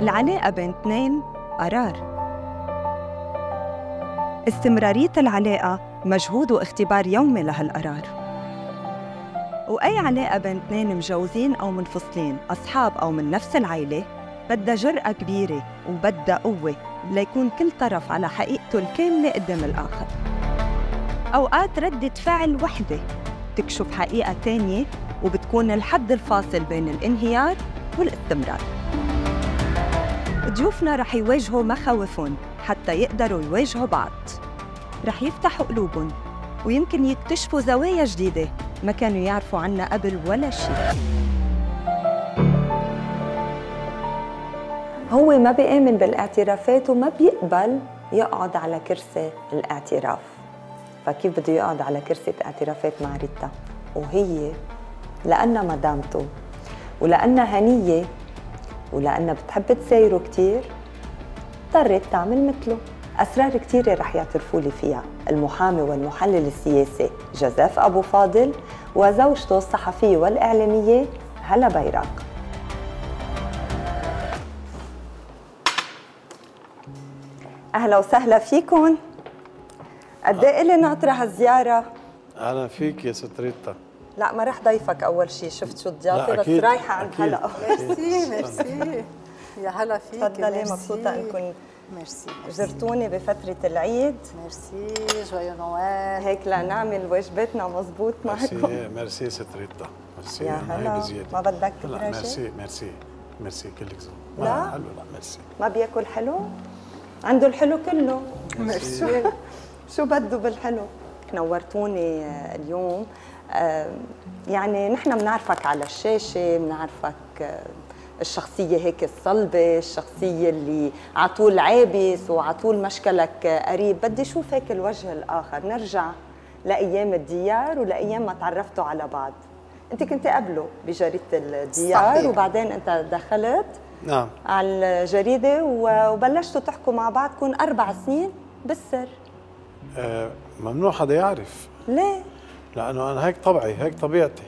العلاقة بين اثنين قرار. استمرارية العلاقة مجهود واختبار يومي لهالقرار. وأي علاقة بين اثنين مجوزين أو منفصلين، أصحاب أو من نفس العيلة، بدها جرأة كبيرة وبدها قوة ليكون كل طرف على حقيقته الكاملة قدام الآخر. أوقات ردة فعل وحدة تكشف حقيقة تانية وبتكون الحد الفاصل بين الانهيار والاستمرار. ضيوفنا رح يواجهوا مخاوفهم حتى يقدروا يواجهوا بعض. رح يفتحوا قلوبهم ويمكن يكتشفوا زوايا جديدة ما كانوا يعرفوا عنها قبل ولا شيء. هو ما بيآمن بالاعترافات وما بيقبل يقعد على كرسي الاعتراف، فكيف بده يقعد على كرسي الاعترافات مع ريتا؟ وهي لأنها مدامته ولأنها هنية ولأنها بتحب تسايره كتير اضطرت تعمل مثله. أسرار كتيرة رح يعترفوا لي فيها المحامي والمحلل السياسي جوزيف أبو فاضل وزوجته الصحفية والإعلامية هلا بيرق. أهلا وسهلا فيكم. قد ايه اللي ناطرة هالزيارة؟ أهلا فيك يا ست ريتا. لا ما رح ضيفك أول شيء، شفت شو الضيافة، بس رايحة عند هلا. ميرسي ميرسي يا هلا فيك. تفضلي، مبسوطة انكم زرتوني بفترة العيد. ميرسي، جويو نوال. هيك لنعمل واجباتنا مضبوط معكم. ميرسي ست ريتا، ميرسي. يا هلا ما بدك تاكل شيء؟ ميرسي ميرسي ميرسي كلك زون. لا حلو، لا ميرسي. ما بياكل حلو؟ عنده الحلو كله. ميرسي. شو بده بالحلو؟ نورتوني اليوم. يعني نحن بنعرفك على الشاشة، بنعرفك الشخصية هيك الصلبة، الشخصية اللي عطول عابس وعطول مشكلك قريب. بدي شوف هيك الوجه الآخر، نرجع لأيام الديار ولأيام ما تعرفتوا على بعض. أنت كنت قبله بجريدة الديار. صحيح. وبعدين أنت دخلت. نعم. على الجريدة وبلشتوا تحكوا مع بعضكم 4 سنين بالسر. ممنوع حدا يعرف. ليه؟ لأنه أنا هيك طبعي، هيك طبيعتي.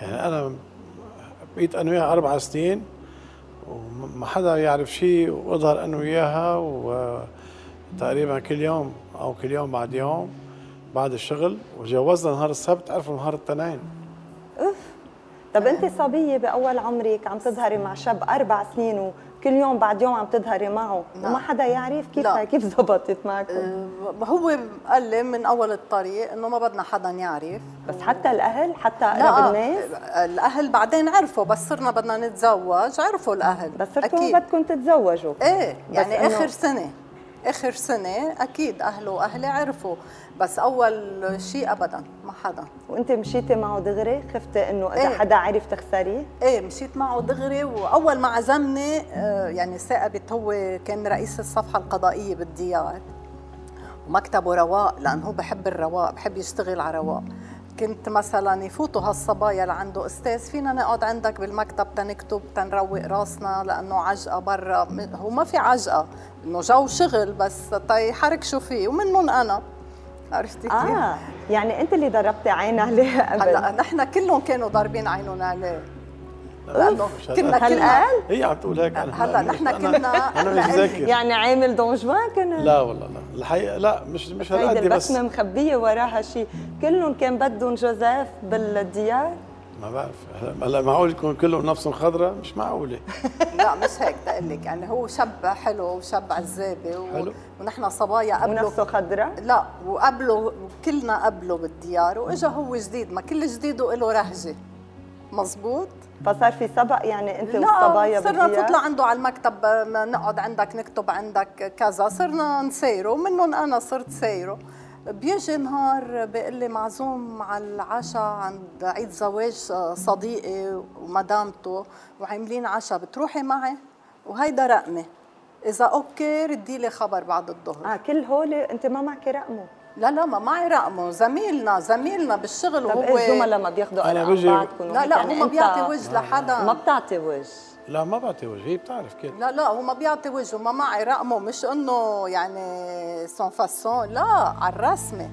يعني أنا بقيت أنا وياها 4 سنين وما حدا يعرف شيء، وأظهر أنا وياها وتقريبا كل يوم أو كل يوم بعد يوم بعد الشغل، وتجوزنا نهار السبت، عرفوا نهار الاثنين. أوف. طب أنت صبية بأول عمرك عم تظهري مع شاب 4 سنين كل يوم بعد يوم عم تظهري معه. نعم. وما حدا يعرف كيف. لا. كيف زبطت معكم؟ هو قال لي من اول الطريق انه ما بدنا حدا يعرف. بس حتى الاهل، حتى اقرب الناس. الاهل بعدين عرفوا، بس صرنا بدنا نتزوج عرفوا الاهل. بس صرتوا بدكم تتزوجوا؟ ايه يعني اخر سنه، اخر سنه اكيد اهله واهلي عرفوا، بس اول شيء ابدا ما حدا. وانت مشيتي معه دغري؟ خفتي انه اذا حدا عرف تخسريه؟ ايه مشيت معه دغري، واول ما عزمني يعني ثاقبت. هو كان رئيس الصفحه القضائيه بالديار ومكتبه رواق، لانه هو بحب الرواق، بحب يشتغل على رواق. كنت مثلا يفوتوا هالصبايا اللي عنده استاذ، فينا نقعد عندك بالمكتب تنكتب تنروق راسنا، لانه عجقه برا. هو ما في عجقه، انه جو شغل بس تيحرك شو فيه، ومنهم انا. عرفتي كيف؟ يعني انت اللي ضربتي عين عليه قبل. هلا نحن كلهم كانوا ضاربين عينهم عليه. لانه كنا هي عم تقول هيك. هلا نحن كنا أنا يعني عامل دونجوان كنا. لا والله لا، الحقيقه لا، مش هالقد. بس مخبيه وراها شيء. كلهم كان بدهم جوزيف بالديار. ما بعرف هلا معقول يكون كلهم نفسهم خضراء؟ مش معقوله. لا مش هيك بقول لك، يعني هو شاب حلو وشاب عزابه ونحن صبايا قبله ونفسه خضراء؟ لا، وقبله كلنا قبله بالديار، واجا هو جديد. ما كل جديد وله رهجه. مظبوط. فصار في سبق يعني انت والصبايا بالديار. لا صرنا نطلع عنده على المكتب، نقعد عندك، نكتب عندك كذا، صرنا نسيره، ومنهم انا صرت سيره. بيجي نهار بيقول لي معزوم على العشاء عند عيد زواج صديقي ومدامته وعاملين عشاء، بتروحي معي؟ وهيدا رقمي، اذا اوكي ردي لي خبر بعد الظهر. كل هول انت ما معك رقمه؟ لا لا ما معي رقمه، زميلنا بالشغل. طب وهو الزملاء ما بياخذوا ارقام بعضكم؟ لا هو ما بيعطي وجه لحدا. ما بتعطي وجه؟ لا ما بعطي وجه، هي بتعرف كيف. لا هو ما بيعطي وجه، وما معي رقمه، مش انه يعني سون فاسون، لا على الرسمه.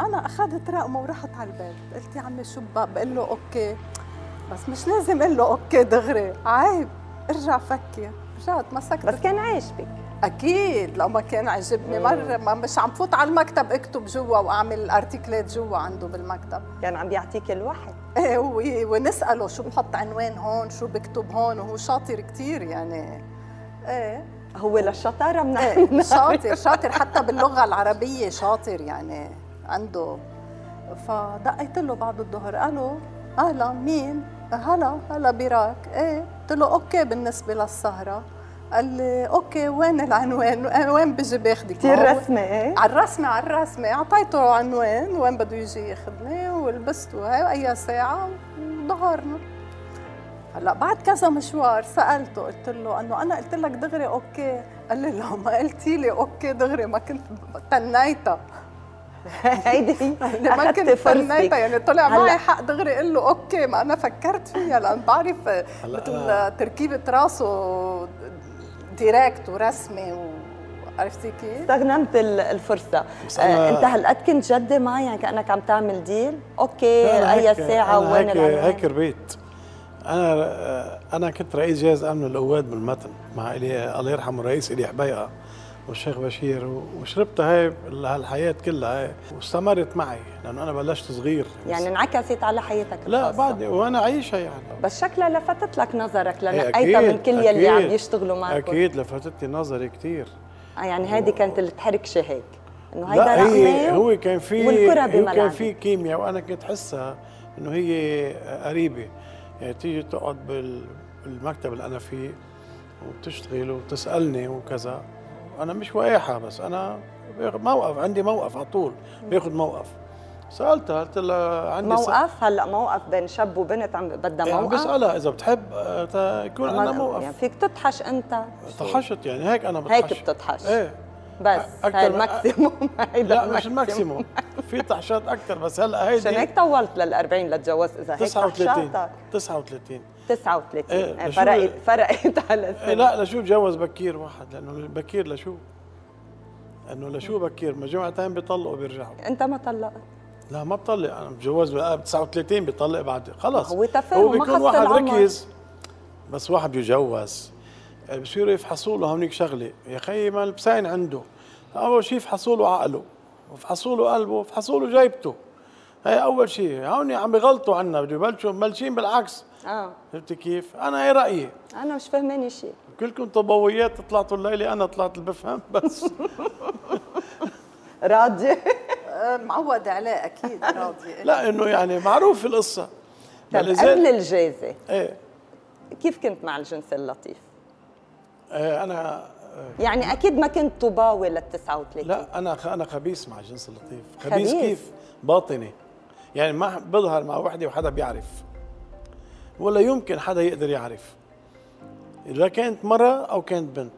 انا اخذت رقمه ورحت على البيت، قلت يا عمي شو بقول له اوكي، بس مش لازم اقول له اوكي دغري، عيب ارجع فكر. رجعت مسكت. بس كان عاجبك؟ اكيد لو ما كان عجبني مره ما مش عم فوت على المكتب اكتب جوا واعمل ارتيكلات جوا عنده بالمكتب. كان عم بيعطيك الوحي. ايه ونساله شو بحط عنوان هون شو بكتب هون وهو شاطر كثير يعني. ايه هو للشطاره منعنا. شاطر شاطر حتى باللغه العربيه شاطر يعني عنده. فدقيت له بعد الظهر الو اهلا مين؟ هلا بيرق. ايه قلت له اوكي بالنسبه للسهره. قال لي اوكي وين العنوان؟ وين بيجي باخذك؟ كثير رسمي ايه؟ على الرسمه اعطيته عنوان وين بده يجي ياخذني ولبسته هي واي ساعه ظهرنا. هلا بعد كذا مشوار سالته قلت له انه انا قلت لك دغري اوكي، قال لي لو ما قلتي لي اوكي دغري ما كنت تنيتها. هيدي ما كنت فرنيتها يعني طلع معي حق دغري اقول له اوكي، ما انا فكرت فيها لان بعرف مثل تركيبه راسه ديركت ورسمي وعرفتي كيف؟ استغنمت الفرصة. أنت هالقد كنت جدة معي يعني كأنك عم تعمل ديل؟ أوكي أي ساعة وين العنوان؟ هيك ربيت. أنا كنت رئيس جهاز أمن القواد بالمتن مع إلي الله يرحمه الرئيس إلي حبيقة والشيخ بشير، وشربت هاي هالحياة كلها هاي واستمرت معي لأنه أنا بلشت صغير يعني. انعكست على حياتك الخاصة؟ لا بعد وأنا عايشها يعني. بس شكلها لفتت لك نظرك لنقيتها من كل يلي عم يشتغلوا معك؟ أكيد لفتتني نظري كثير يعني. هذه كانت اللي تحركش هيك إنه هيدا رقمي هو كان في والكرة كان في كيمياء وأنا كنت حسها إنه هي قريبة يعني. تيجي تقعد بالمكتب اللي أنا فيه وبتشتغل وتسألني وكذا. أنا مش وقاحة بس أنا موقف عندي، موقف على طول باخذ موقف. سألتها قلت لها عندي موقف. هلا موقف بين شاب وبنت عم بدها موقف؟ عم بسألها إذا بتحب يكون عندنا موقف يعني. فيك تطحش أنت؟ طحشت يعني هيك أنا بطحش. هيك بتطحش؟ إيه بس هاي الماكسيموم. لا مش الماكسيموم، في طحشات أكثر بس هلا هيدي. عشان هيك طولت لل40 لتتجوز إذا هيك طحشاتك. 39 إيه فرقت على السنة. إيه لا لشو بتجوز بكير واحد لأنه بكير لشو؟ إنه لشو بكير؟ مجموعتين بيطلقوا بيرجعوا. أنت ما طلقت؟ لا ما بطلق، أنا بتجوز ب 39 بيطلق بعد خلص. هو تفاهم هو بيكون واحد ركز بس واحد بيتجوز بصيروا يفحصوا له هونيك شغلة يا أخي ما لبسين عنده. أول شيء يفحصوا له عقله وفحصوا له قلبه وفحصوا له جيبته. هي أول شيء هون عم بغلطوا عنا بده يبلشوا مبلشين بالعكس. فهمتي كيف؟ أنا إيه رأيي؟ أنا مش فهمانة شيء. كلكم طبويات طلعتوا الليلة، أنا طلعت اللي بفهم بس. راضية؟ معود عليه أكيد راضية. لا إنه يعني معروف القصة. طيب قبل الجائزة إيه كيف كنت مع الجنس اللطيف؟ إيه أنا يعني أكيد ما كنت تباوي لل 39. لا أنا خبيث مع الجنس اللطيف. خبيث كيف؟ باطني يعني ما بظهر مع وحده وحدا بيعرف ولا يمكن حدا يقدر يعرف اذا كانت مره او كانت بنت.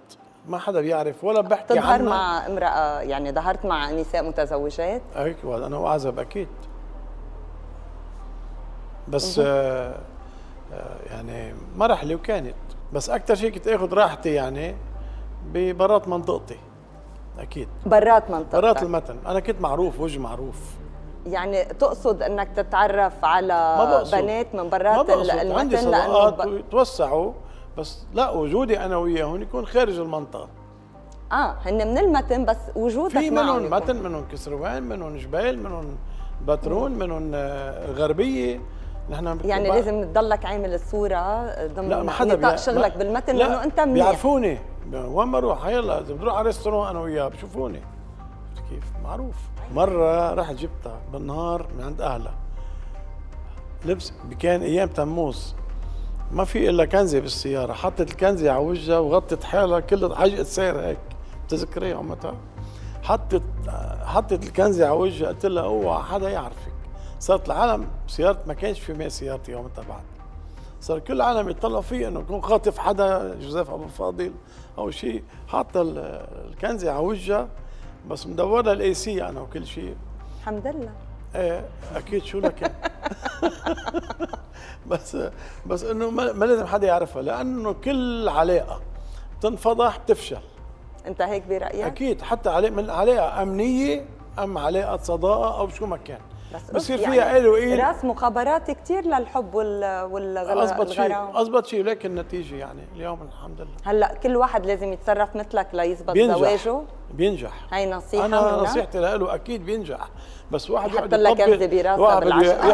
ما حدا بيعرف ولا بحكي عنها. تظهر مع امراه يعني ظهرت مع نساء متزوجات؟ ايوه انا واعزب اكيد بس يعني مرحله وكانت بس اكثر شيء كنت اخذ راحتي يعني ببرات منطقتي اكيد. برات منطقتك؟ برات المتن. انا كنت معروف وجه معروف يعني. تقصد انك تتعرف على بنات من برات المتن؟ عندي صداقات وتوسعوا بس لا وجودي انا وياهم يكون خارج المنطقه. هن من المتن بس وجودك معهم. في منهم متن، منهم كسروان، منهم جبال، منهم باترون، منهم غربيه. نحن يعني لازم تضلك عامل الصوره ضمن نطاق شغلك بالمتن لانه انت منيح. بيعرفوني وين بروح. يلا اذا بروح على ريستورون انا وياه بشوفوني كيف معروف. مرة رحت جبتها بالنهار من عند أهلها. لبس كان أيام تموز ما في إلا كنزة بالسيارة، حطت الكنزة على وجهها وغطت حالها كلها حجقة سيارة هيك بتذكريها عمتها. حطت الكنزة على وجهها قلت لها أوعى حدا يعرفك. صارت العالم سيارتي ما كانش في ماء سيارتي عمتها بعد. صار كل العالم يطلعوا فيه إنه يكون خاطف حدا جوزيف أبو فاضل أو شيء. حاطة الكنزة على وجهها بس مدورها الاي سي انا وكل شيء. الحمد لله. ايه اكيد شو لك. بس انه ما لازم حدا يعرفها لانه كل علاقه بتنفضح بتفشل. انت هيك برايك؟ اكيد حتى علاقه من علاقه امنيه ام علاقه صداقه او شو ما كان بس بصير فيها قليل وقيل، راس مخابرات كثير للحب والغرام. اضبط شيء ولكن النتيجه يعني اليوم الحمد لله. هلا كل واحد لازم يتصرف مثلك ليزبط زواجه. بينجح، هي نصيحه انا منها. نصيحتي له اكيد بينجح، بس واحد يحط لك كبده براسه بالعشاء،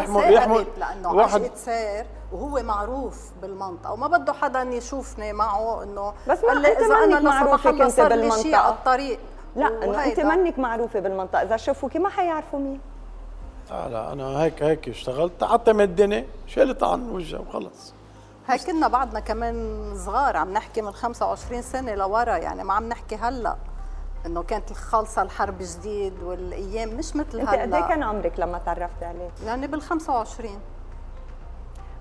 لانه واحد صاير وهو معروف بالمنطقه وما بده حدا يشوفني معه انه بس اذا انا معروفه كنت بالمنطقه على الطريق. لا انه انت منك معروفه بالمنطقه، اذا شافوكي ما حيعرفوا مين. لا انا هيك اشتغلت حتى مدني شلت عن وجهه وخلص. هيك كنا بعدنا كمان صغار، عم نحكي من 25 سنه لورا، يعني ما عم نحكي هلا انه كانت خالصه الحرب جديد والايام مش مثل هلا. انت قد ايه كان عمرك لما تعرفت عليه؟ يعني بال 25.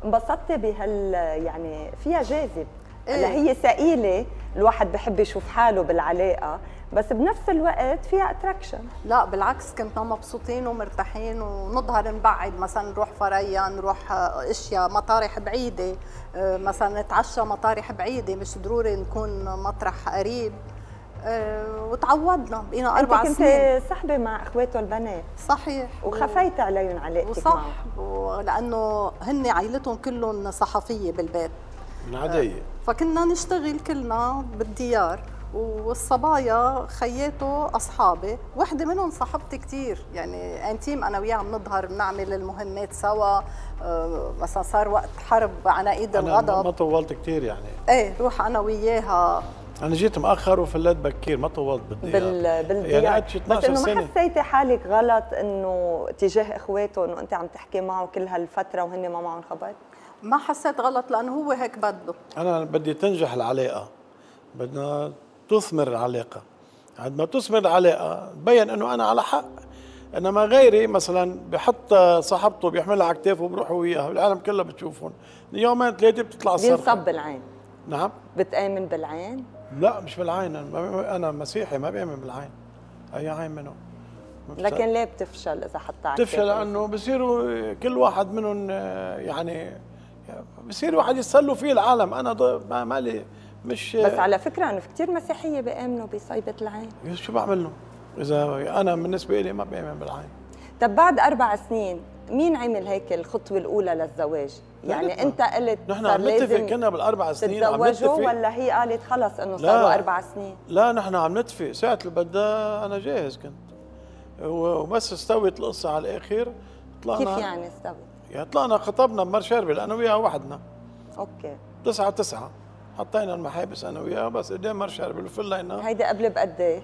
انبسطتي بهال يعني فيها جاذب، هلا هي ثقيله الواحد بحب يشوف حاله بالعلاقه، بس بنفس الوقت فيها اتراكشن. لا بالعكس كنا مبسوطين ومرتاحين ونظهر نبعد، مثلا نروح فريا، نروح اشياء مطارح بعيده، مثلا نتعشى مطارح بعيده، مش ضروري نكون مطرح قريب. وتعودنا، بقينا 4 سنين. كنت صحبه مع اخواته البنات صحيح، وخفيت عليهم علاقتك معهم. وصح، لانه هن عائلتهم كلهم صحفيه بالبيت عاديه، فكنا نشتغل كلنا بالديار، والصبايا خياته اصحابي، وحده منهم صاحبتي كثير، يعني انتيم انا وياها بنظهر بنعمل المهمات سوا. مثلا صار وقت حرب عناقيد الغضب، انا ما طولت كثير يعني، ايه روح انا وياها. انا جيت مأخر وفلت بكير، ما طولت بالديار يعني، قعدت 12 سنه. بس انه ما حسيتي حالك غلط انه تجاه اخواته انه انت عم تحكي معه كل هالفتره وهن ما معهم خبر؟ ما حسيت غلط لانه هو هيك بده. انا بدي تنجح العلاقه، بدنا تثمر العلاقه، عندما تثمر العلاقه تبين انه انا على حق، انما غيري مثلا بحط صاحبته بيحملها على كتافه وبروحوا وياها، العالم كلها بتشوفهم، يومين ثلاثه بتطلع الصرخه. بينصب بالعين. نعم؟ بتآمن بالعين؟ لا مش بالعين، انا مسيحي ما بآمن بالعين، اي عين منهم. لكن ليه بتفشل اذا حطها على كتافه؟ بتفشل لانه بصيروا كل واحد منهم يعني بصير واحد يتسلوا فيه العالم، انا مالي مش. بس على فكره انه في كثير مسيحيه بيامنوا بصيبه العين. شو بعمل لهم؟ اذا انا بالنسبه لي ما بامن بالعين. طب بعد 4 سنين مين عمل هيك الخطوه الاولى للزواج؟ يعني انت قلت نحن عم نتفق، كنا بال4 سنين عم نتفق، ولا هي قالت خلص انه صاروا 4 سنين؟ لا نحن عم نتفق ساعه اللي بدها، انا جاهز كنت، وبس استوت القصه على الاخير طلعنا. كيف يعني استوت؟ يعني طلعنا خطبنا بمر شربي لأنا وياها وحدنا. اوكي. 9/9 حطينا المحابس انا وياها بس قدام مر شربي وفلينا. هيدا قبل بقد ايه؟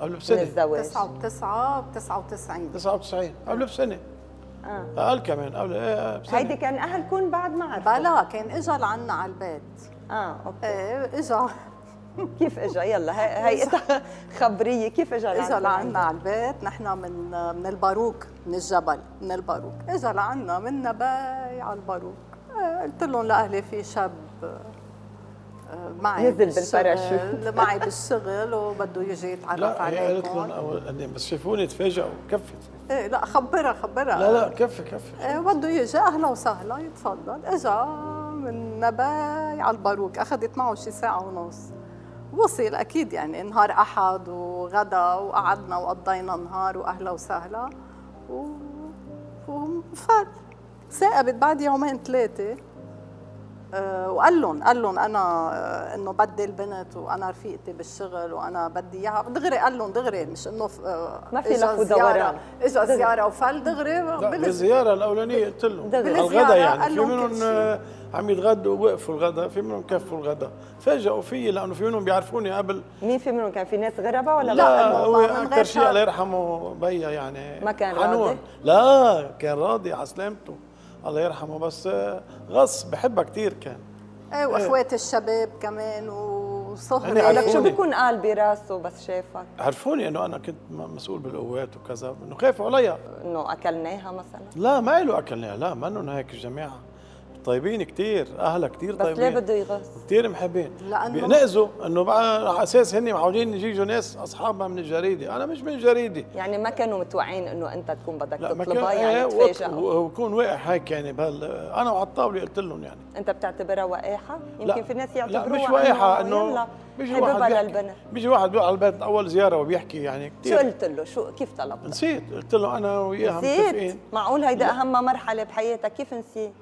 قبل بسنه من الزواج. 9/9 ب 99. 99 قبل بسنه. اقل كمان، قبل ايه بسنه. هيدي كان اهلكم بعد ما عرفوا؟ بلا كان اجى لعنا على البيت. اوكي. ايه اجى. كيف اجى؟ يلا هي خبريه، كيف اجى لعنا؟ اجى لعنا على البيت، نحن من الباروك، من الجبل، من الباروك، اجى لعنا من نباي على الباروك. قلت لهم لاهلي في شاب معي بالشغل وبده يجي يتعرف عليكم. لا قلت لهم اول بس شافوني تفاجئوا كفت. ايه لا خبرها. لا كفي. ايه بده يجي، اهلا وسهلا يتفضل. اجى من نباي على الباروك، اخذت معه شي 1.5 ساعة. وصل اكيد يعني نهار احد وغدا، وقعدنا وقضينا نهار واهلا وسهلا وفات. ثاقبت بعد 2-3 يوم وقال لهم انا انه بدي البنت وانا رفيقتي بالشغل وانا بدي اياها دغري. قال لهم دغري، مش انه ما في لف ودوران. اجى زياره وفل دغري بالزياره الاولانيه قلت لهم الغدا، يعني في منهم عم يتغدوا ووقفوا الغدا، في منهم كفوا الغدا، فاجئوا في لانه في منهم بيعرفوني قبل. مين في منهم؟ كان في ناس غرباء ولا لا؟ هو اكثر شيء الله يرحمه بيا يعني ما كان راضي. لا كان راضي على سلامته الله يرحمه، بس غصب بحبها كثير كان. ايه واخواتي الشباب كمان وصهري. يعني لك شو بكون قال براسه بس شافك؟ عرفوني انه انا كنت مسؤول بالقوات وكذا، انه خافوا عليا. انه اكلناها مثلا؟ لا ما له اكلناها، لا منهم هيك الجماعه طيبين كثير، اهلها كثير طيبين، بس ليه بده يغص؟ كثير محبين، لانه بينقذوا انه بقى على اساس هن معودين يجوا ناس اصحابها من الجريده، انا مش من الجريده، يعني ما كانوا متوقعين انه انت تكون بدك تطلبها، يعني تفاجئوا وبكون واقع هيك يعني انا وعلى الطاوله قلت لهم يعني. انت بتعتبرها وقاحه؟ يمكن في ناس يعتبروها لا مش وقاحه، انه بيجي واحد بيقعد على البيت اول زياره وبيحكي يعني كثير. شو قلت له؟ شو كيف طلبت؟ نسيت، قلت له انا وياها متفقين. معقول هيدا اهم مرحله بحياتك، كيف نسيت؟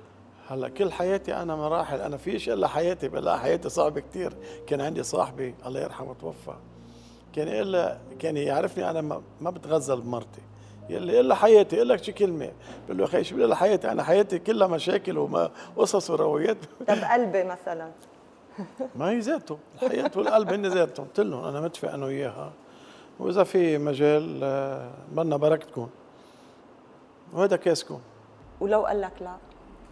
هلا كل حياتي انا مراحل، انا فيش الا حياتي، بلا حياتي صعبه كثير. كان عندي صاحبي الله يرحمه توفى، كان الا كان يعرفني انا ما بتغزل بمرتي، يقول لي الا حياتي، يقول لك شي كلمه، بقول له اخي شو بدي الا حياتي، انا حياتي كلها مشاكل وقصص ورويات. طب قلبي مثلا ما هي ذاته، الحياه والقلب هن ذاتهم، قلت لهم انا متفق انا وياها، واذا في مجال بدنا بركتكم وهذا كاسكم. ولو قال لك لا؟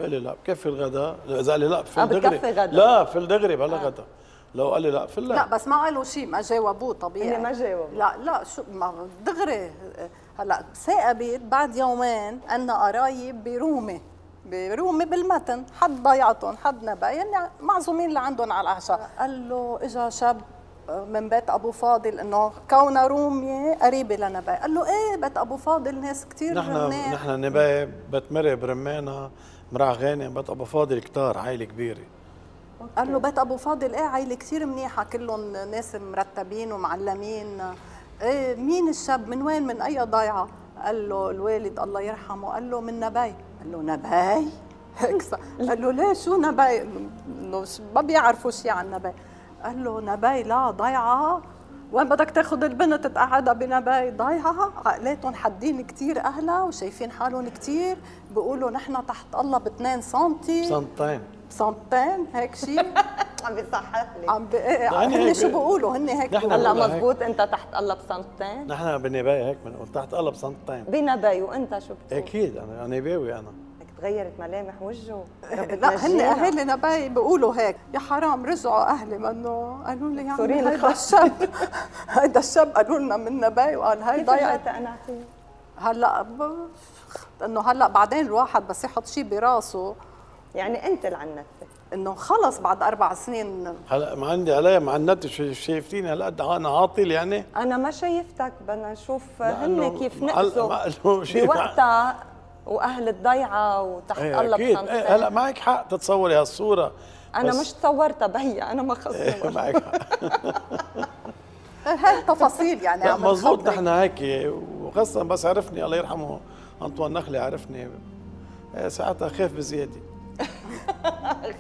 قال لي لا بكفي الغداء، اذا قال لي لا بفل دغري، لا بفل دغري بلا غدا، لو قال لي لا بفل لا. لا بس ما قالوا شيء، ما جاوبوه طبيعي، ما جاوبوه لا لا شو ما دغري. هلا ثاقبت بعد يومين عندنا قرايب برومي بالمتن، حد ضيعتهم حد نبا، يعني معزومين لعندهم على العشاء، قال له اجى شاب من بيت ابو فاضل انه كونه روميه قريبه لنباي، قال له ايه بيت ابو فاضل ناس كثير رمانه، نحن نباي بيت مريم رمانه مرع غانم، بيت ابو فاضل كتار عائله كبيره. قال له بيت ابو فاضل ايه عائله كثير منيحه، كلهم ناس مرتبين ومعلمين. ايه مين الشاب؟ من وين؟ من اي ضيعه؟ قال له الوالد الله يرحمه، قال له من نباي. قال له نباي؟ قال له ليه شو نباي؟ ما بيعرفوا شيء عن نباي. قال له نباي لا ضيعه، وين بدك تاخذ البنت تقعدها بنباي ضيعه؟ عقلاتهم حدين كثير اهلها وشايفين حالهم كثير، بيقولوا نحن تحت الله ب 2 سم بسنتين هيك شيء. عم بيصحح لي هن شو بيقولوا هن هيك؟ هلا مضبوط انت تحت الله بسنتين؟ نحن بنباي هيك بنقول تحت الله بسنتين بنباي. وانت شو بتقول؟ اكيد انا نباوي، انا تغيرت ملامح وجهه. لا هن اهالي نباي بيقولوا هيك، يا حرام رجعوا اهلي منه قالوا لي يا عمي هيدا الشاب قالوا لنا من نباي وقال هي ضيعت. انا هلا انه هلا بعدين الواحد بس يحط شيء براسه، يعني انت اللي عنتك انه خلص بعد 4 سنين. هلا ما عندي علي ما عنت، شايفتيني هالقد انا عاطل يعني؟ انا ما شايفتك، بدنا نشوف هن كيف نقصوا بوقتها واهل الضيعه وتحت الله بسنتين. اكيد هلا معك حق تتصوري هالصوره، انا مش تصورتها بهي، انا ما خصني معك حق. هاي تفاصيل يعني مضبوط، نحن هيك، وخاصه بس عرفني الله يرحمه أنطوان نخلة، عرفني ساعتها خاف بزياده.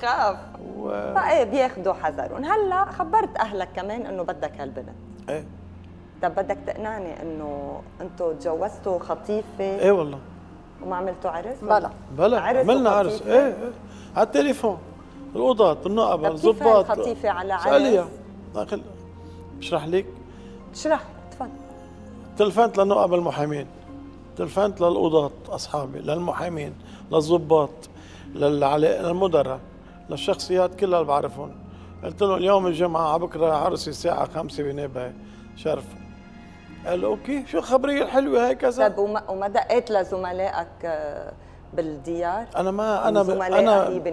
خاف فايه بياخذوا حذرهم. هلا خبرت اهلك كمان انه بدك هالبنت؟ ايه. طب بدك تقنعني انه انتم تجوزتوا خطيفه؟ ايه والله. وما عملتوا عرس؟ بلا عملنا عرس. ايه على التليفون، القضاة، النقبة، الظباط. كيف خطيفة على عرس؟ سأليها بشرح لك؟ اشرح تفضل. تلفنت للنقبة المحامين، تلفنت للقضاة أصحابي، للمحامين، للظباط، للمدراء، للشخصيات كلها اللي بعرفهم، قلت لهم اليوم الجمعة على بكرة عرسي الساعة 5 بنبهي شرفوا. قال اوكي شو الخبريه الحلوه هي كذا. طب وما دقيت لزملائك بالديار؟ انا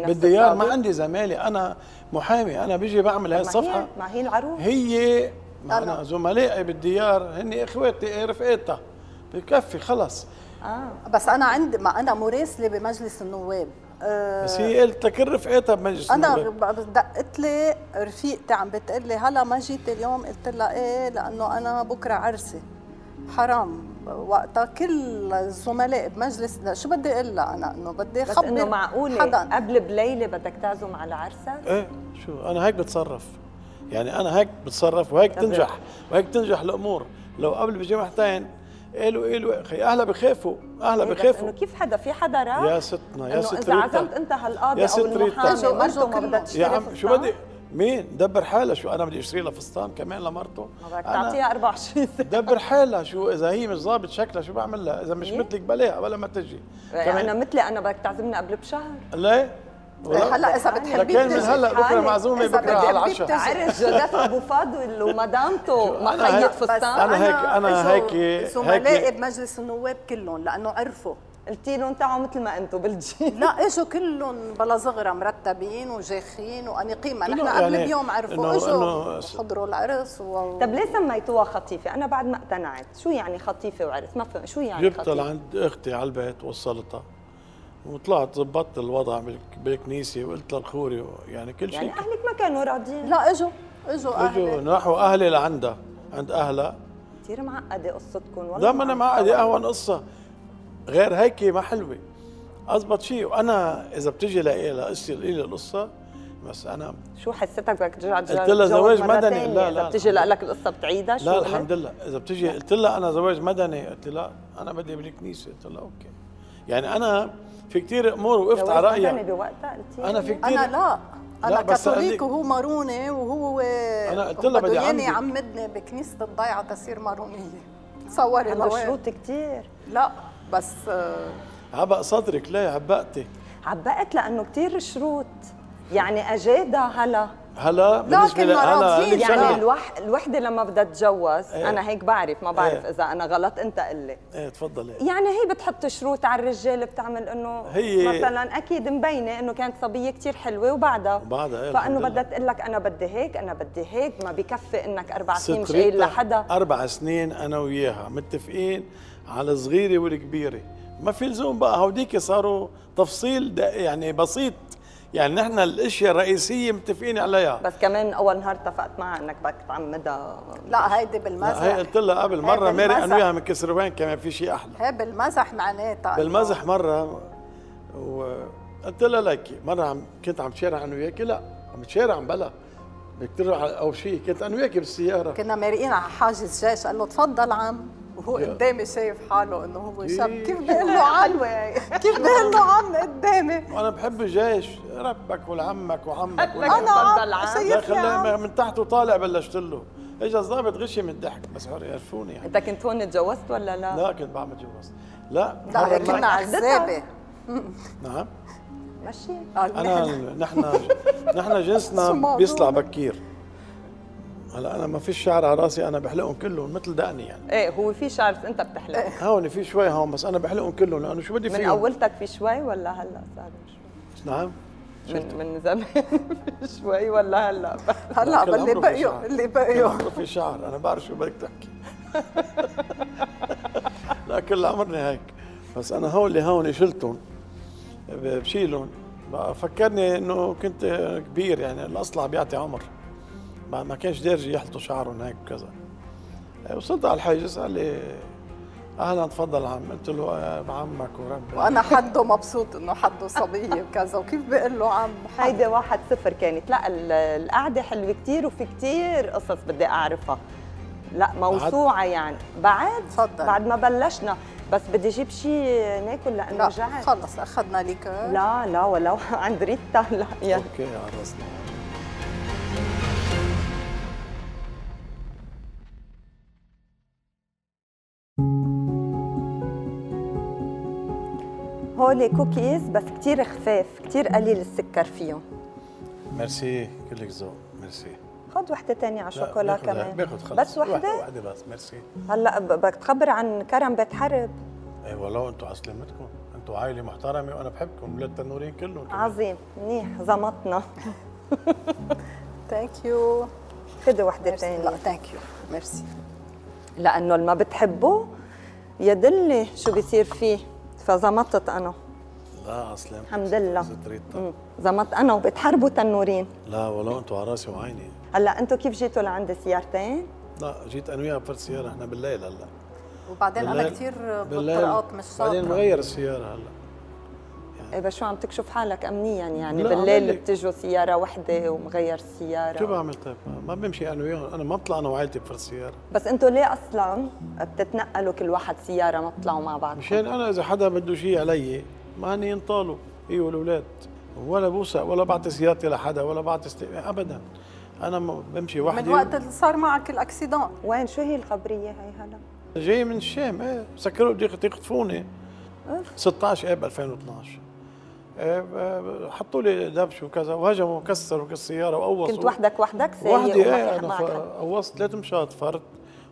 بالديار ما عندي زمالي، انا محامي، انا بيجي بعمل هاي الصفحه. ما هي العروس هي معنا زملائي بالديار، هن اخواتي رفقاتها بكفي خلص. بس انا عندي ما انا مراسله بمجلس النواب. بس هي قلت لك رفقتها بمجلس النواب. انا دقت لي رفيقتي عم بتقول لي هلا ما جيت اليوم، قلت لها ايه لانه انا بكره عرسي حرام. وقتها كل الزملاء بمجلس، شو بدي اقول لها انا انه بدي اخبر حدا؟ بس انه معقوله قبل بليله بدك تعزم على عرسك؟ ايه شو انا هيك بتصرف، يعني انا هيك بتصرف وهيك تنجح، وهيك تنجح الامور. لو قبل بجمعتين قالوا اخي اهلا بخافوا، اهلا بخافوا. كيف حدا في حدا راح؟ يا ستنا يا ستريتا، إذا عزمت أنت هالقاضي أو المحامي مرته ما بدها تشتري فستان؟ يا عم شو بدي؟ مين؟ دبر حالها، شو أنا بدي أشتري لها فستان كمان لمرته؟ ما بدك تعطيها 24 ساعة. دبر حالها، شو إذا هي مش ظابط شكلها شو بعمل لها؟ إذا مش مثلك بلاها ولا ما تجي. أنا مثلي أنا بدك تعزمني قبل بشهر. ليه؟ هلا اذا بتحبي تجي من هلا بكره معزومه بكره على العشاء. عرس جوزيف ابو فاضل ومدامته ما خيط فستان. انا هيك زملائي بمجلس النواب كلهم لانه عرفوا قلتي لهم تعوا مثل ما انتم بالجيل. لا اجوا كلهم بلا زغره مرتبين وجاخين وانيقين، نحن قبل يعني بيوم عرفوا اجوا حضروا العرس و... طب ليه سميتوها خطيفه؟ انا بعد ما اقتنعت، شو يعني خطيفه وعرس؟ ما فهمت شو يعني خطيفه؟ جبتها لعند اختي على البيت وصلتها وطلعت ظبطت الوضع بالكنيسه وقلت للخوري يعني كل شيء. يعني اهلك ما كانوا راضيين؟ لا اجوا اهلي، راحوا اهلي لعندها عند اهلها. كثير معقده قصتكم والله. لا ما انا معقده، اهون قصه غير هيك ما حلوه. اضبط شيء، وانا اذا بتجي لإلي القصه بس انا شو حسيتك بدك ترجع تتجوز؟ قلت لها زواج مدني. لا لا، اذا بتجي لك القصه بتعيدها؟ شو لا الحمد لله. اذا بتجي قلت لها انا زواج مدني، قلت لها انا بدي بالكنيسه، قلت لها اوكي. يعني انا في كثير امور وقفت على رايي. مدني بوقتها قلتي؟ انا في كثير، انا كاثوليك وهو ماروني، وهو انا قلت لها بدي يعمدني بكنيسه الضيعه تصير مارونيه. تصوري له شروط كثير. لا بس عبق صدرك. ليه عبقتي؟ عبقت لانه كثير شروط. يعني اجادها هلا بالنسبه لي يعني الوحده لما بدها تتجوز. ايه انا هيك بعرف، ما بعرف ايه اذا انا غلط، انت قل لي. ايه تفضلي. ايه يعني هي بتحط شروط على الرجال، بتعمل انه مثلا اكيد مبينه انه كانت صبيه كثير حلوه وبعدها ايه فانه بدها تقول لك انا بدي هيك، انا بدي هيك، ما بكفي انك 4 سنين مش قايل لحدا. 4 سنين انا وياها متفقين على الصغيره والكبيره، ما في لزوم بقى هوديك صاروا تفصيل يعني بسيط. يعني نحن الاشياء الرئيسيه متفقين عليها. بس كمان اول نهار اتفقت معها انك بدك تعمدها. لا هيدي بالمزح. هي قلت لها قبل مره ماري انويها من كسروان كمان في شيء احلى. هي بالمزح معناتها. بالمزح مره وقلت لها ليكي مره كنت عم تشارع انا وياكي. لا عم تشارع بلا بدك تروح او شيء، كنت انا وياكي بالسياره كنا مارقين على حاجز جيش، قال له تفضل عم، وهو قدامي شايف حاله انه هو شاب. كيف بقول له عم؟ كيف بقول له عم قدامي؟ وانا بحب الجيش. ربك والعمك وعمك انا شايف من تحت وطالع. بلشت له اجى الضابط غشي من الضحك، بس عرفوني. يعني انت كنت هون اتجوزت ولا لا؟ لا كنت بعمل اتجوزت. لا كنا عزابه. نعم ماشي. انا نحن جنسنا بيطلع بكير. هلا انا ما فيش شعر على راسي، انا بحلقهم كلهم مثل دقني يعني. ايه هو في شعر بس انت بتحلق. هون في شوي هون، بس انا بحلقهم كلهم لانه شو بدي فيهم. من اولتك في شوي ولا هلا صار شوي؟ نعم من زمان في شوي ولا هلا؟ هلا باللي بقيوا في شعر. انا بعرف شو بدك تحكي. لا كل عمرني هيك، بس انا هول اللي هون شلتهم بشيلهم. فكرني انه كنت كبير يعني، الاصلع بيعطي عمر، ما كانش دارجي يحلطوا شعرهم هيك وكذا. وصلت على الحاجز قال لي اهلا تفضل عم، قلت له بعمك وربك. وانا حده مبسوط انه حده صبيه وكذا، وكيف بقول له عم. هيدي 1-0 كانت. لا القعده حلوه كثير وفي كثير قصص بدي اعرفها. لا موسوعه يعني بعد تفضل. بعد ما بلشنا بس بدي اجيب شيء ناكل لانه رجعت. خلص اخذنا ليكور. لا ولو عند ريتا. لا يعني اوكي عرسنا. هولي كوكيز بس كثير خفاف، كثير قليل السكر فيهم. ميرسي كلك ذوق. ميرسي. خذ وحده ثانيه على الشوكولا كمان. باخذ خلص بس وحده بس. ميرسي. هلا بدك تخبر عن كرم بيت حرب. اي والله انتم على سلامتكم، انتم عائله محترمه وانا بحبكم، ولاد التنورين كلهم. عظيم منيح زمطنا. ثانك يو. خذي وحده ثانيه. لا ثانك يو ميرسي. لانه اللي ما بتحبه يدلي شو بيصير فيه، فزمطت انا. لا اصلا الحمد لله زمطت انا وبتحربوا تنورين. لا والله انتم على راسي وعيني. هلا انتم كيف جيتوا لعندي سيارتين؟ لا جيت انا وياها بفرد سياره، احنا بالليل هلا. وبعدين انا كثير بالطرقات مش شاطره، بعدين نغير السياره هلا يعني. ايه بس شو عم تكشف حالك امنيا يعني؟ بالليل بتجوا سياره وحده ومغير السياره. شو بعمل طيب؟ ما بمشي انا وياهم، انا ما بطلع انا وعائلتي بفرد سياره. بس انتم ليه اصلا بتتنقلوا كل واحد سياره، ما بتطلعوا مع بعض؟ مشان انا اذا حدا بده شيء علي ماني ينطالوا، ايه والاولاد، ولا بوسع ولا بعطي سيارتي لحدا ولا بعطي ابدا. انا بمشي وحدي. من وقت اللي صار معك الاكسيدون وين؟ شو هي الخبريه هي هلا؟ جاي من الشام. ايه سكروا بدي يخطفوني. 16 اب 2012 حطوا لي دبش وكذا وهجموا وكسروا السياره وقوصوا. كنت وحدك سايق؟ وحدي. ايه انا قوصت 3 مشاط فرد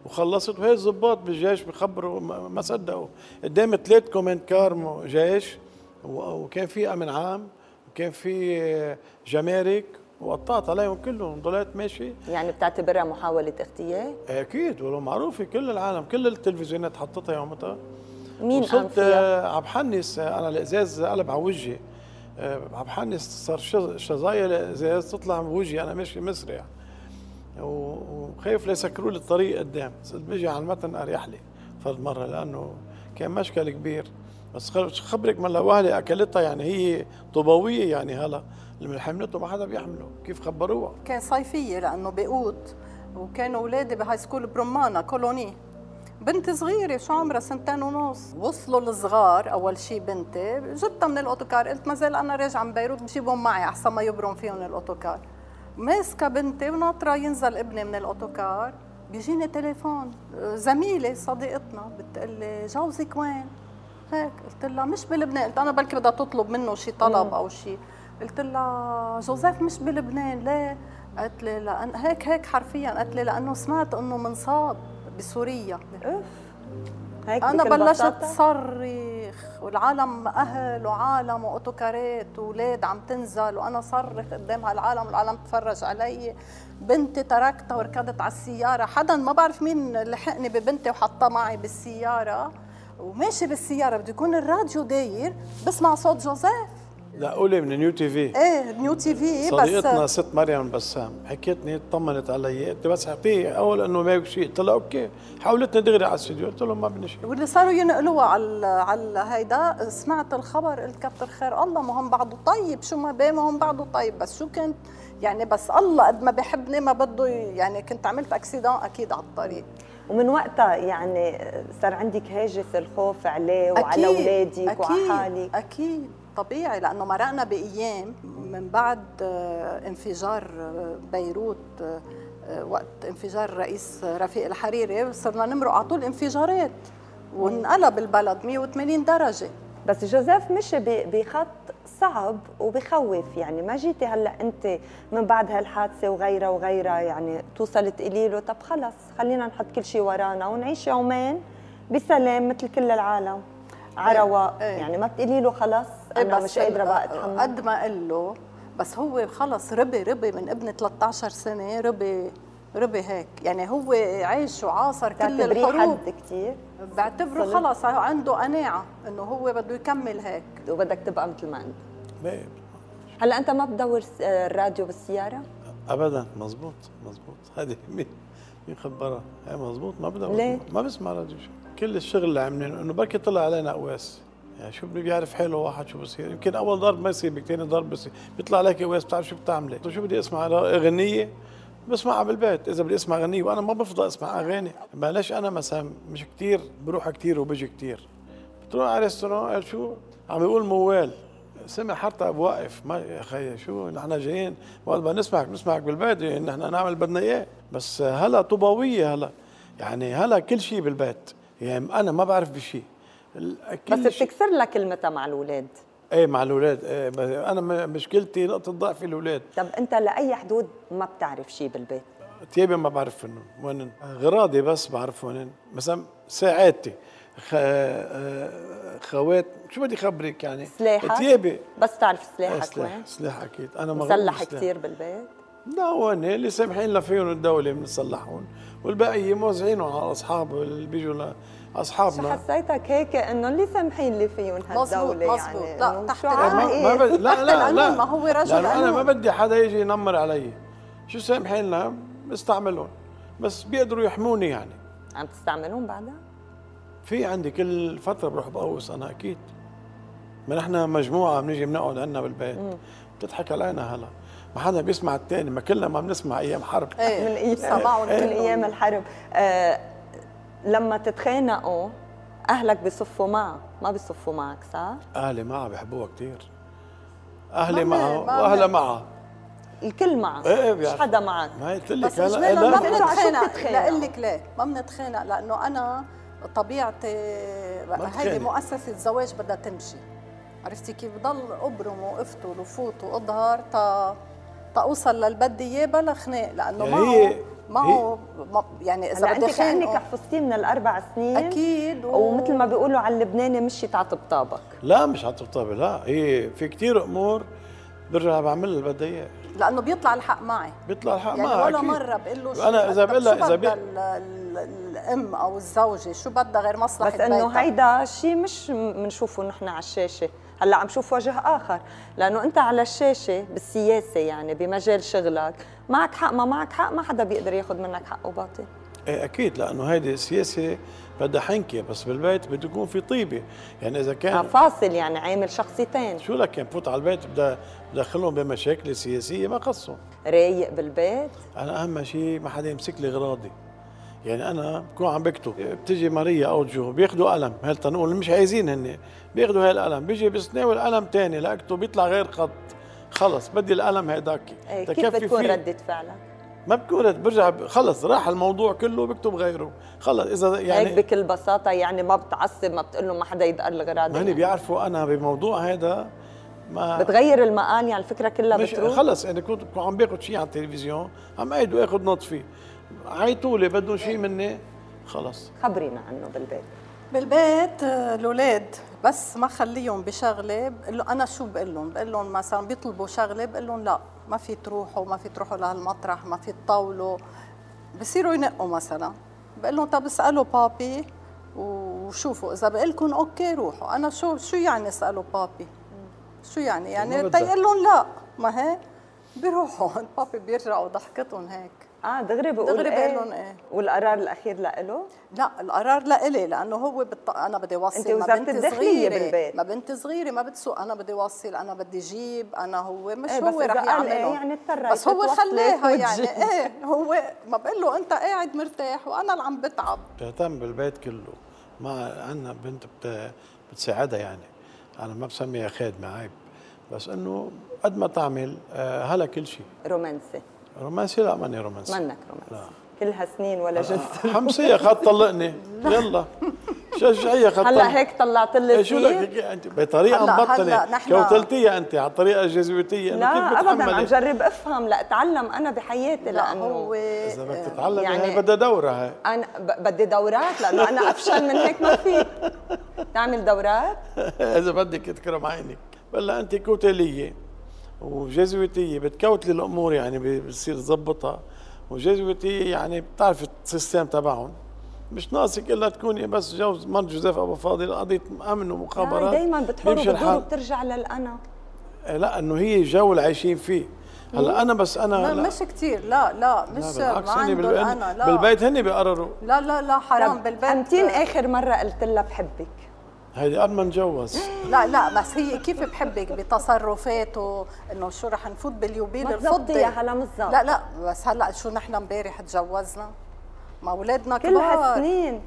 وخلصت. وهي الضباط بالجيش بخبروا ما صدقوا. قدام 3 كوماند كار جيش، وكان في امن عام، وكان في جمارك، وقطعت عليهم كلهم، ضليت ماشي. يعني بتعتبرها محاولة اغتيال؟ اكيد، ولو معروفة كل العالم، كل التلفزيونات حطتها يومتها. مين قام فيها؟ عبحنس انا الازاز قلب على وجهي، عبحنس صار شظايا الازاز تطلع من وجهي انا ماشي مسرع، وخايف لا يسكروا لي الطريق قدام، بيجي على المتن اريح لي فرد مرة، لأنه كان مشكل كبير. بس خبرك من وهلة اكلتها، يعني هي طوبوية، يعني هلا اللي حملته ما حدا بيحمله، كيف خبروها؟ كان صيفية لأنه بيقوت، وكانوا أولادي بهاي سكول برمانة كولوني، بنت صغيرة شو عمرها 2.5 سنة. وصلوا الصغار أول شي بنتي، جبتها من الأوتوكار، قلت ما زال أنا راجعة من بيروت بجيبهم معي أحسن ما يبرم فيهم الأوتوكار. ماسكة بنتي وناطرة ينزل ابني من الأوتوكار، بيجيني تليفون، زميلة صديقتنا بتقلي جوزك وين؟ هيك قلت لها مش بلبنان، قلت أنا بلكي بدها تطلب منه شي طلب أو شي. قلت لها جوزيف مش بلبنان ليه؟ قالت لي لأن هيك حرفيا، قالت لي لأنه سمعت إنه منصاب بسوريا. أوف هيك أنا بلشت صرخ، والعالم أهل وعالم وأوتوكارات وأولاد عم تنزل، وأنا صرخ قدام هالعالم والعالم تتفرج علي. بنتي تركتها وركضت على السيارة، حدا ما بعرف مين لحقني ببنتي وحطها معي بالسيارة، وماشي بالسيارة بده يكون الراديو داير، بسمع صوت جوزيف. لا قولي من نيو تي في. ايه نيو تي في. صديقتنا بس ست مريم بسام حكيتني، طمنت علي، قلت بس اعطيه اول انه ما يبكي شيء، قلت لها اوكي، حاولتني دغري على الاستديو، قلت لهم ما بدنا شيء. واللي صاروا ينقلوها على هيدا، سمعت الخبر قلت كتر خير الله، ما هم بعده طيب، شو ما بيه ما هم بعده طيب، بس شو كنت يعني، بس الله قد ما بحبني ما بده يعني، كنت عملت اكسيدان اكيد على الطريق. ومن وقتها يعني صار عندك هاجس الخوف عليه وعلى اولادك وعلى حالك؟ اكيد طبيعي، لأنه مرقنا بأيام من بعد انفجار بيروت، وقت انفجار رئيس رفيق الحريري صرنا نمرق على طول انفجارات، وانقلب البلد 180 درجة. بس جوزيف مشي بخط صعب وبخوف، يعني ما جيتي هلا انت من بعد هالحادثه وغيرها وغيرها، يعني توصل تقولي له طب خلص خلينا نحط كل شيء ورانا ونعيش يومين بسلام مثل كل العالم على رواق. ايه يعني ما بتقولي له خلص انا مش قادره بقى اتحمل؟ قد ما قال له، بس هو خلص ربي من ابن 13 سنه، ربي هيك يعني، هو عايش وعاصر كل الحروب كثير، بعتبره خلص عنده قناعه انه هو بده يكمل هيك. وبدك تبقى مثل ما انت. هلا انت ما بتدور الراديو بالسياره؟ ابدا. مزبوط هذه مين خبرها؟ ايه مزبوط، ما بدور ليه؟ ما بسمع راديو. كل الشغل اللي عملناه انه بركي طلع علينا قواس، يعني شو بده بيعرف حاله واحد شو بصير، يمكن اول ضرب ما يصيبك، ثاني ضرب بصير، بيطلع لك قواس، بتعرف شو بتعملي. شو بدي اسمع اغنيه؟ بسمعها بالبيت اذا بدي اسمع اغنيه، وانا ما بفضل اسمع اغاني، معلش انا مثلا مش كثير بروح كثير وبجي كثير، بتروح على ريستوران قال شو عم يقول موال، سمع حتى بوقف، ما يا اخي شو نحن جايين وقت بدنا نسمعك بالبيت، نحن نعمل بدنا اياه. بس هلا طوباويه، هلا يعني هلا كل شيء بالبيت، يعني أنا ما بعرف بشيء. بس بتكسر لك كلمتها مع الأولاد. إيه مع الأولاد، إيه أنا مشكلتي نقطة ضعفي الأولاد. طب أنت لأي حدود ما بتعرف شيء بالبيت؟ تيابي ما بعرف فنن، وين غراضي بس بعرف وين، مثلا ساعاتي، خوات، شو بدي خبرك يعني؟ سلاحك؟ تيابي بس تعرف سلاحك سلاح وين؟ سلاح أكيد، أنا مسلح كثير بالبيت؟ لا هون اللي سامحين لنا فيهم الدولة بنصلحهم، والباقي موزعينهم على اصحابه اللي بيجوا لاصحابنا. شو حسيتك هيك انه اللي سامحين لي فيهم هالدولة؟ مزبوط يعني لا تحت القانون. لا ما هو رجل قانون، انا ما بدي حدا يجي ينمر علي، شو سامحين لنا بستعملهم، بس بيقدروا يحموني يعني. عم تستعملهم بعدها؟ في عندي كل فترة بروح بقوص انا اكيد، ما نحن مجموعة بنيجي بنقعد عندنا بالبيت، بتضحك علينا هلا ما حدا بيسمع الثاني، ما كلنا ما بنسمع ايام حرب. ايه من ايام الحرب. لما تتخانقوا اهلك بيصفوا معك، ما بيصفوا معك صح؟ اهلي معها بحبوها كثير، اهلي معها واهلها معها، الكل معها، ايه مش حدا معك. ما قلت لك هلا ما بنتخانق، لاقول لك ليه ما بنتخانق، لانه انا طبيعتي هيدي مؤسسه زواج بدها تمشي، عرفتي كيف؟ بضل ابرم وافطر وفوت واظهر تأوصل للبدي إياه بلا خناق، لأنه معه يعني إذا بدي خانقه. أنت كأنك حفظتيه من الأربع سنين أكيد، ومثل ما بيقولوا على اللبناني مشيت على طبطابك. لا مش على طبطابي، لا هي في كثير أمور برجع بعمل اللي بدي إياه، لأنه بيطلع الحق معي، بيطلع الحق يعني معي ولا أكيد. مرة بقول له شو أنا إذا بقول لها إذا الأم أو الزوجة شو بدها غير مصلحة بيتها، بس إنه هيدا الشيء مش بنشوفه نحن على الشاشة، هلا عم شوف وجه آخر، لأنه أنت على الشاشة بالسياسة يعني بمجال شغلك معك حق ما معك حق، ما حدا بيقدر ياخذ منك حق وباطل. إيه أكيد، لأنه هيدي السياسة بدها حنكة، بس بالبيت بده يكون في طيبة، يعني إذا كان فاصل يعني عامل شخصيتين، شو لك يعني فوت على البيت بدها بدخلهم بمشاكل سياسية ما خصهم. رايق بالبيت، أنا أهم شيء ما حدا يمسك لي غراضي، يعني أنا بكون عم بكتب بتجي ماريا أو جو بياخذوا قلم، هالتنقول مش عايزين هن بياخذوا هاي القلم، بيجي بيستناول قلم ثاني لأكتب بيطلع غير خط، خلص بدي القلم هيداك. كيف بتكون ردة فعلك؟ ما بكون، برجع خلص راح الموضوع كله بكتب غيره، خلص إذا يعني هيك بكل بساطة، يعني ما بتعصب، ما بتقول له ما حدا يدقر الغراض، ما هن بيعرفوا أنا بموضوع هيدا ما بتغير المقال، يعني الفكرة كلها بتروح خلص. أنا كنت عم باخذ شيء على التلفزيون عم قاعد واخذ نوت فيه، عيطوا لي بدهم شيء مني خلص. خبرينا عنه بالبيت. بالبيت الاولاد بس ما خليهم بشغله، بقول له انا شو بقول لهم؟ بقول لهم مثلا بيطلبوا شغله بقول لهم لا ما في تروحوا، ما في تروحوا لهالمطرح، ما في تطاولوا، بصيروا ينقوا مثلا، بقول لهم طب اسالوا بابي وشوفوا اذا بقول لكم اوكي روحوا، انا شو يعني اسالوا بابي؟ شو يعني؟ يعني تيقول لهم لا ما هي بيروحوا بابي بيرجعوا ضحكتهم هيك. دغري بقول لهم ايه. والقرار الاخير لإله؟ لا القرار لإلي، لانه هو انا بدي اوصل، ما بنتي صغيره، ما بتسوق، انا بدي اوصل، انا بدي اجيب، انا هو مش إيه هو رح يعمله إيه يعني، بس هو خليها يعني ايه، هو ما بقول له انت قاعد مرتاح وانا اللي عم بتعب. بتهتم بالبيت كله، ما عندنا بنت بتساعدها، يعني انا ما بسميها خادمه عيب، بس انه قد ما تعمل هلا كل شيء. رومانسي؟ رومانسي لا، ماني رومانسي. منك رومانسي؟ لا. كل هالسنين ولا جنس حمصيه خد طلقني يلا شجعيه خد. هلا هيك طلعت لي شو لك انت بطريقه مبطله كوتلتيه، انت على الطريقه الجاذبيتيه. لا ابدا عم جرب افهم، لا اتعلم انا بحياتي، لانه هو اذا بدك تتعلم يعني بدها دوره، هي انا بدي دورات، لانه انا افشل من هيك ما في. تعمل دورات اذا بدك تكرم عينك، بلا انت كوتليه وجزويتيه بتكوتلي الامور، يعني بتصير تظبطها، وجزويتيه يعني بتعرف السيستم تبعهم، مش ناقصك الا تكوني بس مرت جوزيف ابو فاضل قضيه امن ومخابرات. دائما بتحور بترجع للانا. لا انه هي الجو اللي عايشين فيه هلا انا بس انا لا مش كثير لا مش معندهم انا لا بالبيت هن بيقرروا لا حرام بالبيت. امتين اخر مره قلت لها بحبك؟ هيدي قبل ما نتجوز. لا بس هي كيف بحبك بتصرفاته، انه شو رح نفوت باليوبيل الفضي يا هلا مزبط. لا بس هلا شو نحن امبارح تجوزنا؟ ما اولادنا كبار كل هالسنين.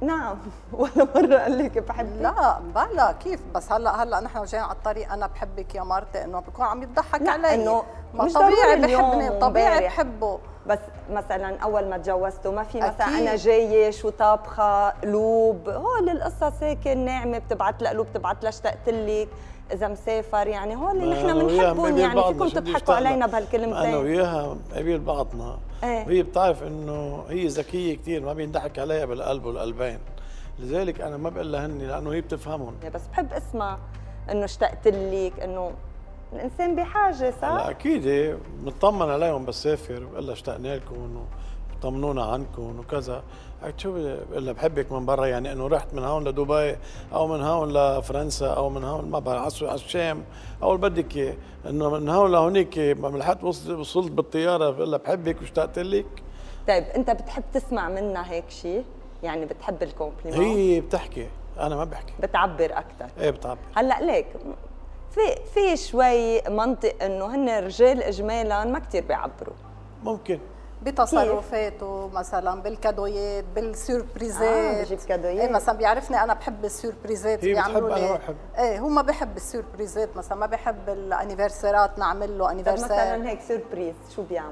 نعم ولا مره قال لك بحبك؟ لا بلا كيف، بس هلا نحن جايين على الطريق انا بحبك يا مرتي، انه بكون عم يضحك علي، انه ما طبيعي بحبني، طبيعي بحبه. بس مثلا اول ما تجوزتوا ما في مثلا أكيد. انا جايه شو طابخه قلوب، هول القصص هيك الناعمه، بتبعت لها قلوب، بتبعت لها اشتقت لك، اذا مسافر، يعني هول اللي نحن بنحبهم، يعني فيكم تضحكوا علينا بهالكلمتين. انا وياها قبيل بعضنا ايه؟ وهي بتعرف انه هي ذكيه كثير، ما بينضحك عليها بالقلب والقلبين، لذلك انا ما بقول لهن لانه هي بتفهمهم. بس بحب اسمع انه اشتقت لك، انه الانسان بحاجه صح؟ لا اكيد بنطمن عليهم بالسافر، بقول لها اشتقنا لكم وطمنونا عنكم وكذا، شو بقول لها بحبك من برا، يعني انه رحت من هون لدبي او من هون لفرنسا او من هون ما بعرف على الشام او اللي بدك اياه، انه من هون لهونيك لحد وصلت بالطياره، بقول لها بحبك واشتقت لك. طيب انت بتحب تسمع منها هيك شيء؟ يعني بتحب الكومبليمون؟ هي بتحكي، انا ما بحكي، بتعبر اكثر. ايه بتعبر. هلا ليك في شوي منطق انه هن الرجال اجمالا ما كثير بيعبروا، ممكن بتصرفاته مثلا بالكادويات بالسيربريزات، بجيب كادويات ايه مثلا، بيعرفني انا بحب السيربريزات، بيعملوا لي ايه، هو ما بحب السيربريزات مثلا، ما بحب الانيفرسيرات نعمل له انيفرسير مثلا هيك سيربريز. شو بيعمل؟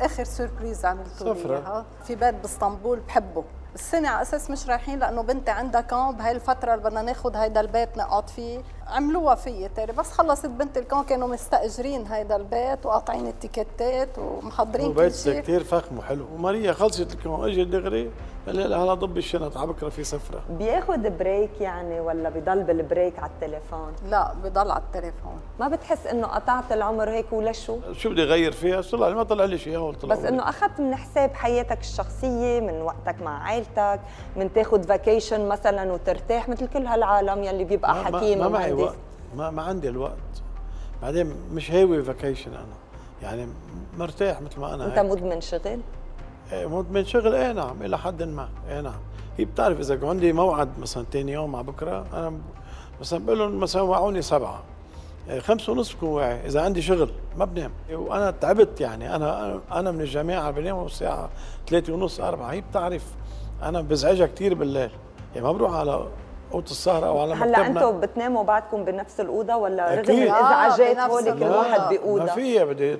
اخر سيربريز عملته لي في بيت باسطنبول بحبه، السنه على اساس مش رايحين لانه بنتي عندها كامب هاي الفتره اللي بدنا ناخذ هيدا البيت نقعد فيه، عملوها فيي تاري بس خلصت بنتي الكامب كانوا مستاجرين هيدا البيت وقاطعين التيكتات ومحضرين كل شيء. البيت كثير فخم وحلو، وماريا خلصت الكامب اجت دغري قال لي هلا ضبي الشنط على بكره في سفره. بياخذ بريك يعني ولا بضل بالبريك على التليفون؟ لا بضل على التليفون. ما بتحس انه قطعت العمر هيك ولا شو؟ شو بدي غير فيها؟ طلع ما طلع لي شيء هول طلع. بس انه اخذت من حساب حياتك الشخصيه، من وقتك مع عائلتك، من تاخذ فاكيشن مثلا وترتاح مثل كل هالعالم يلي بيبقى حكيم ومهندس. ما معي وقت، ما عندي الوقت، بعدين مش هاوي فاكيشن انا، يعني مرتاح مثل ما انا. انت مدمن شغل؟ مدمن شغل ايه نعم، الى حد ما ايه نعم. هي بتعرف اذا عندي موعد مثلا ثاني يوم على بكره انا مثلا بقول لهم مثلا وعوني 7 5:30 بكون واعي، اذا عندي شغل ما بنام، وانا تعبت يعني انا من الجماعه بنام الساعه 3:30 4، هي بتعرف انا بزعجها كثير بالليل، يعني ما بروح على اوضه السهره او على مكتبنا. هلا انتم بتناموا بعدكم بنفس الاوضه ولا رغم الازعاجات هول كل واحد باوضه؟ ما فيها بدي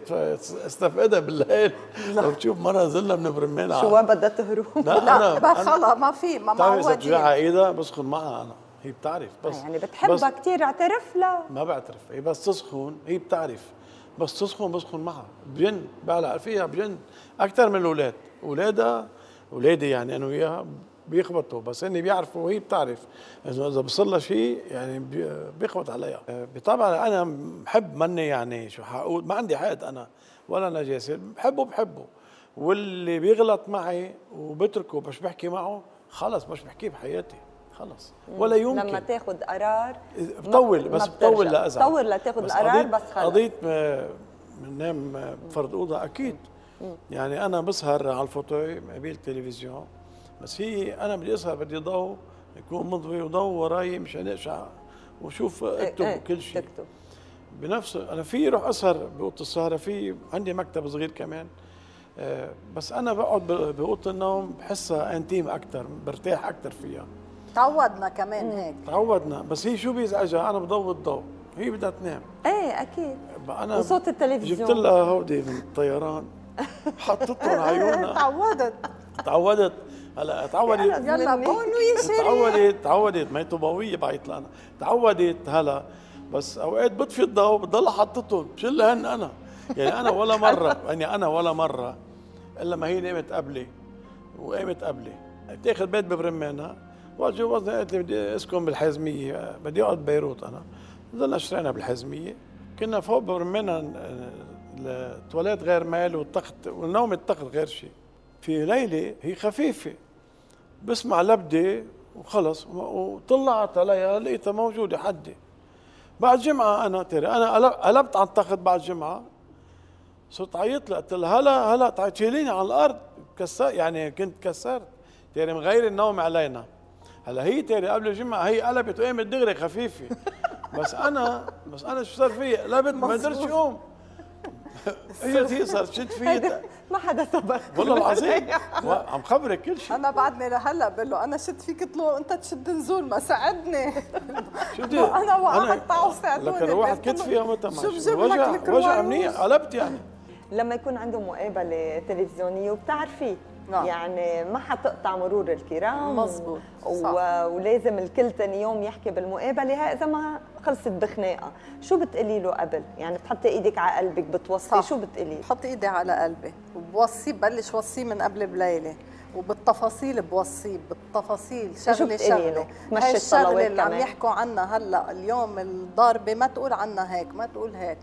استفقدها بالليل، لو بتشوف مره زلنا من برمانه شو بدها تهرب؟ لا بخلص ما في ما معودين. بتعرف اذا ايدها بسخن معها انا، هي بتعرف بس يعني بتحبها كثير. اعترف لها؟ ما بعترف، هي بس تسخن، هي بتعرف بس تسخن بسخن معها، بجن بعلق فيها بجن اكثر من الاولاد، اولادي يعني انا وياها بيخبطوا بس هن بيعرفوا وهي بتعرف اذا بصير لها شيء يعني بيخبط عليها. طبعا انا بحب مني يعني شو حقول، ما عندي حقد انا ولا نجاسه، بحبه واللي بيغلط معي وبتركه مش بحكي معه خلص مش بحكيه بحياتي خلص ولا يمكن. لما تاخذ قرار بطول، بس بطول لازعل، بطول لتاخذ القرار بس خلص. قضيت بنام بفرد اوضه اكيد يعني انا بسهر على الفوتوي قبيل التلفزيون، بس هي انا بدي اسهر بدي ضو يكون مضوي وضو وراي مشان اقشع وشوف اكتب وكل شيء تكتب بنفس. انا في روح اسهر باوضه السهره، في عندي مكتب صغير كمان، بس انا بقعد باوضه النوم بحسها انتيم اكثر، برتاح اكثر فيها. تعودنا كمان هيك، تعودنا. بس هي شو بيزعجها؟ انا بضوي الضوء، هي بدها تنام. ايه اكيد. انا وصوت التلفزيون جبت لها هودي من الطيران حطتهم عيونها تعودت. هلا تعودت يلا بونو يا شيخ. تعودت ما هي طوباويه بعيط لها، تعودت هلا. بس اوقات بطفي الضوء بضل حطتهم شلهن انا، يعني انا ولا مره يعني انا ولا مره الا ما هي نامت قبلي تاخذ بيت ببرمانها وجوزنا. قالت لي بدي اسكن بالحزميه، بدي اقعد ببيروت انا، ضلنا اشترينا بالحزميه، كنا فوق برمينا التواليت غير مال والتخت والنوم التخت غير شيء. في ليله هي خفيفه بسمع لبده وخلص وطلعت عليها لقيتها موجوده حدي. بعد جمعه انا ترى انا قلبت على التخت بعد جمعه، صرت عيط لها قلت لها هلا تعالي شيليني على الارض، كسرت يعني كنت كسرت ترى مغير النوم علينا. هلا هي تاني قبل الجمعه هي قلبت وقامت دغري خفيفه، بس انا شو صار في؟ قلبت ما قدرتش اقوم. هي صارت شد فيي ما حدا طبخ والله العظيم. عم خبرك كل شيء. انا بعدني لهلا بقول له انا شد فيك، قلت له انت تشد نزول ما ساعدني. شو بدي؟ انا وقعت تعوا ساعدوني. لكن روحت كتفي متى ماشي وجع منيح قلبت يعني. لما يكون عنده مقابله تلفزيونيه وبتعرفيه يعني ما حتقطع مرور الكرام، مظبوط ولازم الكل ثاني يوم يحكي بالمقابله، هاي اذا ما خلصت بخناقه شو بتقولي له قبل؟ يعني بتحطي ايدك على قلبك بتوصي؟ شو بتقولي؟ بحط ايدي على قلبي وبوصي، ببلش وصيه من قبل بليله وبالتفاصيل، بوصيه بالتفاصيل شغله. هاي الشغله اللي عم يحكوا عنها هلا اليوم الضاربه ما تقول عنها هيك، ما تقول هيك.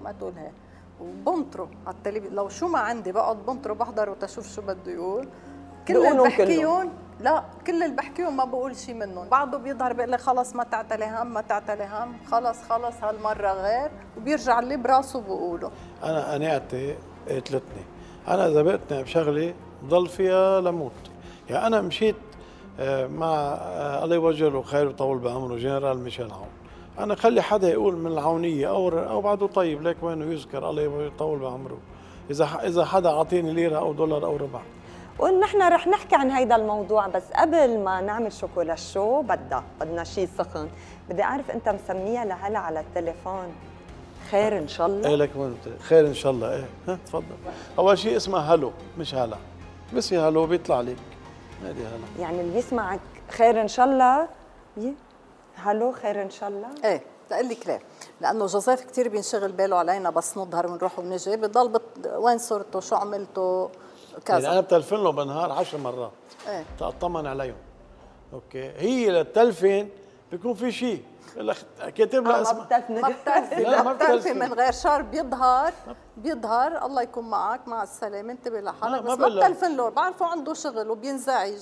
وبنطروا على التلفزيون، لو شو ما عندي بقعد بنطروا بحضر وتشوف شو بده يقول. كل اللي بحكيهم لا، كل اللي بحكيهم ما بقول شيء منهم. بعضه بيظهر بيقول لي خلص ما تعتلي هم، خلص هالمره غير، وبيرجع اللي براسه بقوله. انا قناعتي قتلتني، انا اذا بقتنع بشغله بضل فيها لموت. يعني انا مشيت مع الله يوجه له خير ويطول بعمره جنرال ميشيل عون، انا خلي حدا يقول من العونيه او بعده طيب ليك وينه يذكر، الله يطول بعمره. اذا حدا اعطيني ليره او دولار او ربع. ونحن رح نحكي عن هيدا الموضوع، بس قبل ما نعمل شوكولا شو بدنا شيء سخن. بدي اعرف انت مسميها لهلا على التليفون خير ان شاء الله؟ ايه لك وين خير ان شاء الله. ايه ها تفضل. اول شيء اسمها هلو مش هلا، بس هلو بيطلع لك يعني اللي يسمعك خير ان شاء الله. هلو خير ان شاء الله. ايه تقلي كلام، لانه جوزيف كثير بينشغل باله علينا، بس نظهر ونروح ونجي بضل وين صرتوا شو عملتوا كذا. يعني انا بتلفن له بالنهار 10 مرات ايه تطمن عليهم. اوكي هي للتلفن بيكون في شيء كاتب لها اسمع ما بتلفن من غير شر، بيظهر الله يكون معك مع السلامه انتبه لحالك، بس ما بتلفن له، بعرفه عنده شغل وبينزعج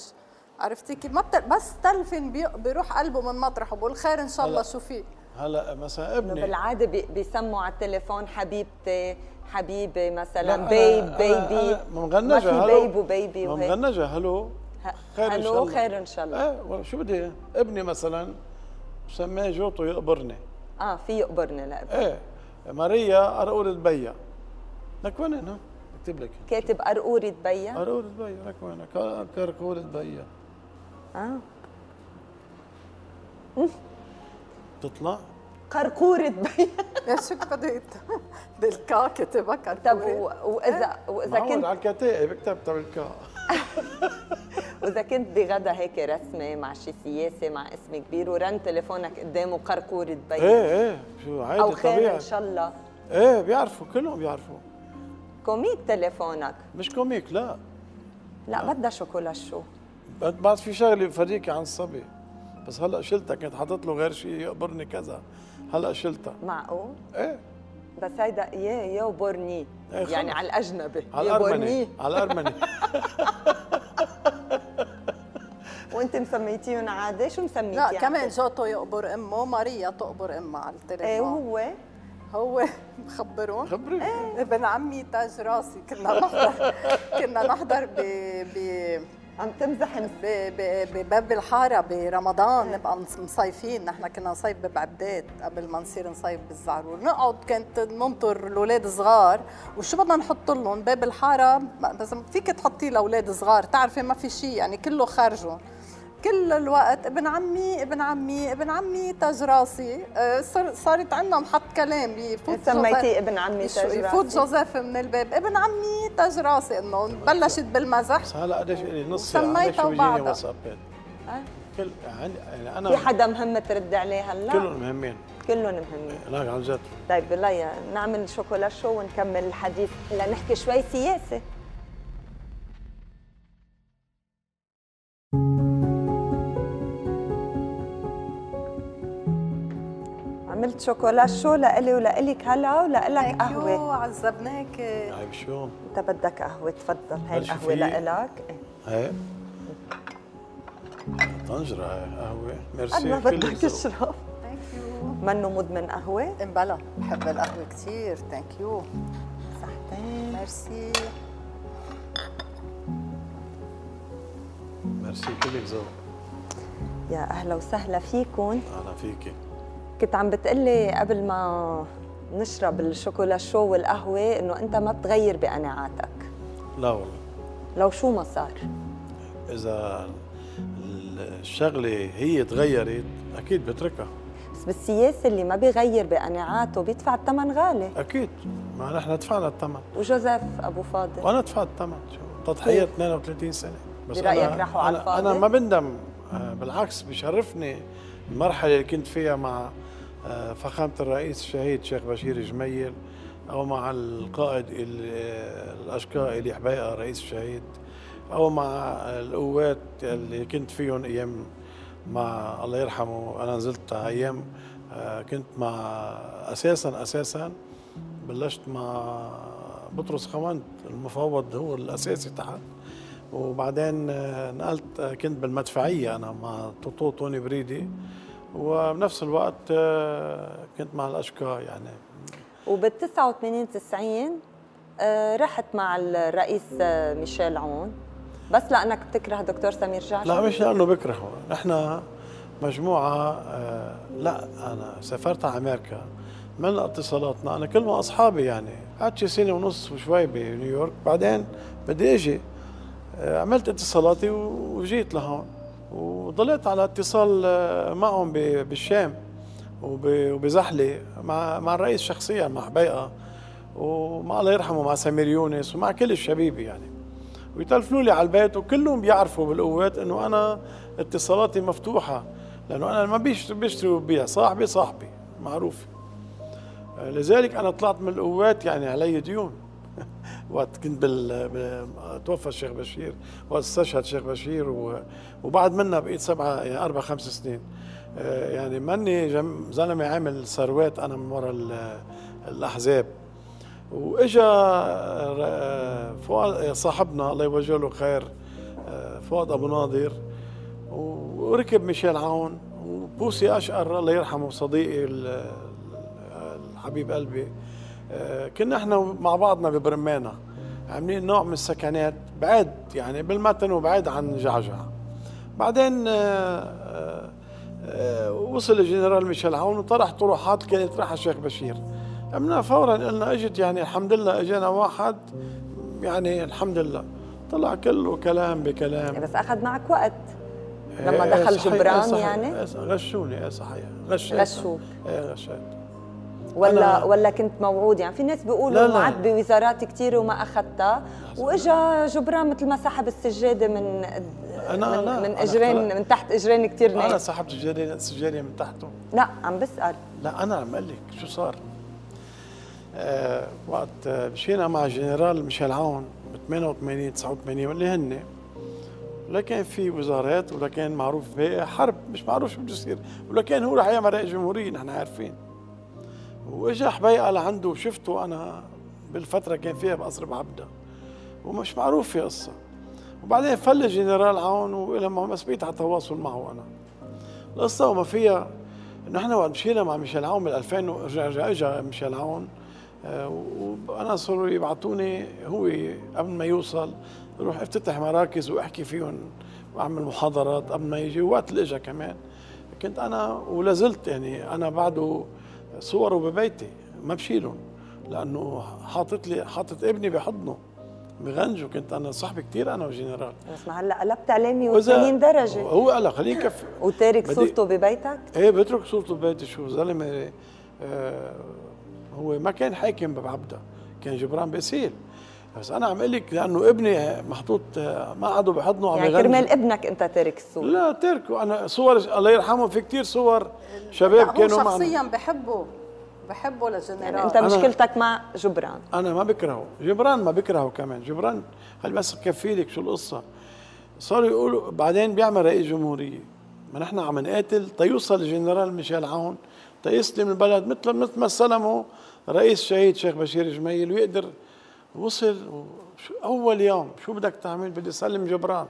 عرفتي كيف، ما بس تلفن بيروح قلبه من مطرحه بقول خير ان شاء الله شو في. هلا مثلا ابني بالعاده بيسموا على التليفون حبيبتي حبيبي مثلا بيبي مغنجه هلو بيبي مغنجه هلو خير ان شاء الله خير ان شاء الله. ايه شو بدي ابني مثلا بسميه جوته يقبرني في يقبرني لابني. ايه ماريا ارقورة بيا لك وين هنا بكتب لك كاتب ارقورة بيا ارقورة بيا لك وين كركورة بيا بتطلع قرقورة بيا يا شك بدي بالكا كاتبها كركورة. طب واذا كنت على الكتائب بكتب تبع الكا واذا كنت بغدا هيك رسمه مع شي سياسي مع اسم كبير ورن تليفونك قدامه قرقورة بيا ايه شو عادي طبيعي او خير طبيعي. ان شاء الله ايه بيعرفوا كلهم بيعرفوا. كوميك تليفونك مش كوميك لا. بدها شوكولا شو بعد في شغله بفرجيكي عن الصبي بس هلا شلتها، كنت حاطط له غير شيء يقبرني كذا هلا شلتها. معقول؟ ايه بس هيدا يقبرني يعني على الاجنبي على الارمني على الارمني وانت مسميتيهم عادي شو مسميتي؟ لا يعني كمان جوتو يقبر امه ماريا تقبر امها على التليفون. ايه هو مخبرون ابن عمي تاج راسي كنا نحضر عم تمزح بباب الحاره برمضان نبقى مصيفين، نحن كنا نصيف ببعبدات قبل ما نصير نصيف بالزعرور، نقعد كنت ننطر الاولاد صغار وشو بدنا نحط لهم باب الحاره، بس فيك تحطيه لاولاد صغار تعرفي ما في شيء يعني كله خرجوا كل الوقت ابن عمي ابن عمي ابن عمي تاج راسي. صارت عندنا محط كلام يفوت سميتيه ابن عمي تاج راسي يفوت جوزيف من الباب ابن عمي تاج راسي انه بلشت بالمزح. بس هلا قديش لي نص ساعه شو بيجيني واتسابات كل يعني انا في حدا مهم ترد عليه هلا؟ كلهم مهمين لا عن جد. طيب بالله نعمل شوكولا شو ونكمل الحديث لنحكي شوي سياسه. عملت شوكولا شو لإلي ولإلك هلا ولإلك قهوة. شو عذبناك. عيب شو؟ أنت بدك قهوة تفضل هاي القهوة لإلك. هاي طنجرة هاي قهوة ميرسي قد ما بدك اشرب. ثانك يو. منه مدمن قهوة؟ بلا بحب القهوة كثير. ثانك يو. صحتين. ميرسي. ميرسي كلك ذوق. يا أهلا وسهلا فيكم. أهلا فيكي. كنت عم بتقلي قبل ما نشرب الشوكولا شو والقهوه انه انت ما بتغير بقناعاتك. لا والله. لو شو ما صار. اذا الشغله هي تغيرت اكيد بتركها. بس بالسياسه اللي ما بيغير بقناعاته بيدفع الثمن غالي. اكيد، ما نحن دفعنا الثمن. وجوزيف ابو فاضل. وانا دفعت الثمن، تضحيه 32 سنه. بس برأيك راحوا على الفاضي؟ انا ما بندم، بالعكس بشرفني المرحله اللي كنت فيها مع فخامة الرئيس الشهيد شيخ بشير جميل أو مع القائد الأشقاء اللي حبيقة رئيس الشهيد أو مع القوات اللي كنت فيهم أيام مع الله يرحمه. أنا نزلت أيام كنت مع أساساً بلشت مع بطرس خمنت المفوض هو الأساسي تحت، وبعدين نقلت كنت بالمدفعية أنا مع طوني بريدي، وبنفس الوقت كنت مع الأشقاء يعني. وبال 89 90 رحت مع الرئيس ميشيل عون. بس لأنك بتكره دكتور سمير جعجع؟ لا مش لأنه بكرهه، نحن مجموعة. لا أنا سافرت على أمريكا من اتصالاتنا، أنا كل ما أصحابي يعني قعدت شي سنة ونص وشوي بنيويورك، بعدين بدي أجي عملت اتصالاتي وجيت لهون وضليت على اتصال معهم بالشام وبزحله مع الرئيس شخصيا مع حبيقه ومع الله يرحمه مع سمير يونس ومع كل الشبيبه يعني. ويتلفنوا لي على البيت، وكلهم بيعرفوا بالقوات انه انا اتصالاتي مفتوحه، لانه انا ما بيشتري وببيع، صاحبي معروف. لذلك انا طلعت من القوات يعني علي ديون. وقت كنت توفى الشيخ بشير، وقت استشهد الشيخ بشير وبعد منها بقيت 4 5 سنين، يعني ماني زلمه عامل ثروات انا من ورا الاحزاب. واجا صاحبنا الله يوجه له خير فؤاد ابو ناظر، وركب ميشيل عون وبوسي اشقر الله يرحمه صديقي الحبيب قلبي. كنا احنا مع بعضنا ببرمانه عاملين نوع من السكنات بعيد يعني بالمتن وبعيد عن جعجع. بعدين وصل الجنرال ميشيل عون وطرح طروحات كانت يطرحها الشيخ بشير. أمنا فورا قلنا اجت يعني الحمد لله اجانا واحد يعني الحمد لله، طلع كله كلام بكلام. بس اخذ معك وقت لما دخل جبران يعني؟ غشوني. ايه صحيح، غشوك. ايه غشيت. ولا كنت موعود يعني؟ في ناس بيقولوا وعد بوزارات كثير وما اخذتها، واجا جبران مثل ما سحب السجاده من اجرين، من تحت اجرين كثير ناس. انا سحبت السجاده من تحته؟ لا عم بسال. لا انا عم اقول لك شو صار. وقت مشينا مع الجنرال ميشيل عون ب 88 89 واللي هن ولا كان في وزارات ولا كان معروف حرب، مش معروف شو بده يصير، ولا كان هو رح يعمل رئيس جمهوريه نحن عارفين. واجا حبيقه لعنده وشفته انا بالفتره كان فيها بقصر بعبده ومش معروف في قصه. وبعدين فل الجنرال عون ولما بقيت على تواصل معه انا القصه وما فيها انه احنا وقت مشينا مع ميشيل عون بال 2000 اجا ميشيل عون وانا صاروا يبعثوني هو قبل ما يوصل روح افتتح مراكز واحكي فيهم واعمل محاضرات قبل ما يجي. وقت اللي اجى كمان كنت انا ولا زلت يعني انا بعده صوره ببيتي ما بشيلهم لانه حاطط ابني بحضنه بغنجه. كنت انا صاحبي كثير انا والجنرال. بس ما هلا قلبت عليه 180 درجه. هو قال خليه يكفي. وتارك صورته ببيتك؟ ايه بترك صورته ببيتي. شو زلمه، هو ما كان حاكم بعبده، كان جبران باسيل. بس انا عم اقول لك لانه ابني محطوط مقعده بحضنه عم يغني. يعني كرمال ابنك انت تارك الصور؟ لا تاركه انا صور الله يرحمه في كثير صور شباب كانوا معنا. شخصيا بحبه للجنرال. يعني انت مشكلتك مع جبران؟ انا ما بكرهه، جبران ما بكرهه كمان، جبران خلي بس كفي لك شو القصه. صاروا يقولوا بعدين بيعمل رئيس جمهوريه، ما نحن عم نقاتل تيوصل الجنرال ميشيل عون تيسلم البلد مثل ما سلمه رئيس شهيد شيخ بشير جميل ويقدر وصل. اول يوم شو بدك تعمل؟ بدي سلم جبران.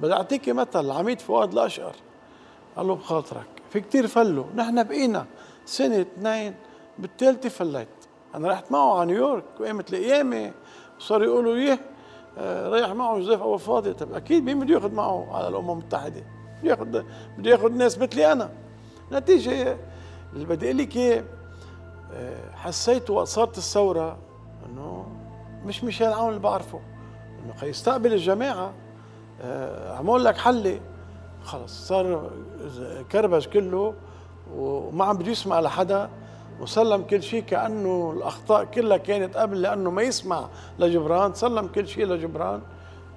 بدي اعطيكي مثل العميد فؤاد الاشقر قال له بخاطرك في كثير فلوا، نحن بقينا سنه 2 بالثالثه فليت. انا رحت معه على نيويورك وقامت القيامه وصاروا يقولوا لي رايح معه جوزيف ابو فاضل. طب اكيد مين بده ياخذ معه على الامم المتحده؟ بده ياخذ ناس مثلي انا. نتيجه اللي بدي اقول لك اياه حسيت وقت صارت الثوره انه مش ميشيل عون اللي بعرفه، انه حيستقبل الجماعه عمول لك حله. خلص صار كربج كله وما عم بده يسمع لحدا وسلم كل شيء كانه الاخطاء كلها كانت قبل لانه ما يسمع لجبران، سلم كل شيء لجبران.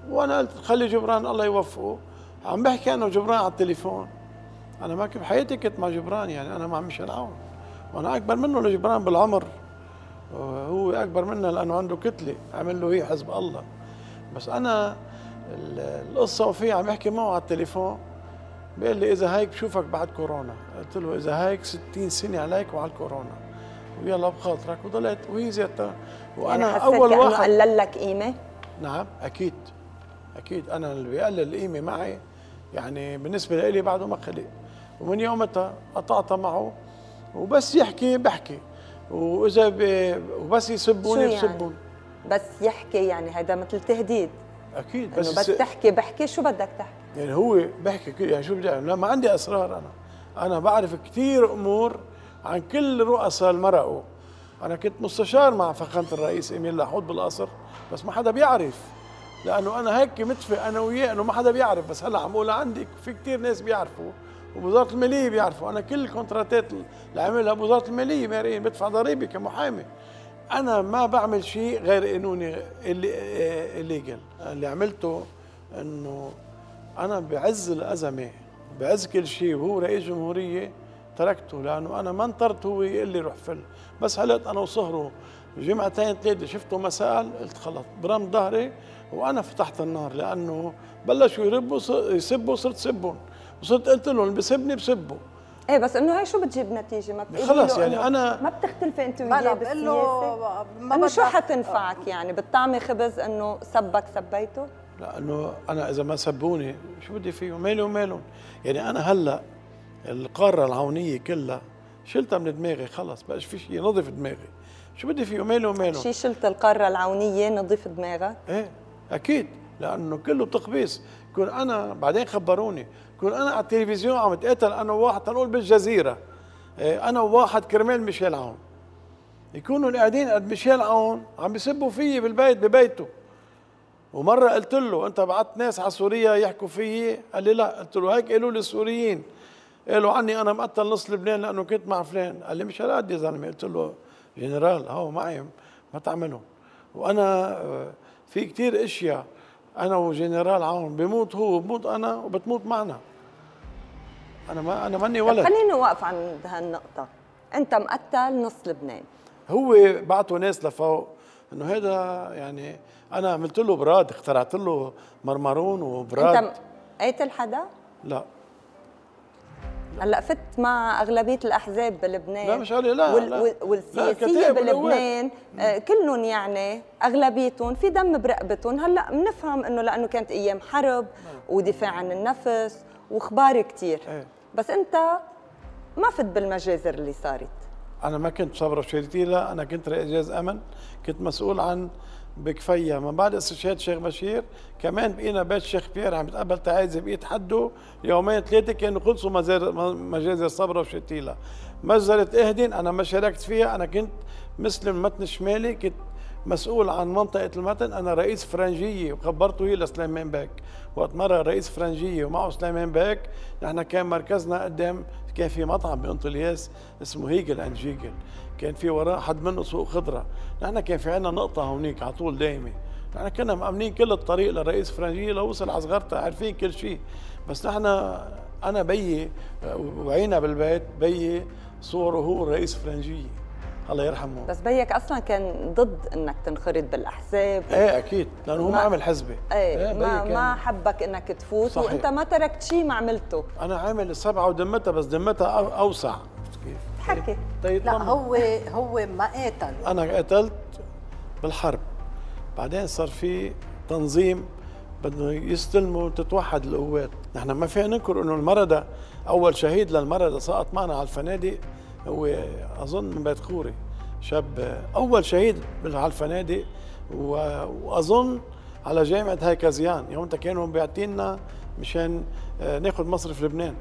وانا قلت خلي جبران الله يوفقه. عم بحكي انا وجبران على التليفون، أنا ما كنت بحياتي كنت مع جبران، يعني أنا مع ميشيل عون وأنا أكبر منه لجبران بالعمر، هو أكبر منه لأنه عنده كتلة عمل له هي حزب الله. بس أنا القصة وفيه عم أحكي معه على التليفون بيقول لي إذا هيك بشوفك بعد كورونا. قلت له إذا هيك 60 سنة عليك وعلى الكورونا ويلا بخاطرك. وضليت وهي زيادتها. وأنا يعني أول واحد حسيت كأنه قلل لك قيمة؟ نعم أكيد أكيد. أنا اللي بيقلل القيمة معي يعني بالنسبة لي بعده ما خلق. ومن يومتها قطعتها معه وبس يحكي بحكي وإذا وبس يسبوني بسبوني. بس يحكي يعني هذا مثل تهديد؟ أكيد. بس تحكي بحكي. شو بدك تحكي؟ يعني هو بحكي يعني شو بدي أعمل؟ لا ما عندي أسرار أنا بعرف كثير أمور عن كل رؤساء اللي مرقوا. أنا كنت مستشار مع فخامة الرئيس إميل لحود بالقصر بس ما حدا بيعرف لانه انا هيك متفق انا وياه انه ما حدا بيعرف. بس هلا عم بقول عندك في كثير ناس بيعرفوا ووزاره الماليه بيعرفوا. انا كل الكونتراتات اللي عاملها بوزاره الماليه ماريا بدفع ضريبه كمحامي أنا ما بعمل شيء غير قانوني الليجل. اللي عملته إنه أنا بعز الأزمة بعز كل شيء وهو رئيس جمهورية تركته، لأنه أنا ما انطرت هو يقول لي روح فل، بس هلقت أنا وصهره جمعتين ثلاثة شفته مساء قلت خلص برم ظهري وأنا فتحت النار، لأنه بلشوا يربوا يسبوا صرت سبهم وصرت قلت لهم بسبني بسبه. ايه بس انه هي شو بتجيب نتيجه؟ ما خلص يعني انا ما بتختلفي انت وياه بالسياسه انه شو حتنفعك يعني بالطعمه خبز انه سبك سبيته؟ لانه انا اذا ما سبوني شو بدي فيه؟ مالي ومالهم يعني. انا هلا القاره العونيه كلها شلتها من دماغي خلص، بقاش في شيء نظف دماغي شو بدي فيه؟ مالي ومالهم شيء. شلت القاره العونيه نظف دماغك؟ ايه اكيد، لانه كله بتقبيص. كون انا بعدين خبروني كون انا على التلفزيون عم اتقاتل انا وواحد تنقول بالجزيره، انا وواحد كرمال ميشيل عون، يكونوا قاعدين قد ميشيل عون عم بيسبوا فيي بالبيت ببيته. ومره قلت له انت بعثت ناس على سوريا يحكوا فيي؟ قال لي لا. قلت له هيك قالوا لي السوريين، قالوا عني انا مقتل نص لبنان لانه كنت مع فلان. قال لي مش هالقد يا زلمه. قلت له جنرال هو معي ما تعملهم، وانا في كثير اشياء أنا وجنرال عون بموت هو بموت أنا وبتموت معنا. أنا ماني ولد. خليني أوقف عند هالنقطة، أنت مقتل نص لبنان. هو بعثوا ناس لفوق إنه هذا يعني أنا عملت له براد، اخترعت له مرمرون وبراد. أنت قاتل حدا؟ لا. هلا فت مع اغلبيه الاحزاب بلبنان. لا مش علي لا والسياسيه بلبنان كلهم يعني اغلبيتهم في دم برقبتهم. هلا بنفهم انه لانه كانت ايام حرب ودفاع عن النفس واخبار كثير، بس انت ما فت بالمجازر اللي صارت. انا ما كنت صبره شريتي، لا انا كنت رئيس جهاز امن، كنت مسؤول عن بكفيه. من بعد استشهاد شيخ بشير كمان بقينا بيت شيخ بيير عم يتقبل تعازي بايد حده يومين ثلاثه كانوا خلصوا مجازر صبره وشتيله. مجزره اهدن انا ما شاركت فيها، انا كنت مسلم المتن الشمالي كنت مسؤول عن منطقه المتن، انا رئيس فرنجيه وخبرته هي لسليمان باك وقت مره رئيس فرنجيه ومعه سليمان باك. نحن كان مركزنا قدام كان في مطعم بانطلياس اسمه هيجل اند جيجل، كان في وراه حد منه سوق خضره، نحن كان في عندنا نقطه هونيك على طول دائمه، نحن كنا مأمنين كل الطريق لرئيس فرنجيه لوصل على صغرته عارفين كل شيء. بس نحن انا بيي وعينا بالبيت بيي صوره هو رئيس فرنجيه الله يرحمه. بس بيك اصلا كان ضد انك تنخرط بالاحزاب. ايه اكيد لانه هو ما عمل حزبه. ايه ما حبك انك تفوت صحيح. وانت ما تركت شيء ما عملته. انا عامل السبعه ودمتها، بس دمتها اوسع. كيف؟ تحكي لا هو ما قاتل، انا قتلت بالحرب. بعدين صار في تنظيم بده يستلموا تتوحد القوات، نحن ما فينا ننكر انه المرضى اول شهيد للمرضى سقط معنا على الفنادق هو اظن من بيت خوري، شاب اول شهيد على الفنادق واظن على جامعه هاي كازيان يومتها كانوا بيعطينا مشان ناخذ مصرف لبنان.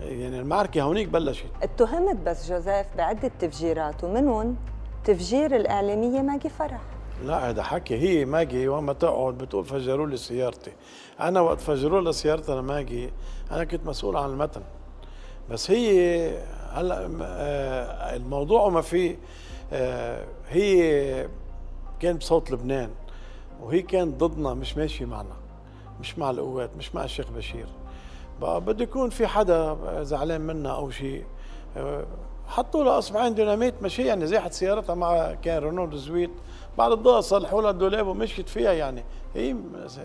يعني المعركه هونيك بلشت. اتهمت بس جوزيف بعده تفجيرات ومنهم تفجير الاعلاميه ماجي فرح. لا هذا حكي، هي ماجي وما تقعد بتقول فجروا لي سيارتي، انا وقت فجروا لي سيارتي لماجي انا كنت مسؤول عن المتن. بس هي هلا الموضوع وما فيه، هي كان بصوت لبنان وهي كان ضدنا مش ماشي معنا، مش مع القوات مش مع الشيخ بشير. بقى بده يكون في حدا زعلان منا او شيء، حطوا لها اصبعين ديناميت مشي يعني زاحت سيارتها مع كان رونالد زويت، بعد الضوء صلحوا لها الدولاب ومشيت فيها. يعني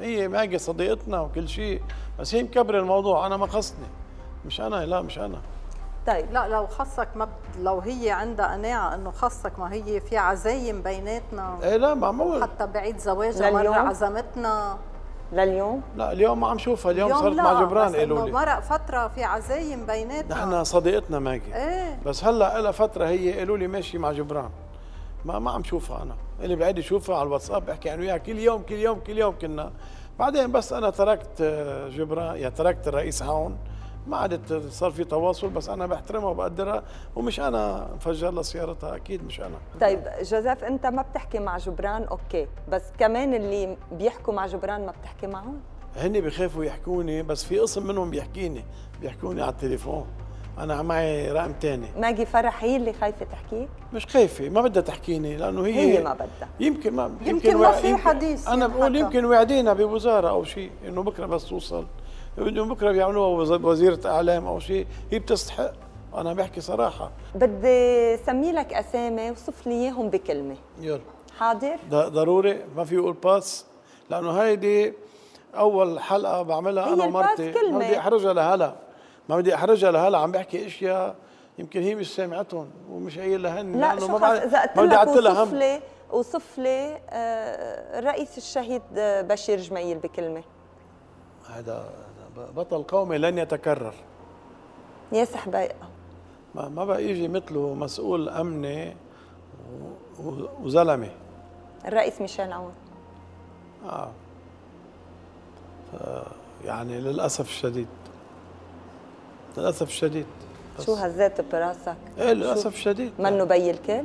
هي ماجي صديقتنا وكل شيء، بس هي مكبره الموضوع. انا ما خصني، مش انا لا مش انا. طيب لا لو خصك ما لو هي عندها قناعه انه خصك، ما هي في عزايم بيناتنا. ايه لا معمول حتى بعيد زواجها مره عزمتنا لليوم. لا اليوم ما عم شوفها، اليوم صارت مع جبران قالوا لي مرق فتره في عزايم بيناتنا نحن صديقتنا ماجي. ايه بس هلا لها فتره هي قالوا لي ماشي مع جبران، ما عم شوفها انا، اللي بعيد شوفها على الواتساب احكي انا وياها كل يوم كل يوم كل يوم كنا. بعدين بس انا تركت جبران يا تركت الرئيس عون ما عادت صار في تواصل، بس انا بحترمها وبقدرها ومش انا مفجر لها سيارتها اكيد مش انا. طيب جوزيف انت ما بتحكي مع جبران اوكي، بس كمان اللي بيحكوا مع جبران ما بتحكي معهم؟ هن بخافوا يحكوني، بس في قسم منهم بيحكيني على التليفون انا معي رقم ثاني. ماجي فرح هي اللي خايفه تحكيك؟ مش خايفه، ما بدها تحكيني لانه هي ما بدها. يمكن ما في حديث. انا بقول يمكن وعدينا بوزاره او شيء انه بكره بس توصل بدهم بكره بيعملوها وزيره اعلام او شيء، هي بتستحق. انا بحكي صراحه. بدي سمي لك اسامي وصف لي اياهم بكلمه. يلا. حاضر؟ ضروري ما في اقول باس لانه هيدي اول حلقه بعملها انا ومرتي. ما بدي احرجها لهلا، عم بحكي اشياء يمكن هي مش سامعتهم ومش قايل لهن. لا شو اذا قلت لك وصف لي رئيس الشهيد بشير جميل بكلمه. هذا بطل قومي لن يتكرر. ياسح بيقه ما بقى يجي مثله مسؤول امني وزلمه. الرئيس ميشيل عون. يعني للاسف الشديد، للاسف الشديد. شو هزيت براسك؟ ايه للاسف الشديد. منه بي الكل؟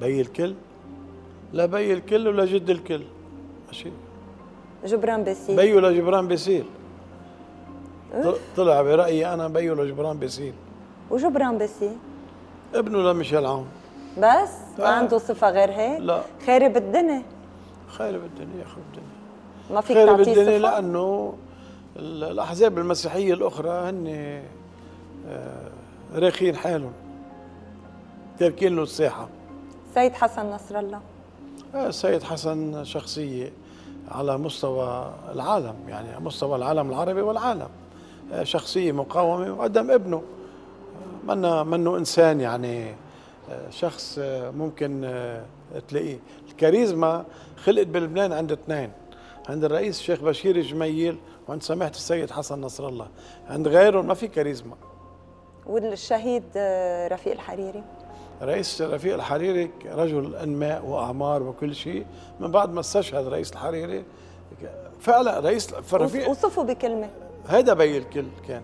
بي الكل؟ لا بي الكل ولا جد الكل. ماشي. جبران باسيل بيو لجبران باسيل. طلع برايي انا بيو لجبران باسيل. وجبران باسيل؟ ابنه لميشيل عون. بس؟ ما عنده صفة غير هيك؟ لا. خارب الدنيا. خارب الدنيا، خرب الدنيا. ما فيك تعطيه صفة؟ خارب الدنيا لأنه الأحزاب المسيحية الأخرى هن راخين حالهم. تاركين له الساحة. سيد حسن نصرالله. سيد حسن شخصية على مستوى العالم، يعني على مستوى العالم العربي والعالم. شخصية مقاومة وقدم ابنه. منه إنسان، يعني شخص ممكن تلاقيه. الكاريزما خلقت بلبنان عند اثنين، عند الرئيس الشيخ بشير جميل وعند سماحة السيد حسن نصر الله. عند غيرهم ما في كاريزما. والشهيد رفيق الحريري. رئيس رفيق الحريري رجل انماء واعمار وكل شيء. من بعد ما استشهد رئيس الحريري فعلا رئيس رفيق وصفه بكلمه. هذا بي الكل كان.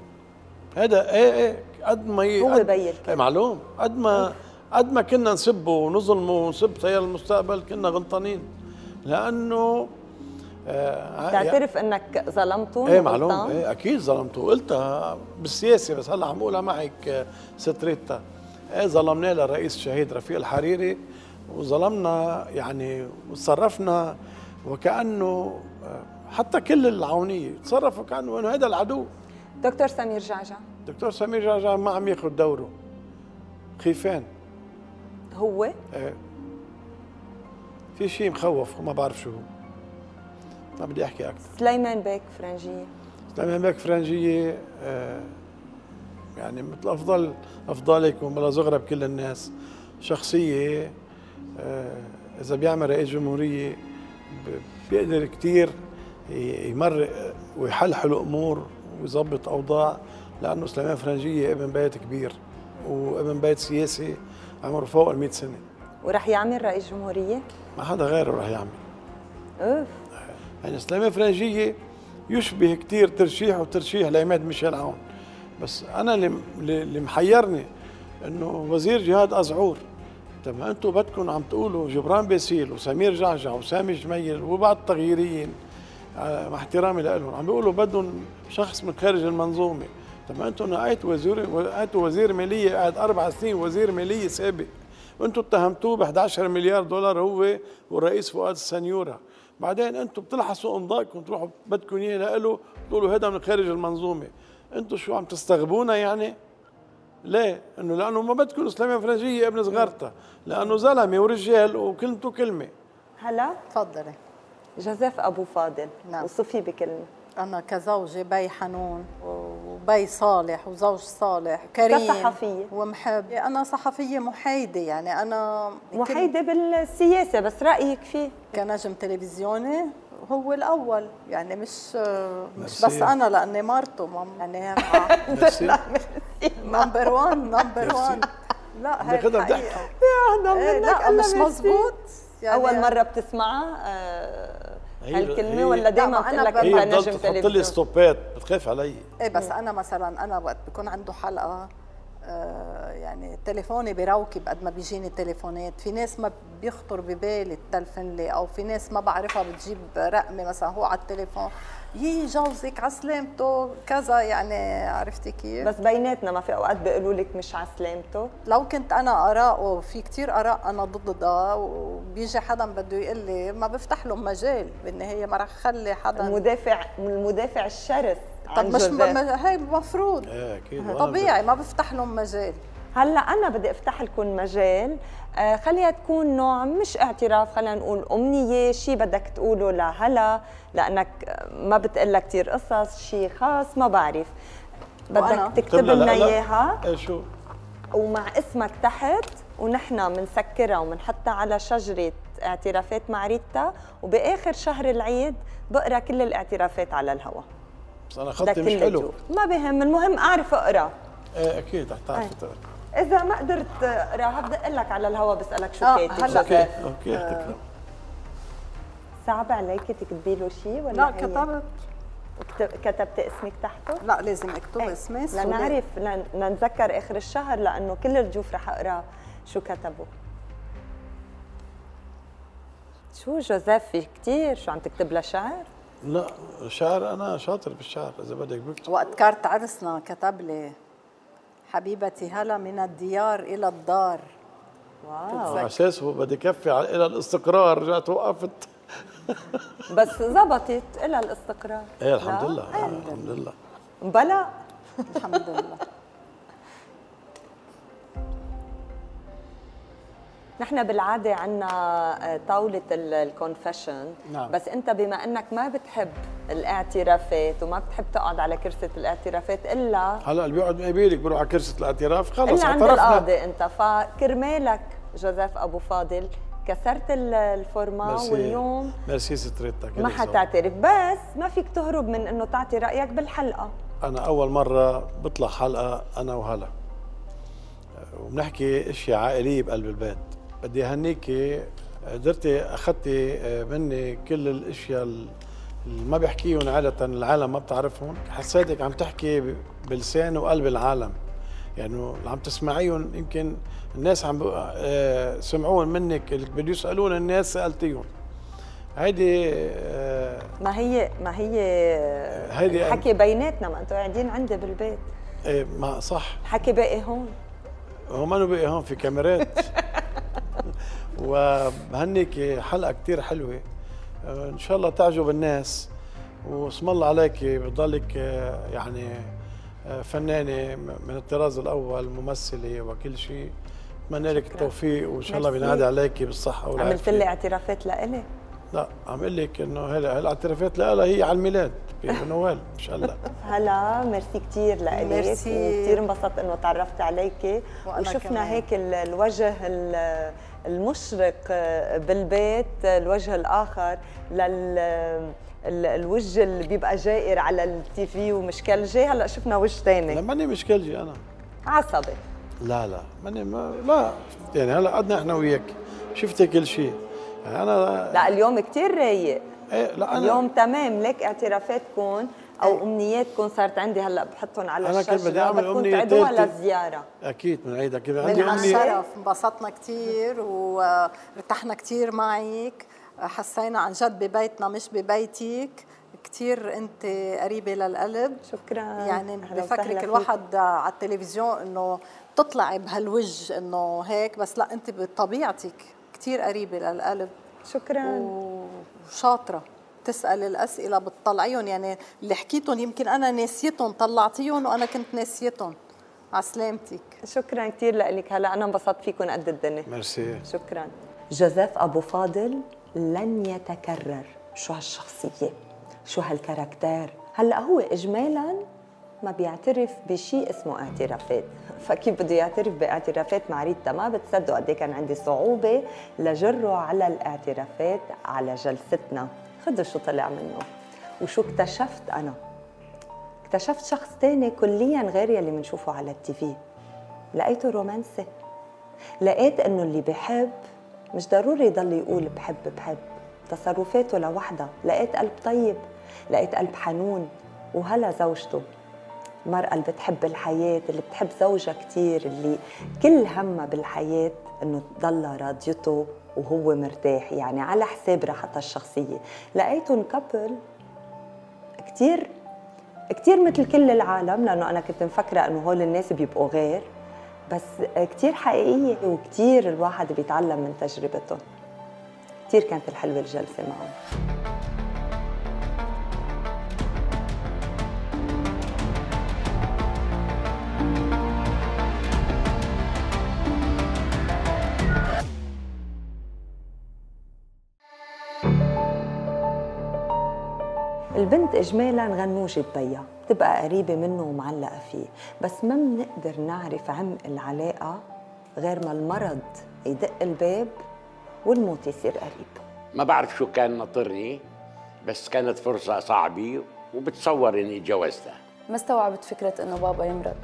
هذا ايه قد ما هو بي الكل. معلوم قد ما كنا نسبه ونظلمه ونسب تيار المستقبل كنا غلطانين، لانه تعترف انك ظلمته. ايه معلوم. ايه اكيد ظلمته، قلتها بالسياسه بس هلا عم بقولها معك ست ريتا. ايه ظلمناه للرئيس الشهيد رفيق الحريري، وظلمنا يعني وتصرفنا وكانه حتى كل العونيه تصرفوا كانه انه هذا العدو. دكتور سمير جعجع. دكتور سمير جعجع ما عم ياخذ دوره، خيفان هو. ايه في شيء مخوف ما بعرف شو هو، ما بدي احكي اكثر. سليمان باك فرنجية يعني مثل افضلك ولا زغرب كل الناس. شخصيه اذا بيعمل رئيس جمهوريه بيقدر كثير يمرق ويحلحل امور ويظبط اوضاع، لانه سليمان فرنجية ابن بيت كبير وابن بيت سياسي عمره فوق ال 100 سنة. ورح يعمل رئيس جمهورية؟ ما حدا غيره رح يعمل. اوف. يعني سليمان فرنجية يشبه كثير وترشيح لعماد ميشيل عون، بس أنا اللي محيرني إنه وزير جهاد أزعور. طب ما أنتم بدكم عم تقولوا جبران باسيل وسمير جعجع وسامي جميل وبعض التغييريين، مع احترامي لهم، عم بيقولوا بدهم شخص من خارج المنظومة. طب ما انتم نقيتوا وزير ماليه قاعد 4 سنين، وزير ماليه سابق، وانتم اتهمتوه ب 11 مليار دولار هو والرئيس فؤاد السنيوره. بعدين انتم بتلحسوا امضائكم تروحوا بدكم اياه له تقولوا هذا من خارج المنظومه. انتم شو عم تستغبونا يعني؟ ليه؟ انه لانه ما بدكم سليمان فرنجية ابن صغارته، لانه زلمه ورجال وكلمته كلمه. هلا تفضلي. جوزيف أبو فاضل. نعم. وصفي بكلمه. أنا كزوجة بي حنون وبي صالح وزوج صالح كريم كصحفية ومحب. أنا صحفية محايدة، يعني أنا محايدة بالسياسة، بس رأيك فيه كنجم تلفزيوني هو الأول، يعني مش بس أنا لأني مرته يعني نمبر 1. لا هي الحقيقة. لا مش مزبوط يعني. أول مرة بتسمعها هالكلمة ولا دايما بتقول لك انت نجم تلفزيون؟ هي بتحط لي ستوبات بتخاف علي. ايه بس انا مثلا وقت بكون عنده حلقة يعني تليفوني بيروكب قد ما بيجيني تليفونات. في ناس ما بيخطر ببالي التلفن لي، او في ناس ما بعرفها بتجيب رقمي مثلا هو على التليفون، يي جوزك على سلامته كذا، يعني عرفتي كيف؟ بس بيناتنا ما في اوقات بيقولوا لك مش على سلامته؟ لو كنت انا اراء، وفي كثير اراء انا ضدها، وبيجي حدا بده يقول لي ما بفتح لهم مجال، بالنهايه ما رح خلي حدا المدافع الشرس. طب مش هي المفروض طبيعي ما بفتح لهم مجال. هلا انا بدي افتح لكم مجال، خليها تكون نوع مش اعتراف، خلينا نقول امنيه، شيء بدك تقوله لهلا لانك ما بتقلها كثير قصص، شيء خاص ما بعرف بدك تكتب لنا اياها شو، ومع اسمك تحت، ونحن بنسكرها وبنحطها على شجره اعترافات مع ريتا، وباخر شهر العيد بقرا كل الاعترافات على الهواء. بس انا خطي مش حلو، ما بهم، المهم اعرف اقرا. ايه اكيد رح تعرف تقرا. اذا ما قدرت اقراها بدق لك على الهوا بسالك شو كاتب. هلا اوكي اوكي تكرم. صعب عليك تكتبي له شيء ولا؟ لا كتبت. كتبت اسمك تحته؟ لا لازم اكتب اسمي لنعرف، لنتذكر اخر الشهر، لانه كل الضيوف رح اقرا شو كتبوا. شو جوزيف في كثير، شو عم تكتب لها شعر؟ لا شعر، انا شاطر بالشعر اذا بدك بكتب. وقت كارت عرسنا كتب لي حبيبتي هلا من الديار الى الدار. واو، على اساس بدي كفي الى الاستقرار، رجعت وقفت. بس زبطت الى الاستقرار. ايه الحمد لله. الحمد لله بلا الحمد لله. نحن بالعاده عندنا طاوله الكونفشن. نعم. بس انت بما انك ما بتحب الاعترافات وما بتحب تقعد على كرسي الاعترافات الا هلا اللي بيقعد مقابلك بيروح على كرسي الاعتراف، خلص اعترفنا الا عند القاضي انت، فكرمالك جوزيف ابو فاضل كسرت الفورما، واليوم ميرسي ستريتا ما حتعترف. بس ما فيك تهرب من انه تعطي رايك بالحلقه. انا اول مره بطلع حلقه انا وهلا وبنحكي اشياء عائليه بقلب البيت، بدي هنيكي قدرتي اخذتي مني كل الاشياء اللي ما بحكيهم عاده العالم ما بتعرفهم. حسيتك عم تحكي بلسان وقلب العالم، يعني اللي عم تسمعيهم يمكن الناس عم سمعوهم منك، اللي بده يسالون الناس سالتيهم. هيدي ما هي حكي بيناتنا، ما انتم قاعدين عندي بالبيت. ايه ما صح، حكي باقي هون، هو ما باقي هون، في كاميرات. وبهنيك حلقه كثير حلوه ان شاء الله تعجب الناس، واسم الله عليك بتضلك يعني فنانه من الطراز الاول، ممثله وكل شيء. بتمنى لك التوفيق، وان شاء الله بينعاد عليك بالصحه والعافيه. عملت لي اعترافات لإلي؟ لا عم اقول لك انه هلا الاعترافات لإلها هي على الميلاد بنوال ان شاء الله. هلا ميرسي كثير لإلك، وكثير انبسطت انه تعرفت عليكي، وشفنا هيك الوجه المشرق بالبيت، الوجه الاخر الوجه اللي بيبقى جائر على التي في ومشكلجي. هلا شفنا وجه ثاني. لا ماني مشكلجي انا، عصبي. لا لا ماني، لا يعني هلا قعدنا احنا وياك شفتي كل شيء، يعني انا لا اليوم كثير رايق. ايه لا انا اليوم تمام. لك اعترافاتكم او امنياتكم صارت عندي، هلا بحطهم على الشاشه. انا كنت بدي اعمل امنيه تعدوها للزياره، اكيد بنعيدها كذا. عندي امنيه. من الشرف، انبسطنا كثير وارتحنا كثير معك، حسينا عن جد ببيتنا مش ببيتك، كثير انت قريبه للقلب. شكرا. يعني بفكرك الواحد على التلفزيون انه تطلعي بهالوجه انه هيك، بس لا انت بطبيعتك كثير قريبه للقلب. شكرا. وشاطره تسال الاسئله بتطلعيهم، يعني اللي حكيتهم يمكن انا ناسيتهم طلعتيهم، وانا كنت ناسيتهم. على سلامتك. شكرا كثير لك. هلا انا انبسطت فيكم قد الدنيا. ميرسي. شكرا. جوزيف ابو فاضل لن يتكرر. شو هالشخصيه، شو هالكاركتير. هلا هو اجمالا ما بيعترف بشيء اسمه اعترافات، فكيف بده يعترف باعترافات مع ريتا؟ ما بتصدقوا قد ايه كان عندي صعوبه لجره على الاعترافات على جلستنا. خدوا شو طلع منه وشو اكتشفت. انا اكتشفت شخص تاني كليا غير يلي بنشوفه على التي في. لقيته رومانسي، لقيت انه اللي بحب مش ضروري يضل يقول بحب بحب، تصرفاته لوحدها. لقيت قلب طيب، لقيت قلب حنون، وهلا زوجته. مرأة اللي بتحب الحياة، اللي بتحب زوجها كتير، اللي كل همها بالحياة انه تضلها راضيته وهو مرتاح، يعني على حساب راحتها الشخصية. لقيتهم كابل كتير كتير مثل كل العالم، لأنه أنا كنت مفكرة أنه هول الناس بيبقوا غير، بس كتير حقيقية وكتير الواحد بيتعلم من تجربتهم. كتير كانت الحلوة الجلسة معهم. البنت إجمالاً غنوجة بيها، بتبقى قريبة منه ومعلقة فيه، بس ما بنقدر نعرف عمق العلاقة غير ما المرض يدق الباب والموت يصير قريب. ما بعرف شو كان ناطرني، بس كانت فرصة صعبة وبتصور إني تجاوزتها. ما استوعبت فكرة إنه بابا يمرض.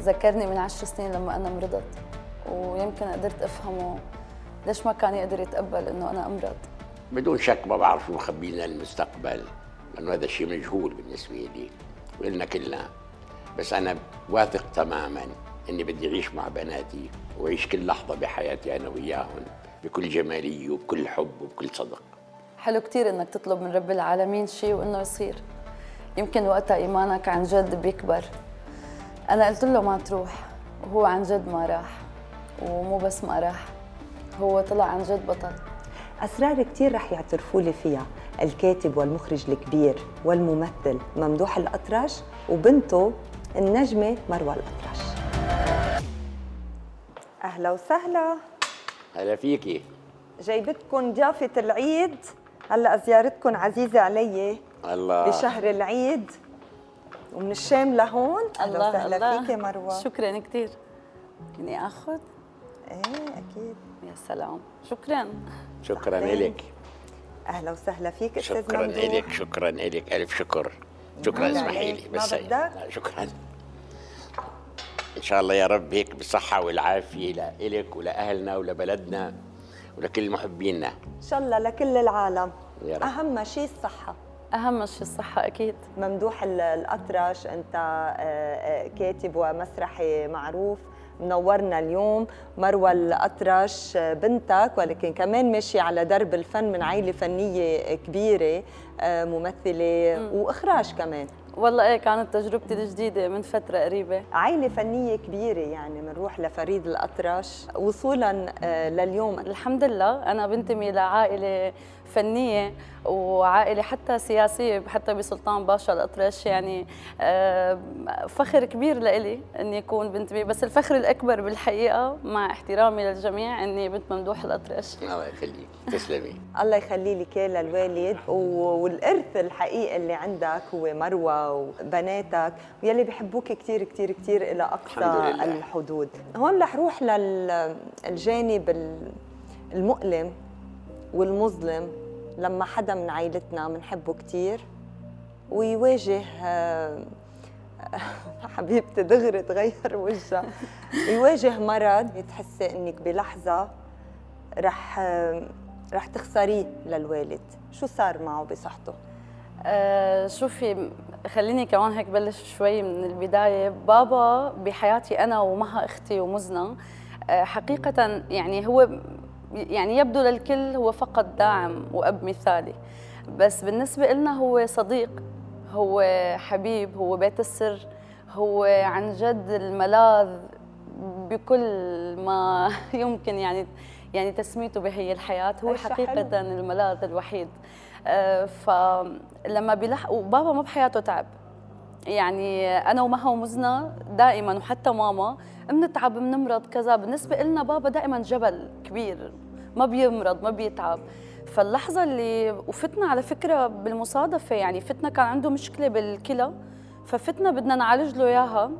ذكرني من 10 سنين لما أنا مرضت، ويمكن قدرت أفهمه ليش ما كان يقدر يتقبل إنه أنا أمرض. بدون شك ما بعرف شو مخبي لنا المستقبل، لأنه هذا الشيء مجهول بالنسبة لي وإلنا كلنا، بس أنا واثق تماماً إني بدي أعيش مع بناتي وأعيش كل لحظة بحياتي أنا وياهم بكل جمالية وبكل حب وبكل صدق. حلو كتير إنك تطلب من رب العالمين شيء وإنه يصير، يمكن وقتها إيمانك عن جد بيكبر. أنا قلت له ما تروح، وهو عن جد ما راح، ومو بس ما راح، هو طلع عن جد بطل. أسرار كتير رح يعترفوا لي فيها الكاتب والمخرج الكبير والممثل ممدوح الأطرش وبنته النجمة مروة الأطرش. أهلا وسهلا. هلا فيكي. جايبتكم ضيافة العيد، هلا زيارتكم عزيزة علي الله بشهر العيد ومن الشام لهون. أهلا وسهلا فيكي مروة. شكرا كتير. فيني آخذ؟ إيه أكيد. يا سلام، شكرا. شكرا لك. اهلا وسهلا فيك استاذ ممدوح. شكرا لك، شكرا لك، الف شكر. شكرا، اسمحي لي بس. شكرا. ان شاء الله يا رب هيك بالصحه والعافيه لك ولاهلنا ولبلدنا ولكل محبينا. ان شاء الله لكل العالم. يا رب. اهم شيء الصحه. اهم شيء الصحه اكيد. ممدوح الأطرش، انت كاتب ومسرحي معروف، منورنا اليوم. مروة الأطرش بنتك، ولكن كمان ماشية على درب الفن من عائلة فنية كبيرة، ممثلة وإخراج كمان. والله إيه، كانت تجربتي الجديدة من فترة قريبة. عائلة فنية كبيرة، يعني منروح لفريد الأطرش وصولاً لليوم. الحمد لله أنا بنتمي لعائلة فنية وعائلة حتى سياسية، حتى بسلطان باشا الأطرش، يعني فخر كبير لإلي أني أكون بنتمي، بس الفخر الأكبر بالحقيقة مع احترامي للجميع أني بنت ممدوح الأطرش. الله يخليك، تسلمي. الله يخلي لك إياه للوالد، والإرث الحقيقي اللي عندك هو مروة وبناتك ويلي بحبوك كتير كتير كتير إلى أقصى الحدود. هون رح روح للجانب المؤلم والمظلم لما حدا من عائلتنا منحبه كتير ويواجه حبيبتي دغري تغير وجهها، يواجه مرض بتحسي انك بلحظه رح تخسريه للوالد. شو صار معه بصحته؟ شوفي، خليني كمان هيك بلش شوي من البدايه. بابا بحياتي انا ومها اختي ومزنة، حقيقه يعني هو يعني يبدو للكل هو فقط داعم وأب مثالي، بس بالنسبة لنا هو صديق، هو حبيب، هو بيت السر، هو عن جد الملاذ بكل ما يمكن يعني تسميته بهي الحياة. هو حقيقة الملاذ الوحيد. فلما وبابا ما بحياته تعب، يعني أنا ومها ومزنة دائماً وحتى ماما بنتعب بنمرض كذا، بالنسبة لنا بابا دائماً جبل كبير ما بيمرض ما بيتعب. فاللحظة اللي وفتنا على فكرة بالمصادفة، يعني فتنا كان عنده مشكلة بالكلى، ففتنا بدنا نعالج له إياها،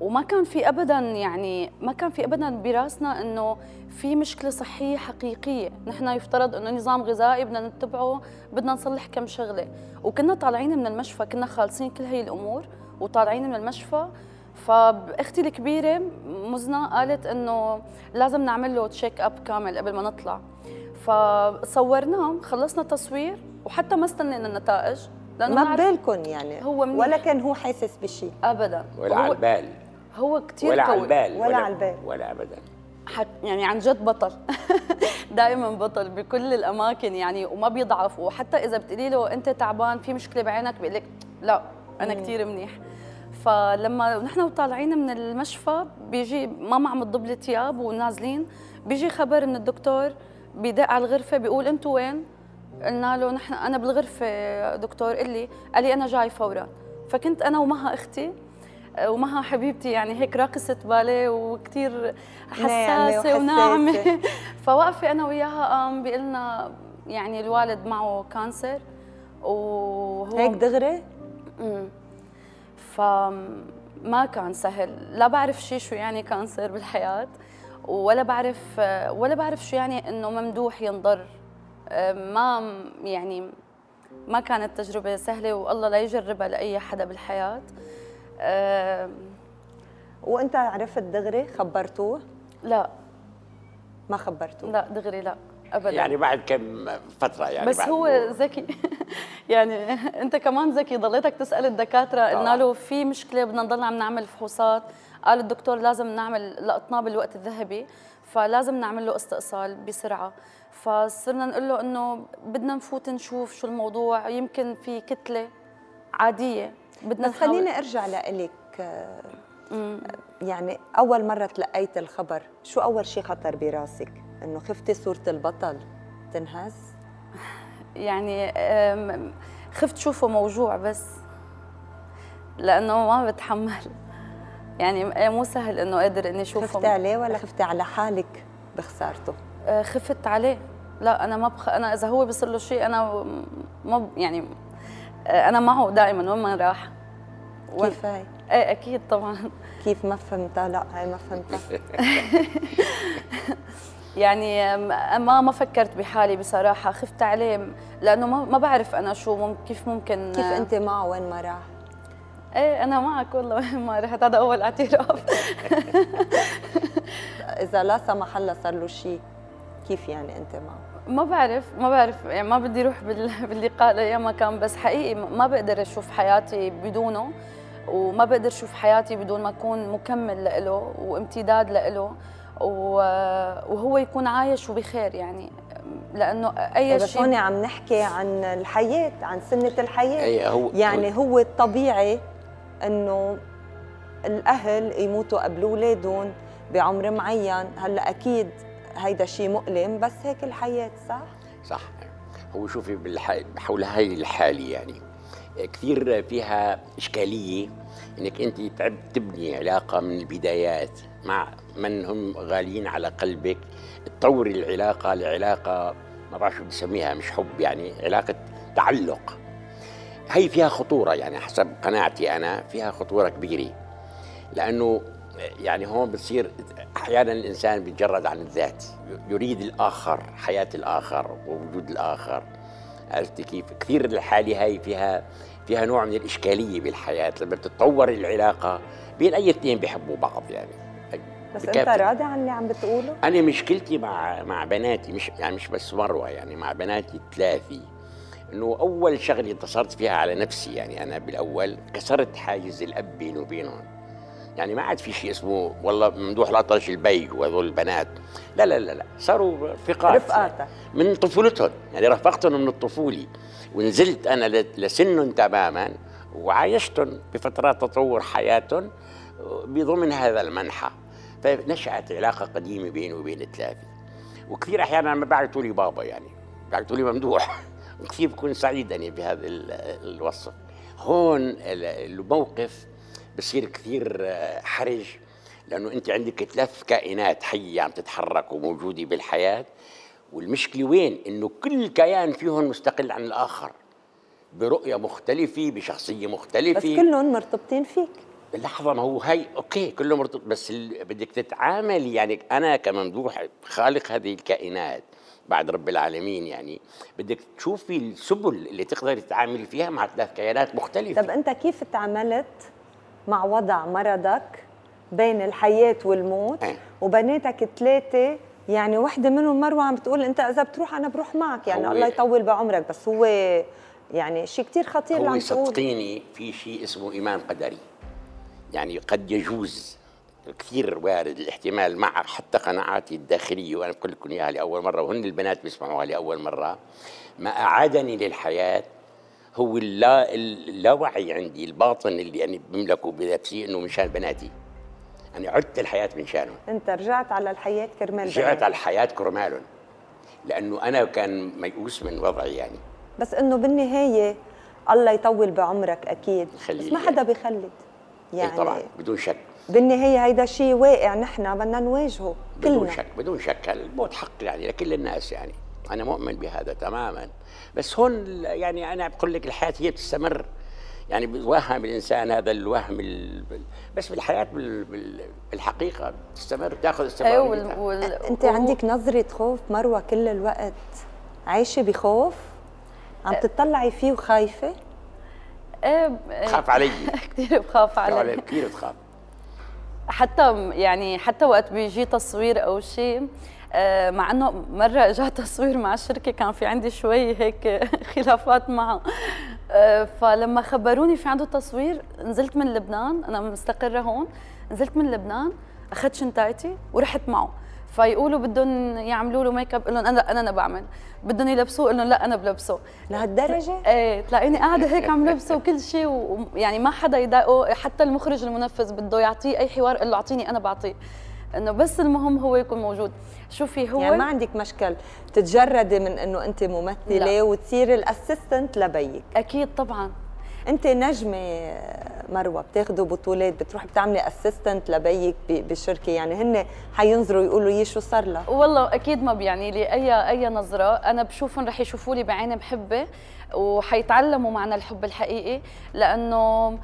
وما كان في أبداً يعني ما كان في أبداً براسنا إنه في مشكلة صحية حقيقية، نحن يفترض إنه نظام غذائي بدنا نتبعه، بدنا نصلح كم شغلة. وكنا طالعين من المشفى، كنا خالصين كل هي الأمور وطالعين من المشفى، فاختي الكبيرة مزنة قالت إنه لازم نعمل له تشيك أب كامل قبل ما نطلع. فصورناه، خلصنا تصوير وحتى ما استنينا النتائج، ما ببالكم يعني هو ولا كان هو حاسس بشيء ابدا ولا على البال هو كثير قوي ولا على البال ولا ابدا يعني عن جد بطل دائما بطل بكل الاماكن يعني وما بيضعف وحتى اذا بتقولي له انت تعبان في مشكله بعينك بيقول لك لا انا كثير منيح فلما نحن طالعين من المشفى بيجي ماما عم تضب لي ثياب ونازلين بيجي خبر من الدكتور بيدق على الغرفه بيقول انتوا وين؟ قلنا له نحن انا بالغرفه دكتور قلي قال لي انا جاي فورا فكنت انا ومها اختي ومها حبيبتي يعني هيك راقصه باليه وكثير حساسه وناعمه فوقفه انا وياها قام بيقول لنا يعني الوالد معه كانسر وهو هيك دغري؟ فما كان سهل لا بعرف شيء شو يعني كانسر بالحياه ولا بعرف شو يعني انه ممدوح ينضر ما يعني ما كانت تجربه سهله والله لا يجربها لاي حدا بالحياه وانت عرفت دغري خبرتوه؟ لا ما خبرتوه لا دغري لا ابدا يعني بعد كم فتره يعني بس هو ذكي يعني انت كمان ذكي ضليتك تسال الدكاتره قلنا له في مشكله بدنا نضل عم نعمل فحوصات قال الدكتور لازم نعمل لقطناه بالوقت الذهبي فلازم نعمل له استئصال بسرعه فصرنا نقول له انه بدنا نفوت نشوف شو الموضوع يمكن في كتله عاديه بدنا بس خليني ارجع لك يعني اول مره تلقيت الخبر شو اول شيء خطر براسك انه خفتي صوره البطل تنهز يعني خفت شوفه موجوع بس لانه ما بتحمل يعني مو سهل انه قادر اني اشوفه خفتي عليه ولا خفتي على حالك بخسارته خفت عليه لا انا ما انا اذا هو بيصير له شيء انا ما يعني انا معه دائما وين ما راح كيف هاي؟ ايه اكيد طبعا كيف ما فهمتها لا هاي ما فهمتها يعني ما فكرت بحالي بصراحه خفت عليه لانه ما بعرف انا شو كيف ممكن كيف انت معه وين ما راح؟ ايه انا معك والله وين ما رحت هذا اول اعتراف اذا لا سمح الله صار له شيء كيف يعني انت معه؟ ما بعرف يعني ما بدي اروح باللقاء لايام ما كان بس حقيقي ما بقدر اشوف حياتي بدونه وما بقدر اشوف حياتي بدون ما اكون مكمل لإله وامتداد لإله وهو يكون عايش وبخير يعني لانه اي شيء بس هون عم نحكي عن الحياه عن سنه الحياه يعني هو الطبيعي انه الاهل يموتوا قبل اولادهم بعمر معين هلا اكيد هيدا شيء مؤلم بس هيك الحياة صح هو شوفي حول هاي الحالة يعني كثير فيها إشكالية إنك أنت تعب تبني علاقة من البدايات مع من هم غاليين على قلبك تطوري العلاقة لعلاقة ما بعرف شو بسميها مش حب يعني علاقة تعلق هي فيها خطورة يعني حسب قناعتي أنا فيها خطورة كبيرة لأنه يعني هون بتصير احيانا الانسان بيتجرد عن الذات يريد الاخر حياه الاخر ووجود الاخر عرفتي كيف؟ كثير الحاله هاي فيها نوع من الاشكاليه بالحياه لما بتتطور العلاقه بين اي اثنين بيحبوا بعض يعني بس انت راضي عن اللي عم بتقوله؟ انا مشكلتي مع بناتي مش بس مروه يعني مع بناتي الثلاثه انه اول شغله انتصرت فيها على نفسي يعني انا بالاول كسرت حاجز الاب بيني وبينهم يعني ما عاد في شيء اسمه والله ممدوح الأطرش البي وهذول البنات لا لا لا لا صاروا رفقات رفقاتك من طفولتهم يعني رفقتهم من الطفولة ونزلت أنا لسنهم تماما وعايشتهم بفترات تطور حياتهم بضمن هذا المنحى فنشأت علاقة قديمة بيني وبين الثلاثة وكثير أحيانا ما بعثوا لي بابا يعني بعثوا لي ممدوح وكثير بكون سعيد أنا بهذا الوصف هون الموقف بصير كثير حرج لأنه أنت عندك ثلاث كائنات حية عم تتحرك وموجودة بالحياة والمشكلة وين؟ إنه كل كيان فيهم مستقل عن الآخر برؤية مختلفة بشخصية مختلفة بس كلهم مرتبطين فيك اللحظة ما هو هي أوكي كله مرتبط بس بدك تتعامل يعني أنا كممدوح خالق هذه الكائنات بعد رب العالمين يعني بدك تشوفي السبل اللي تقدري تتعاملي فيها مع ثلاث كيانات مختلفة طب أنت كيف تعاملت؟ مع وضع مرضك بين الحياة والموت وبناتك ثلاثة يعني وحدة منهم مروة عم بتقول أنت إذا بتروح أنا بروح معك يعني الله يطول بعمرك بس هو يعني شيء كثير خطير اللي عم تقول. صدقيني في شيء اسمه ايمان قدري، يعني قد يجوز كثير وارد الاحتمال مع حتى قناعاتي الداخليه، وانا بقول لكم اياها لاول مره وهن البنات بيسمعوها لاول مره، ما اعادني للحياه هو اللاوعي عندي، الباطن اللي انا بملكه بنفسي انه مشان بناتي. انا عدت الحياه من شانهم. انت رجعت على الحياه كرمال رجعت على الحياه كرمالهم، لانه انا كان ميؤوس من وضعي يعني. بس انه بالنهايه الله يطول بعمرك اكيد، بس ما حدا بيخلد يعني. إيه طبعا بدون شك. بالنهايه هيدا الشيء واقع، نحن بدنا نواجهه كلنا. بدون شك بدون شك، الموت حق يعني لكل الناس يعني، انا مؤمن بهذا تماما. بس هون يعني انا بقول لك الحياه هي بتستمر يعني، بيتوهم الانسان هذا الوهم بس بالحياه بالحقيقه بتستمر، بتاخذ استمراريتها. انت عندك نظره خوف مروه كل الوقت، عايشه بخوف، عم تطلعي فيه وخايفه. بخاف علي كثير، بخاف علي كثير، بخاف حتى يعني حتى وقت بيجي تصوير او شيء. مع انه مره اجى تصوير مع الشركه كان في عندي شوي هيك خلافات معه، فلما خبروني في عنده تصوير نزلت من لبنان، انا مستقره هون، نزلت من لبنان اخذت شنطتي ورحت معه. فيقولوا بدهم يعملوا له ميك اب، قول لهم انا بعمل، بدهم يلبسوه قول لهم لا انا بلبسه. لهالدرجه؟ ايه، تلاقيني قاعده هيك عم لبسه وكل شيء، ويعني ما حدا يضايقه، حتى المخرج المنفذ بده يعطيه اي حوار قال له اعطيني انا بعطيه، انه بس المهم هو يكون موجود. شوفي هو يعني ما عندك مشكل تتجردي من انه انت ممثله، لا. وتصير الاسيستنت لبيك. اكيد طبعا. انت نجمه مروه، بتاخذي بطولات، بتروحي بتعملي اسيستنت لبيك بالشركه، يعني هن حينظروا يقولوا يي شو صار لها؟ والله اكيد ما بيعني لي اي نظره، انا بشوفهم رح يشوفوا لي بعين محبه وحيتعلموا معنى الحب الحقيقي، لانه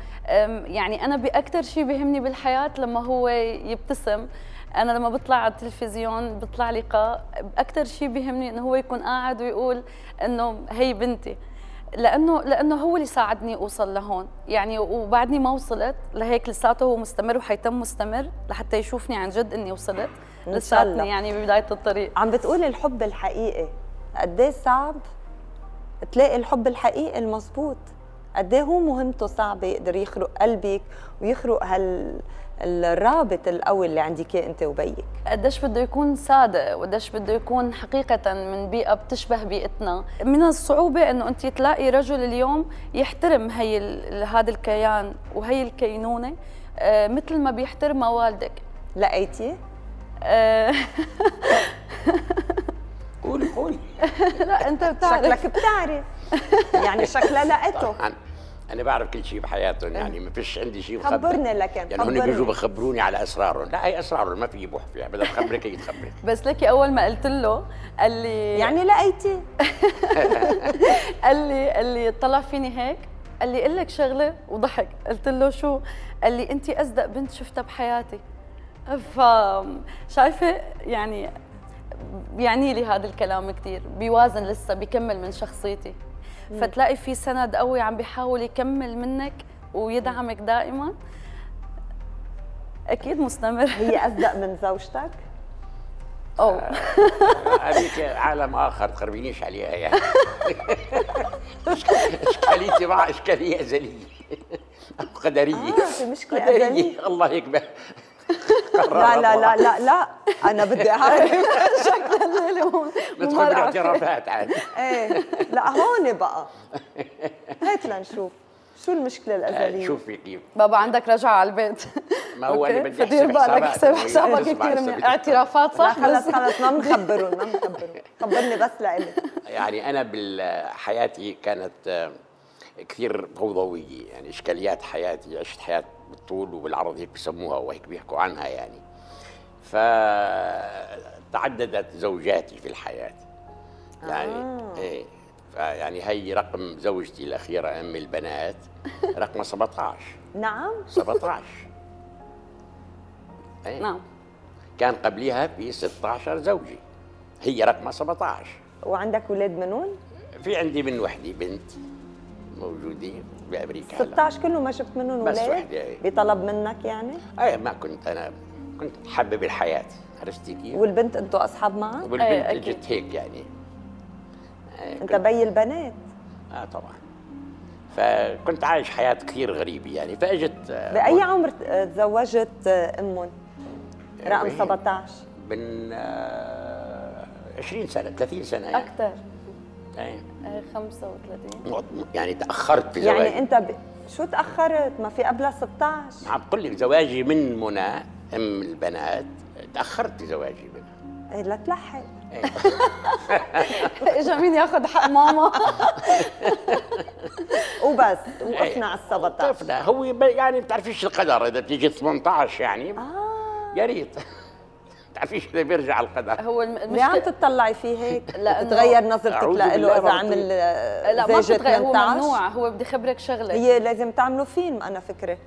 يعني انا باكثر شيء بيهمني بالحياه لما هو يبتسم. أنا لما بطلع على التلفزيون بطلع لقاء أكثر شيء بيهمني إنه هو يكون قاعد ويقول إنه هي بنتي، لأنه هو اللي ساعدني أوصل لهون يعني، وبعدني ما وصلت لهيك، لساته هو مستمر وحيتم مستمر لحتى يشوفني عن جد إني وصلت، لساتني يعني ببداية الطريق. عم بتقولي الحب الحقيقي، قديه صعب تلاقي الحب الحقيقي المضبوط، قديه هو مهمته صعبة، يقدر يخرق قلبك ويخرق الرابط القوي اللي عندك انت وبيك. قديش بده يكون صادق وقديش بده يكون حقيقه من بيئه بتشبه بيئتنا. من الصعوبه انه انت تلاقي رجل اليوم يحترم هذا الكيان وهي الكينونه مثل ما بيحترمها والدك. لقيتيه؟ قولي لا انت بتعرف، شكلك بتعرف يعني، شكلها لقيته. أنا بعرف كل شيء بحياتهم يعني، ما فيش عندي شيء بخبر. خبرني لكن يعني هن بيجوا بخبروني على أسرارهم، لا هي أسرارهم ما في بوح فيها، بدها تخبرك هي تخبرك. بس لك أول ما قلت له قال لي يعني لقيتي قال لي طلع فيني هيك، قال لي قل لك شغلة، وضحك. قلت له شو؟ قال لي أنت أصدق بنت شفتها بحياتي. فشايفة يعني بيعني لي هذا الكلام كثير، بيوازن لسه بيكمل من شخصيتي. فتلاقي في سند قوي عم بيحاول يكمل منك ويدعمك دائما، اكيد مستمر. هي اصدق من زوجتك؟ اوه هذيك عالم اخر، تخربينيش عليها يعني. اشكاليتي مع اشكاليه ازليه قدريه. في مشكله ازليه. الله يكبر. لا لا لا لا لا، أنا بدي أعرف شكل الليلة. ندخل بالاعترافات عادي. إيه لا هون بقى هات لنشوف شو المشكلة الأزلية. شوفي كيف بابا عندك رجعة على البيت. ما هو أنا بدي أحسب حسابك، حساب حسابك كثير من اعترافات صح. خلص ما بنخبرهم ما بنخبرهم، خبرني بس لإلي. يعني أنا بحياتي كانت كثير فوضوية يعني، إشكاليات حياتي، عشت حياة بالطول وبالعرض هيك بسموها وهيك بيحكوا عنها يعني. فتعددت زوجاتي في الحياة يعني. إيه يعني هي رقم زوجتي الأخيرة أم البنات رقم 17. نعم 17. إيه نعم. كان قبليها في 16 زوجي، هي رقم 17. وعندك أولاد منون؟ في عندي من وحدي بنت موجودين بامريكا. 16 كله ما شفت منهم ولا بس وحده بطلب منك يعني؟ ايه ما كنت، انا كنت حابب الحياه، عرفتي كيف؟ والبنت انتوا اصحاب معها؟ والبنت اجت هيك يعني. انت بي البنات؟ اه طبعا. فكنت عايش حياة كثير غريبة يعني. فاجت بأي عمر تزوجت أمهم؟ رقم 17 من 20 سنة 30 سنة أكثر يعني. 35 يعني تأخرت في زواجي. يعني أنت شو تأخرت؟ ما في قبلها 16. عم بقول لك زواجي من منى أم البنات تأخرت في زواجي منها. إيه لا تلحق. اجا مين ياخذ حق ماما وبس وقفنا على 17. وقفنا هو يعني بتعرفيش القدر اذا بتيجي 18 يعني يا ريت بتعرفيش اذا بيرجع القدر. هو ليه عم تطلعي فيه هيك؟ تتغير نظرتك له اذا عمل لا ما بتتغير. هو ممنوع. هو بدي خبرك شغله هي لازم تعملوا فيلم. انا فكره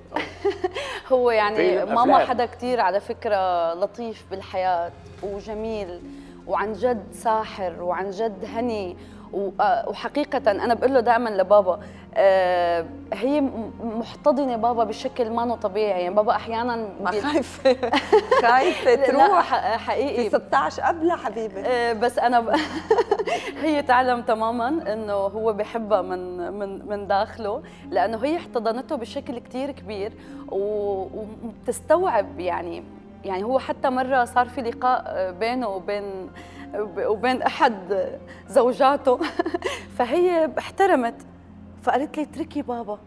هو يعني ماما حدا كثير على فكره لطيف بالحياه وجميل وعن جد ساحر وعن جد هني وحقيقة أنا بقول له دائما لبابا هي محتضنة بابا بشكل ما نو طبيعي يعني. بابا أحيانا ما خايفة خايفة تروح حقيقي 16 قبلها حبيبي بس أنا هي تعلم تماما إنه هو بحبها من داخله لأنه هي احتضنته بشكل كتير كبير وبتستوعب يعني. يعني هو حتى مرة صار في لقاء بينه وبين أحد زوجاته فهي احترمت فقالت لي اتركي بابا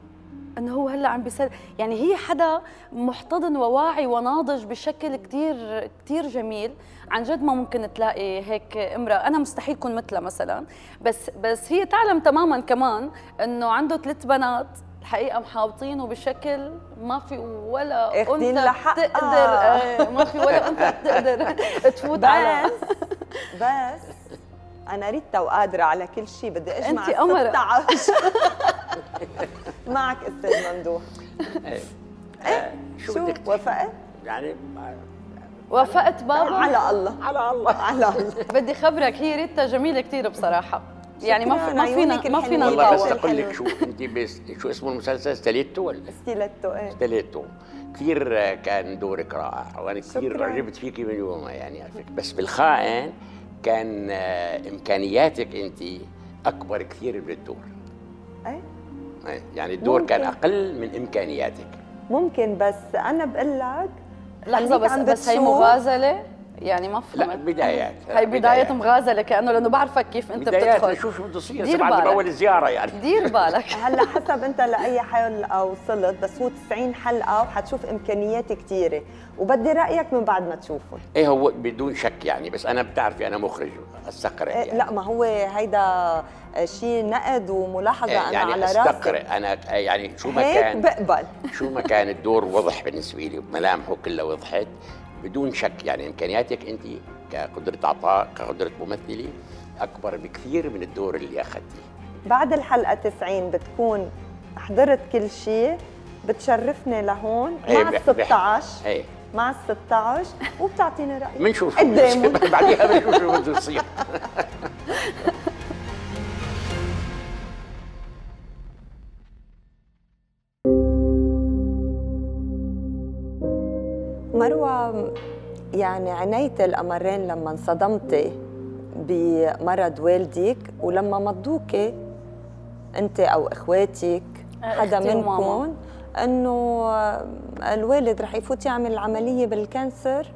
إنه هو هلا عم بيصير يعني. هي حدا محتضن وواعي وناضج بشكل كتير كتير جميل عن جد. ما ممكن تلاقي هيك امرأة، أنا مستحيل كون مثلها مثلا. بس هي تعلم تماما كمان إنه عنده 3 بنات الحقيقة محاوطينه بشكل ما في ولا أنثى بتقدر ما في ولا أنثى بتقدر تفوت على بس أنا ريتا وقادرة على كل شيء. بدي أجمع 16 معك أستاذ ممدوح. إيه شو وافقت؟ يعني وافقت بابا على الله على الله على الله. بدي خبرك هي ريتا جميلة كثير بصراحة يعني ما فينا والله. بس اقول لك شو انت شو اسمه المسلسل؟ ستيليتو ولا ستيليتو؟ ايه ستيليتو. كثير كان دورك رائع وانا كثير عجبت فيكي من يومها يعني على فكره. بس بالخائن كان امكانياتك انت اكبر كثير من الدور. ايه يعني الدور ممكن. كان اقل من امكانياتك ممكن. بس انا بقول لك لحظه بس هي مغازله يعني ما فهمت. لا بدايات. هي بداية مغازلة كأنه لانه بعرفك كيف انت بتدخل شو بده يصير. دير بالك باول زيارة يعني. دير بالك هلا حسب انت لاي حلقة وصلت. بس هو 90 حلقة وحتشوف امكانيات كثيرة وبدي رايك من بعد ما تشوفه. ايه هو بدون شك يعني. بس انا بتعرفي انا مخرج السقرئ يعني. لا ما هو هيدا شيء نقد وملاحظة يعني انا على راسي. استقرئ انا يعني شو ما كان بقبل شو ما كان الدور وضح بالنسبة لي ملامحه كلها وضحت بدون شك يعني. امكانياتك انت كقدره عطاء كقدره ممثله اكبر بكثير من الدور اللي اخذتيه. بعد الحلقه 90 بتكون حضرت كل شيء بتشرفني لهون مع ال 16 مع ال 16 وبتعطيني رايك. بنشوف بعديها بنشوف شو بده يصير. مروة يعني عانيتي الأمرين لما انصدمتي بمرض والدك ولما مضوكي أنت أو إخواتك حدا منكم إنه الوالد رح يفوت يعمل العملية بالكانسر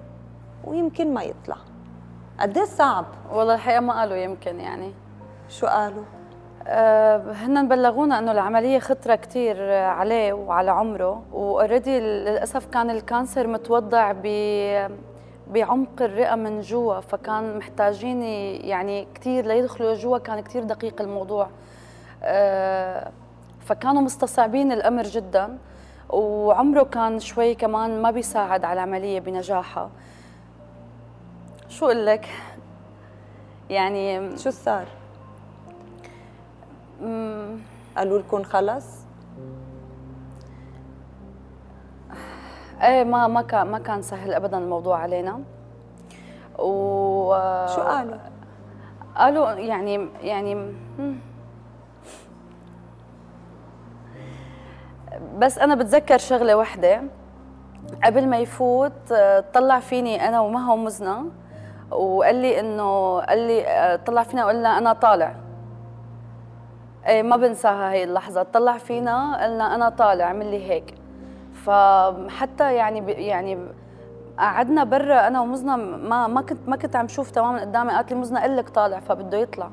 ويمكن ما يطلع. قديه صعب؟ والله الحقيقة ما قالوا يمكن يعني. شو قالوا؟ هن بلغونا انه العمليه خطره كثير عليه وعلى عمره واوريدي للاسف كان الكانسر متوضع بعمق الرئه من جوا فكان محتاجين يعني كثير ليدخلوا جوا. كان كثير دقيق الموضوع فكانوا مستصعبين الامر جدا وعمره كان شوي كمان ما بيساعد على العمليه بنجاحها. شو اقول لك يعني؟ شو صار؟ قالوا لكم خلص؟ ايه ما كان سهل ابدا الموضوع علينا. و شو قالوا؟ قالوا يعني بس انا بتذكر شغله وحده قبل ما يفوت طلع فيني انا ومها ومزنة وقال لي انه قال لي طلع فينا وقال لنا انا طالع ايه ما بنساها هي اللحظه، طلع فينا قالنا انا طالع عمل لي هيك، فحتى يعني قعدنا برا انا ومزنه، ما كنت عم شوف تماما قدامي، قالت لي مزنه قلك طالع فبده يطلع.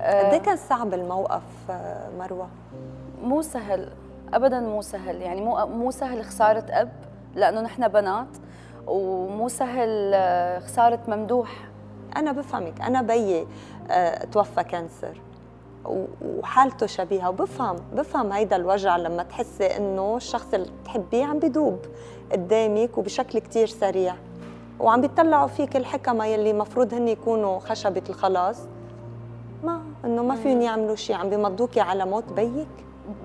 قد ايه كان صعب الموقف مروه؟ مو سهل ابدا، مو سهل، يعني مو سهل خساره اب لانه نحن بنات، ومو سهل خساره ممدوح. انا بفهمك، انا بيي توفى كانسر وحالته شبيهه، وبفهم هيدا الوجع لما تحسي انه الشخص اللي بتحبيه عم بيدوب قدامك وبشكل كثير سريع، وعم بيطلعوا فيك الحكمه يلي مفروض هن يكونوا خشبه الخلاص، ما انه ما فيهم يعملوا شيء، عم بيمضوكي على موت بيك.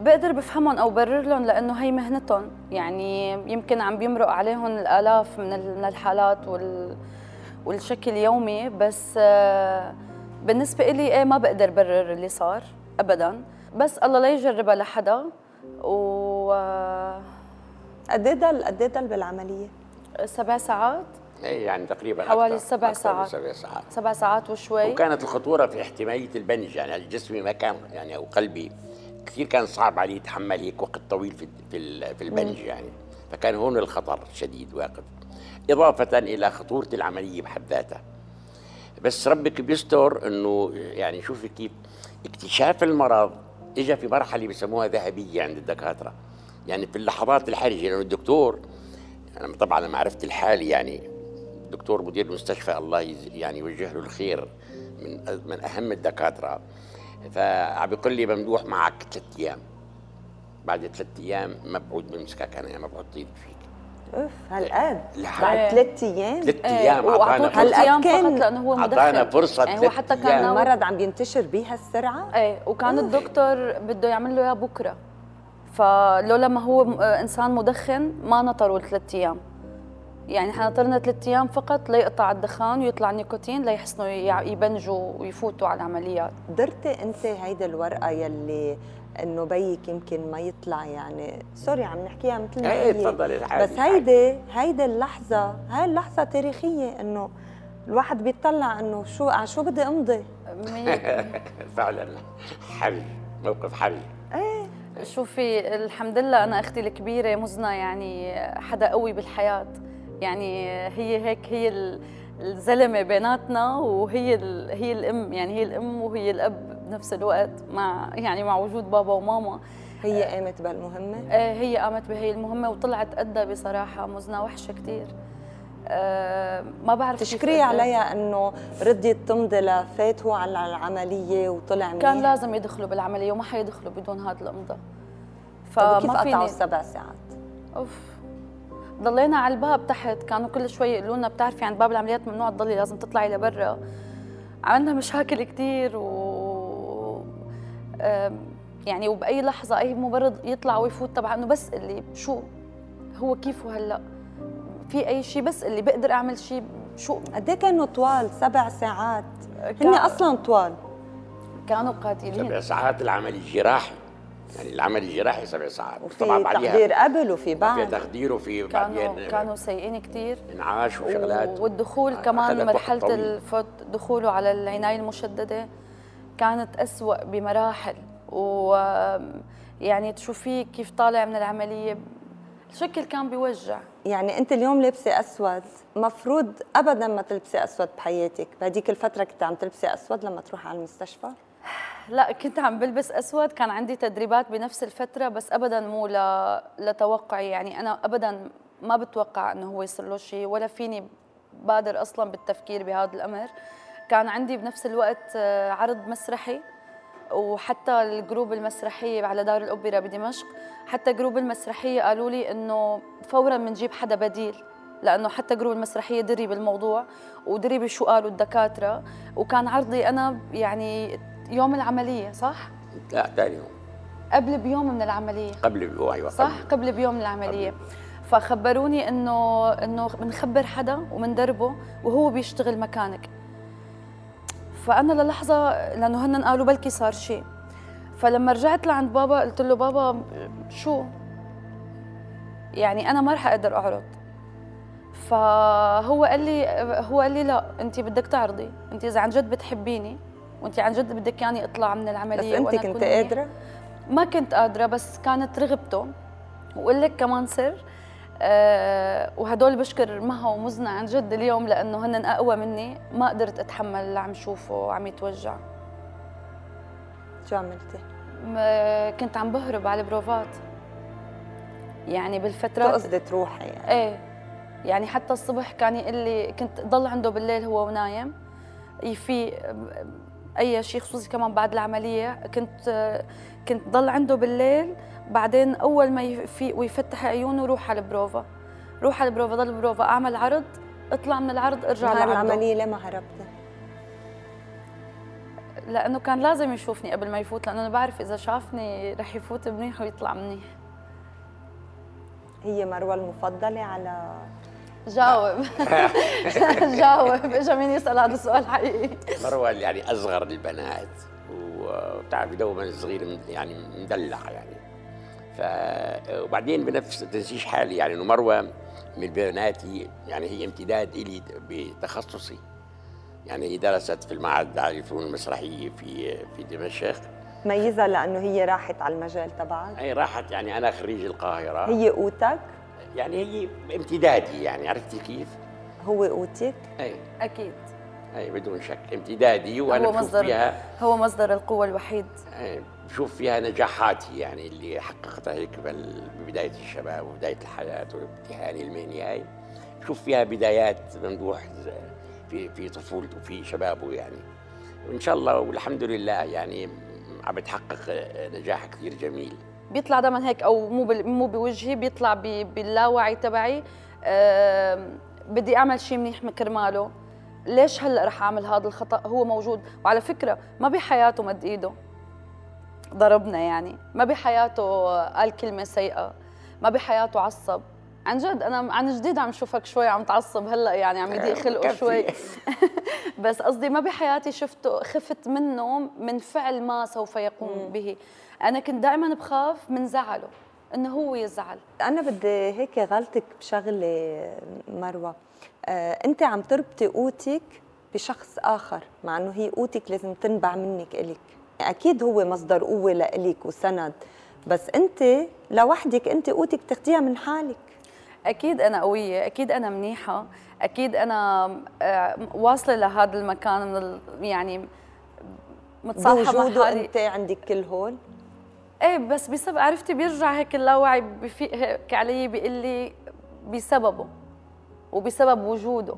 بقدر بفهمهم او برر لهم لانه هي مهنتهم، يعني يمكن عم بيمرق عليهم الالاف من الحالات والشكل يومي، بس بالنسبه لي ايه ما بقدر برر اللي صار ابدا، بس الله لا يجربها لحدا. و قد ايه ضل بالعمليه؟ 7 ساعات يعني تقريبا، حوالي 7 ساعات وشوي. وكانت الخطوره في احتماليه البنج، يعني جسمي ما كان يعني او قلبي كثير كان صعب عليه يتحمل هيك وقت طويل في البنج يعني، فكان هون الخطر شديد واقف، اضافه الى خطوره العمليه بحد ذاتها. بس ربك بيستر انه يعني شوفي كيف اكتشاف المرض اجى في مرحله بيسموها ذهبيه عند الدكاتره، يعني في اللحظات الحرجه، لانه الدكتور انا طبعا لما عرفت الحال يعني الدكتور مدير المستشفى الله يعني يوجه له الخير من اهم الدكاتره، فعم بيقول لي ممدوح معك 3 ايام، بعد 3 ايام مبعود بمسكك انا يا مبعود طيب فيك. اوف هالقد؟ بعد 3 ايام؟ 3 ايام اعطانا فرصه، هالقد كان لانه هو مدخن، اعطانا فرصه 3 ايام، هو حتى كان المرض عم بينتشر بهالسرعه؟ ايه، وكان الدكتور بده يعمل له اياه بكره، فلولا ما هو انسان مدخن ما نطروا 3 ايام، يعني احنا نطرنا 3 ايام فقط ليقطع الدخان ويطلع نيكوتين ليحسنوا يبنجوا ويفوتوا على العمليات. قدرتي انت هيدي الورقه يلي انه بيك يمكن ما يطلع، يعني سوري عم نحكيها مثل ما هي، تفضلي الحال، بس هيدي اللحظه، هاي اللحظه تاريخيه، انه الواحد بيطلع انه شو على شو بدي امضي. فعلا حرج، موقف حرج. ايه شوفي الحمد لله انا اختي الكبيره مزنه يعني حدا قوي بالحياه، يعني هي هيك هي الزلمه بيناتنا، وهي هي الام، يعني هي الام وهي الاب بنفس الوقت، مع وجود بابا وماما. هي قامت بهالمهمه؟ ايه هي قامت بهي المهمه وطلعت قدها بصراحه مزنه، وحشه كثير. ما بعرف تشكري عليها انه رضيت تمضي لفاتوا على العمليه وطلع منيح. كان لازم يدخلوا بالعمليه وما حيدخلوا بدون هذا الامضاء. فكيف قطعوا 7 ساعات؟ اوف ضلينا على الباب تحت، كانوا كل شوي يقولوا لنا بتعرفي عند باب العمليات ممنوع تضلي، لازم تطلعي لبرا. عملنا مشاكل كثير يعني وباي لحظه اي ممرض يطلع ويفوت، طبعا انه بس اللي شو هو كيفه هلا في اي شيء، بس اللي بقدر اعمل شيء شو. قد ايه كانوا طوال 7 ساعات؟ هن اصلا طوال، كانوا قاتلين. 7 ساعات العمل الجراحي، يعني العمل الجراحي 7 ساعات، وطبعا بعدها تخدير قبل وفي بعد، في تخدير وفي بعدين كانوا سيئين كثير، انعاش وشغلات، والدخول كمان مرحله الفوت، دخوله على العنايه المشدده كانت أسوأ بمراحل، ويعني تشوفيه كيف طالع من العمليه الشكل كان بيوجع. يعني انت اليوم لابسه اسود، مفروض ابدا ما تلبسي اسود بحياتك، بهديك الفتره كنت عم تلبسي اسود لما تروح على المستشفى؟ لا كنت عم بلبس اسود، كان عندي تدريبات بنفس الفتره، بس ابدا مو لتوقعي، يعني انا ابدا ما بتوقع انه هو يصير له شيء ولا فيني بادر اصلا بالتفكير بهذا الامر. كان عندي بنفس الوقت عرض مسرحي، وحتى الجروب المسرحيه على دار الاوبرا بدمشق، حتى جروب المسرحيه قالوا لي انه فورا بنجيب حدا بديل، لانه حتى جروب المسرحيه دري بالموضوع ودري بشو قالوا الدكاتره. وكان عرضي انا يعني يوم العمليه صح؟ لا ثاني يوم، قبل بيوم من العمليه، ايوه صح، قبل بيوم من العمليه فخبروني انه بنخبر حدا ومندربه وهو بيشتغل مكانك. فانا للحظه لانه هن قالوا بلكي صار شيء، فلما رجعت لعند بابا قلت له بابا شو؟ يعني انا ما رح اقدر اعرض. فهو قال لي لا انت بدك تعرضي، انت اذا عن جد بتحبيني وانت عن جد بدك يعني اطلع من العمليه. بس انت كنت قادره؟ ما كنت قادره، بس كانت رغبته. واقول لك كمان سر، وهدول بشكر مها ومزنة عن جد اليوم لانه هن اقوى مني، ما قدرت اتحمل اللي عم شوفه وعم يتوجع. شو عملتي؟ كنت عم بهرب على البروفات يعني بالفترات. قصدي تروحي يعني؟ ايه يعني حتى الصبح كان يقول لي، كنت ضل عنده بالليل هو ونايم في اي شيء، خصوصي كمان بعد العمليه كنت ضل عنده بالليل، بعدين اول ما يفيق ويفتح عيونه روح على البروفا، روح على البروفا، ضل بروفا، اعمل عرض، اطلع من العرض، ارجع لعرضه. العمليه ليه ما هربتي؟ لانه كان لازم يشوفني قبل ما يفوت، لانه انا بعرف اذا شافني رح يفوت منيح ويطلع منيح. هي مروه المفضله على جاوب جاوب، اجى مين يسال هذا السؤال حقيقي؟ مروه يعني اصغر البنات، وبتعرفي دوما صغير يعني مدلع يعني. وبعدين بنفس تنسيش حالي يعني انه مروه من البنات يعني هي امتداد الي بتخصصي. يعني هي درست في المعهد على الفنون المسرحيه في دمشق. ميزها لانه هي راحت على المجال تبعك؟ اي راحت، يعني انا خريج القاهره. هي قوتك؟ يعني هي امتدادي يعني، عرفتي كيف؟ هو قوتك؟ اي اكيد، اي بدون شك امتدادي، وانا بشوف فيها هو مصدر القوه الوحيد. اي بشوف فيها نجاحاتي يعني اللي حققتها هيك ببدايه الشباب وبدايه الحياه وابتهالي المهني، هاي بشوف فيها بدايات ممدوح في طفولته وفي شبابه يعني. وان شاء الله والحمد لله يعني عم بتحقق نجاح كثير جميل. بيطلع دائما هيك، او مو بوجهي، بيطلع باللاوعي تبعي، بدي اعمل شيء منيح كرماله، ليش هلا رح اعمل هذا الخطا؟ هو موجود، وعلى فكره ما بحياته مد ايده ضربنا يعني، ما بحياته قال كلمه سيئه، ما بحياته عصب. عن جد انا عن جديد عم شوفك شوي عم تعصب هلا، يعني عم يضيق خلقه شوي بس قصدي ما بحياتي شفته خفت منه من فعل ما سوف يقوم به. انا كنت دائما بخاف من زعله، انه هو يزعل. انا بدي هيك غلطك بشغله مروه، انت عم تربطي قوتك بشخص اخر، مع انه هي قوتك لازم تنبع منك الك، اكيد هو مصدر قوه لإلك وسند، بس انت لوحدك انت قوتك بتاخديها من حالك. اكيد انا قويه، اكيد انا منيحه، اكيد انا واصله لهذا المكان من يعني متصالحه مع حالي. انت عندك كل هول؟ ايه بس بسبب، عرفتي بيرجع هيك اللاوعي بفيق هيك علي بيقول لي بسببه وبسبب وجوده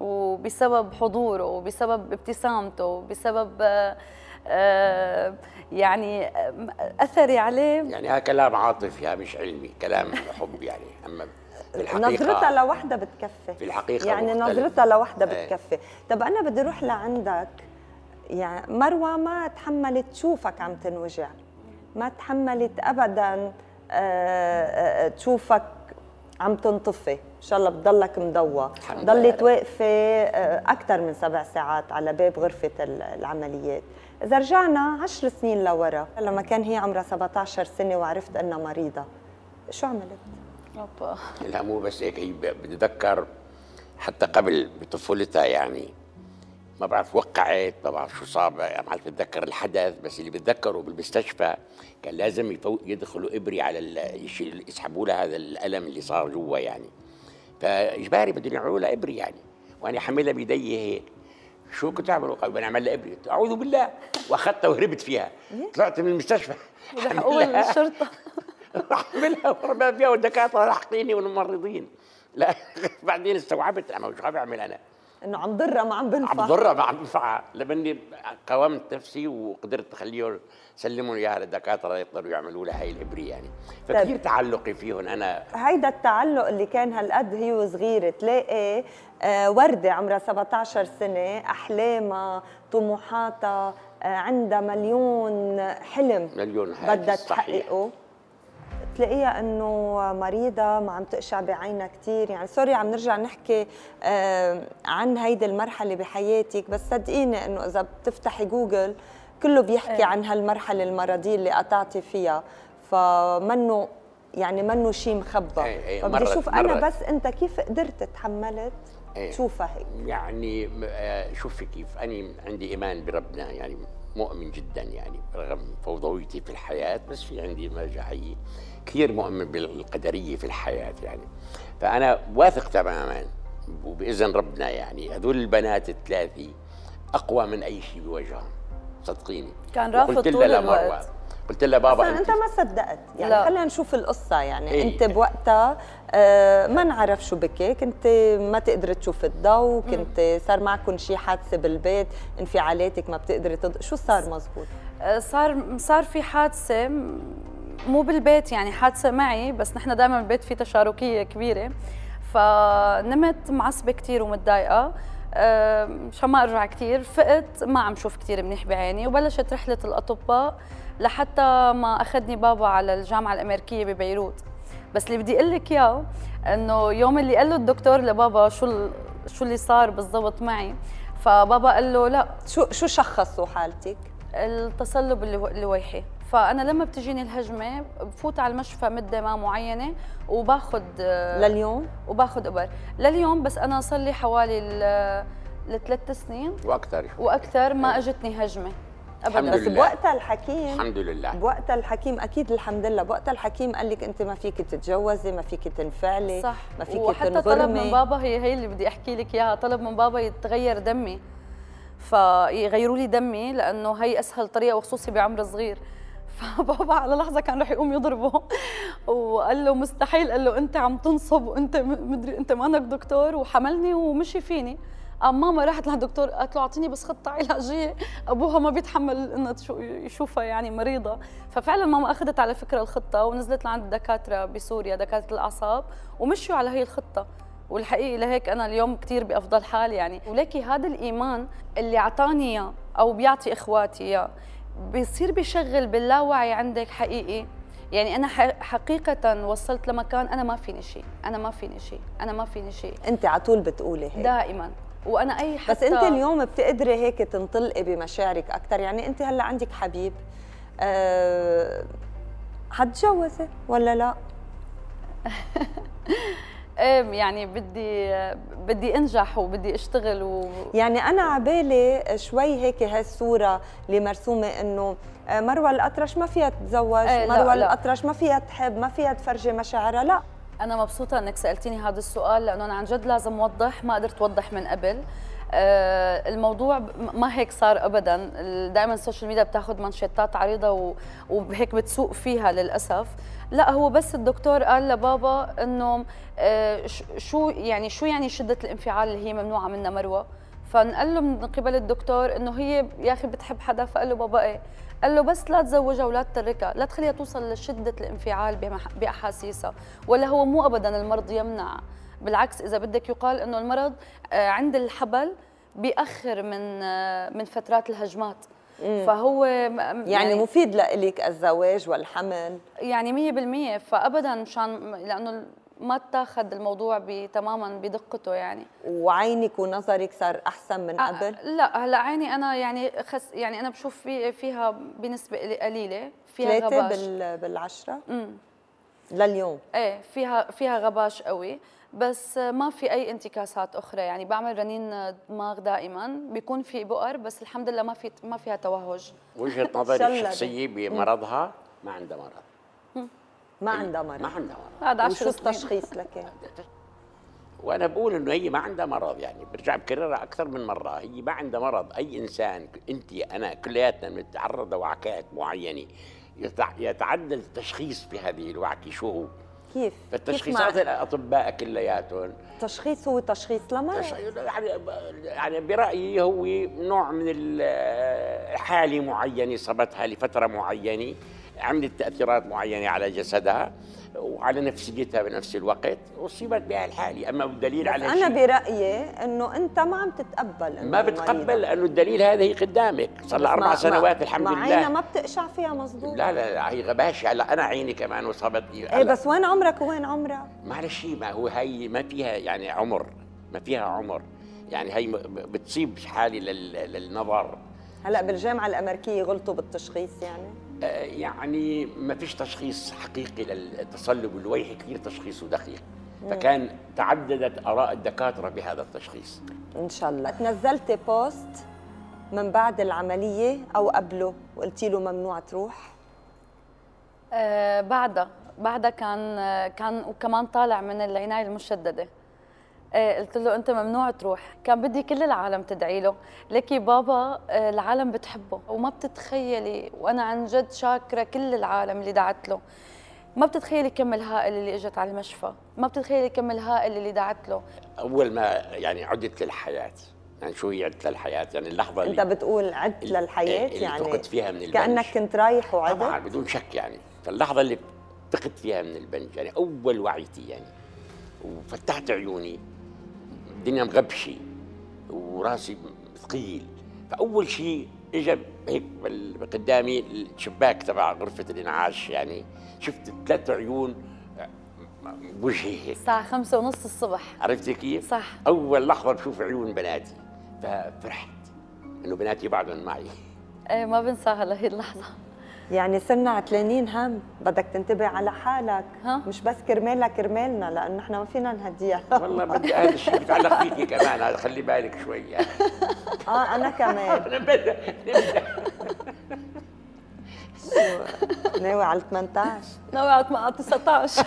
وبسبب حضوره وبسبب ابتسامته وبسبب يعني اثري عليه. يعني هذا كلام عاطفي مش علمي، كلام حب يعني. اما بالحقيقه نظرتها لوحدها بتكفي، في الحقيقه يعني نظرتها لوحدها بتكفي. طب انا بدي اروح لعندك، يعني مروه ما تحملت تشوفك عم تنوجع، ما تحملت ابدا تشوفك عم تنطفي، ان شاء الله بتضلك مضوى، ضلت واقفه اكثر من 7 ساعات على باب غرفه العمليات. اذا رجعنا 10 سنين لورا، لما كان هي عمرها 17 سنه وعرفت انها مريضه، شو عملت؟ أوبا. لا مو بس هيك، هي بتذكر حتى قبل بطفولتها يعني، ما بعرف وقعت، ما بعرف شو صار، ما عرفت اتذكر الحدث، بس اللي بتذكره بالمستشفى كان لازم يدخلوا ابري على يسحبوا لها هذا الالم اللي صار جوا يعني، فاجباري بدهم يعملوا لها ابري يعني، وانا حملها بايدي هيك. شو كنت اعمل؟ بدنا نعمل لها ابري، اعوذ بالله، واخذتها وهربت فيها، طلعت من المستشفى لحقوا الشرطه وحملها وهربت فيها، والدكاتره لاحقيني والممرضين. لا بعدين استوعبت انا شو عم بعمل، انا انه عم ضرها ما عم بنفعها، عم ضرها ما عم بنفعها، لما اني قاومت نفسي وقدرت اخليهم سلموا اياها للدكاتره يقدروا يعملوا لها هي الابري يعني. فكثير تعلقي فيهم انا، هيدا التعلق اللي كان هالقد هي وصغيره. تلاقي ورده عمرها 17 سنه احلامها طموحاتها، عندها مليون حلم، مليون حاجه بدها تحققه، تلاقيها انه مريضه ما عم تقشع بعينها كثير يعني. سوري عم نرجع نحكي عن هيدي المرحله بحياتك، بس صدقيني انه اذا بتفتحي جوجل كله بيحكي عن هالمرحله المرضيه اللي قطعتي فيها، فمنه يعني منه شيء مخبى. فبدي اشوف انا بس انت كيف قدرت تحملت تشوفها هيك؟ يعني شوفي كيف أنا عندي إيمان بربنا، يعني مؤمن جدا، يعني رغم فوضويتي في الحياة بس في عندي مرجعية، كثير مؤمن بالقدرية في الحياة يعني، فأنا واثق تماما وبإذن ربنا يعني هذول البنات الثلاثة أقوى من أي شيء بوجههم صدقيني. كان رافض طول الوقت، قلت لها بابا انت ما صدقت يعني، خلينا نشوف القصه يعني. إيه؟ انت بوقتها ما نعرف شو بكي، كنت ما تقدر تشوف الضوء، كنت صار معكم شيء حادثه بالبيت، انفعالاتك ما بتقدري شو صار مزبوط؟ صار في حادثه، مو بالبيت يعني، حادثه معي، بس نحن دائما بالبيت في تشاركيه كبيره، فنمت معصبه كثير ومتضايقه مشان ما ارجع كثير، فقت ما عم شوف كثير منيح بعيني، وبلشت رحله الاطباء لحتى ما اخذني بابا على الجامعه الامريكيه ببيروت. بس اللي بدي اقول لك اياه انه يوم اللي قال له الدكتور لبابا شو اللي صار بالضبط معي، فبابا قال له لا، شو شخصوا حالتك؟ التصلب اللويحي. فانا لما بتجيني الهجمه بفوت على المشفى مده ما معينه وباخذ لليوم، وباخذ ابر لليوم، بس انا صار لي حوالي الثلاث سنين واكثر ما اجتني هجمه ابدا. بس بوقتها الحكيم، الحمد لله بوقتها الحكيم، اكيد الحمد لله، بوقتها الحكيم قال لك انت ما فيك تتجوزي، ما فيك تنفعلي، صح، ما فيك تنغرمي. وحتى طلب من بابا، هي اللي بدي احكي لك اياها، طلب من بابا يتغير دمي، فيغيروا لي دمي لانه هي اسهل طريقه وخصوصي بعمر صغير. فبابا على لحظه كان رح يقوم يضربه وقال له مستحيل، قال له انت عم تنصب وانت مدري انت ما انك دكتور، وحملني ومشي فيني. ماما راحت للدكتور قالت له اعطيني بس خطه علاجيه، ابوها ما بيتحمل انه يشوفها يعني مريضه. ففعلا ماما اخذت على فكره الخطه ونزلت لعند الدكاتره بسوريا، دكاتره الاعصاب، ومشوا على هي الخطه، والحقيقه لهيك انا اليوم كثير بافضل حال يعني. ولكن هذا الايمان اللي اعطاني اياه او بيعطي اخواتي اياه بيصير بيشغل باللاوعي عندك حقيقي يعني. أنا حقيقة وصلت لمكان أنا ما فيني شيء. أنت على طول بتقولي هيك دائما، وأنا أي حتى بس أنت اليوم بتقدري هيك تنطلقي بمشاعرك أكثر يعني. أنت هلا عندك حبيب، حتجوزي ولا لا؟ يعني بدي انجح وبدي اشتغل يعني انا عبالي شوي هيك هالصوره اللي مرسومه انه مروه الأطرش ما فيها تتزوج، مروه الأطرش ما فيها تحب، ما فيها تفرجي مشاعرها. لا، انا مبسوطه انك سالتيني هذا السؤال لانه انا عن جد لازم اوضح، ما قدرت اوضح من قبل. الموضوع ما هيك صار ابدا. دائما السوشيال ميديا بتاخذ منشطات عريضه وهيك بتسوق فيها للاسف. لا، هو بس الدكتور قال لبابا انه شو يعني شده الانفعال اللي هي ممنوعه منها مروه، فنقال له من قبل الدكتور انه هي يا اخي بتحب حدا، فقال له بابا ايه، قال له بس لا تزوجها ولا تتركها، لا تخليها توصل لشده الانفعال باحاسيسها. ولا هو مو ابدا المرض يمنع، بالعكس اذا بدك يقال انه المرض عند الحبل بيأخر من فترات الهجمات. فهو يعني مفيد لك الزواج والحمل يعني 100%. فابدا مشان لانه ما تاخذ الموضوع تماما بدقته يعني. وعينك ونظرك صار احسن من قبل؟ لا، هلا عيني انا يعني انا بشوف فيها بنسبه قليله، فيها غباش 3 بال10 لليوم. ايه، فيها غباش قوي، بس ما في اي انتكاسات اخرى يعني. بعمل رنين دماغ دائما، بيكون في بؤر، بس الحمد لله ما فيها توهج. وجهه نظري الشخصيه بمرضها ما عندها مرض. ما عندها مرض. هذا 10 سنين. وشو التشخيص لك؟ وانا بقول انه هي ما عندها مرض يعني، برجع بكررها اكثر من مره، هي ما عندها مرض. اي انسان انت انا كلياتنا بنتعرض لوعكات معينه يتعدل التشخيص في هذه الوعكه. شو هو؟ كيف؟ فالتشخيصات الاطباء كلياتهم تشخيص هو تشخيص لمرض يعني برايي هو نوع من الحاله معينه صابتها لفتره معينه، عملت تاثيرات معينه على جسدها وعلى نفسيتها بنفس الوقت، اصيبت بهالحاله. اما الدليل على انا برايي انه انت ما عم تتقبل، انه ما بتقبل، لانه الدليل هذا هي قدامك صار لها 4 سنوات الحمد لله. عينها ما بتقشع فيها مصدوم. لا، هي غباشه. هلا انا عيني كمان وصابتني. ايه بس وين عمرك وين عمرها؟ معلش، ما هو هي ما فيها يعني عمر، ما فيها عمر يعني، هي بتصيب حالي للنظر. هلا بالجامعه الامريكيه غلطوا بالتشخيص يعني ما فيش تشخيص حقيقي للتصلب اللويحي، كثير تشخيصه دقيق. فكان تعددت آراء الدكاترة بهذا التشخيص. إن شاء الله. تنزلت بوست من بعد العملية أو قبله وقلتي له ممنوع تروح؟ بعدها كان وكمان طالع من العناية المشددة. قلت له أنت ممنوع تروح. كان بدي كل العالم تدعي له، لكي بابا العالم بتحبه وما بتتخيلي، وأنا عن جد شاكرة كل العالم اللي دعت له. ما بتتخيلي كم الهائل اللي اجت على المشفى، ما بتتخيلي كم الهائل اللي دعت له. أول ما يعني عدت للحياة، يعني شو هي عدت للحياة؟ يعني اللحظة اللي أنت بتقول عدت للحياة يعني فقدت فيها من البنج، كأنك كنت رايح وعدت؟ طبعا بدون شك يعني، فاللحظة اللي فقدت فيها من البنج يعني أول وعيتي يعني، وفتحت عيوني الدنيا مغبشة وراسي ثقيل، فأول شيء اجى هيك قدامي الشباك تبع غرفة الإنعاش، يعني شفت ثلاث عيون بوجهي هيك الساعة 5:30 الصبح. عرفتي كيف؟ صح. أول لحظة بشوف عيون بناتي، ففرحت إنه بناتي بعدهم معي. إيه ما بنساها لهي اللحظة. يعني صرنا عتلانين، هم بدك تنتبه على حالك، مش بس كرمالها كرمالنا، لأنه نحن ما فينا نهديها. والله بدي هذا الشيء بيتعلق فيكي كمان، خلي بالك شوي يعني. أنا كمان. ناوي على 18، ناوي على 19،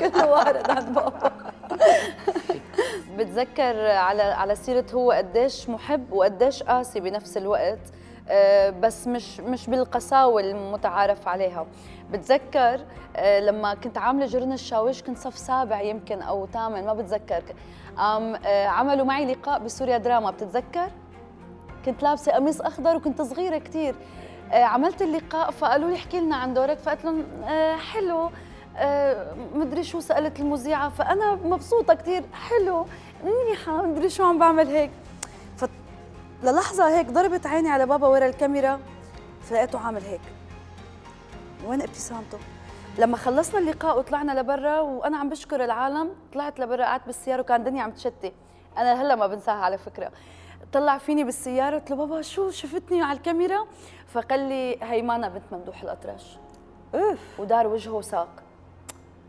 كنت وارد عند بابا. بتذكر على سيرة هو قديش محب وقديش قاسي بنفس الوقت، بس مش بالقساوه المتعارف عليها. بتذكر لما كنت عامله جرن الشاويش كنت صف 7 يمكن او 8 ما بتذكر، عملوا معي لقاء بسوريا دراما، بتتذكر؟ كنت لابسه قميص اخضر وكنت صغيره كثير. عملت اللقاء فقالوا لي احكي لنا عن دورك، فقلت لهم حلو، مدري شو، سالت المذيعه، فانا مبسوطه كثير، حلو منيحه، مدري شو عم بعمل هيك. للحظة هيك ضربت عيني على بابا ورا الكاميرا، فلقيته عامل هيك، وين ابتسامته؟ لما خلصنا اللقاء وطلعنا لبرا وأنا عم بشكر العالم، طلعت لبرا قعدت بالسيارة وكان الدنيا عم تشتي، أنا هلا ما بنساها على فكرة. طلع فيني بالسيارة، قلت له بابا شو شفتني على الكاميرا؟ فقال لي هي مانا بنت ممدوح الأطرش. أوف. ودار وجهه وساق.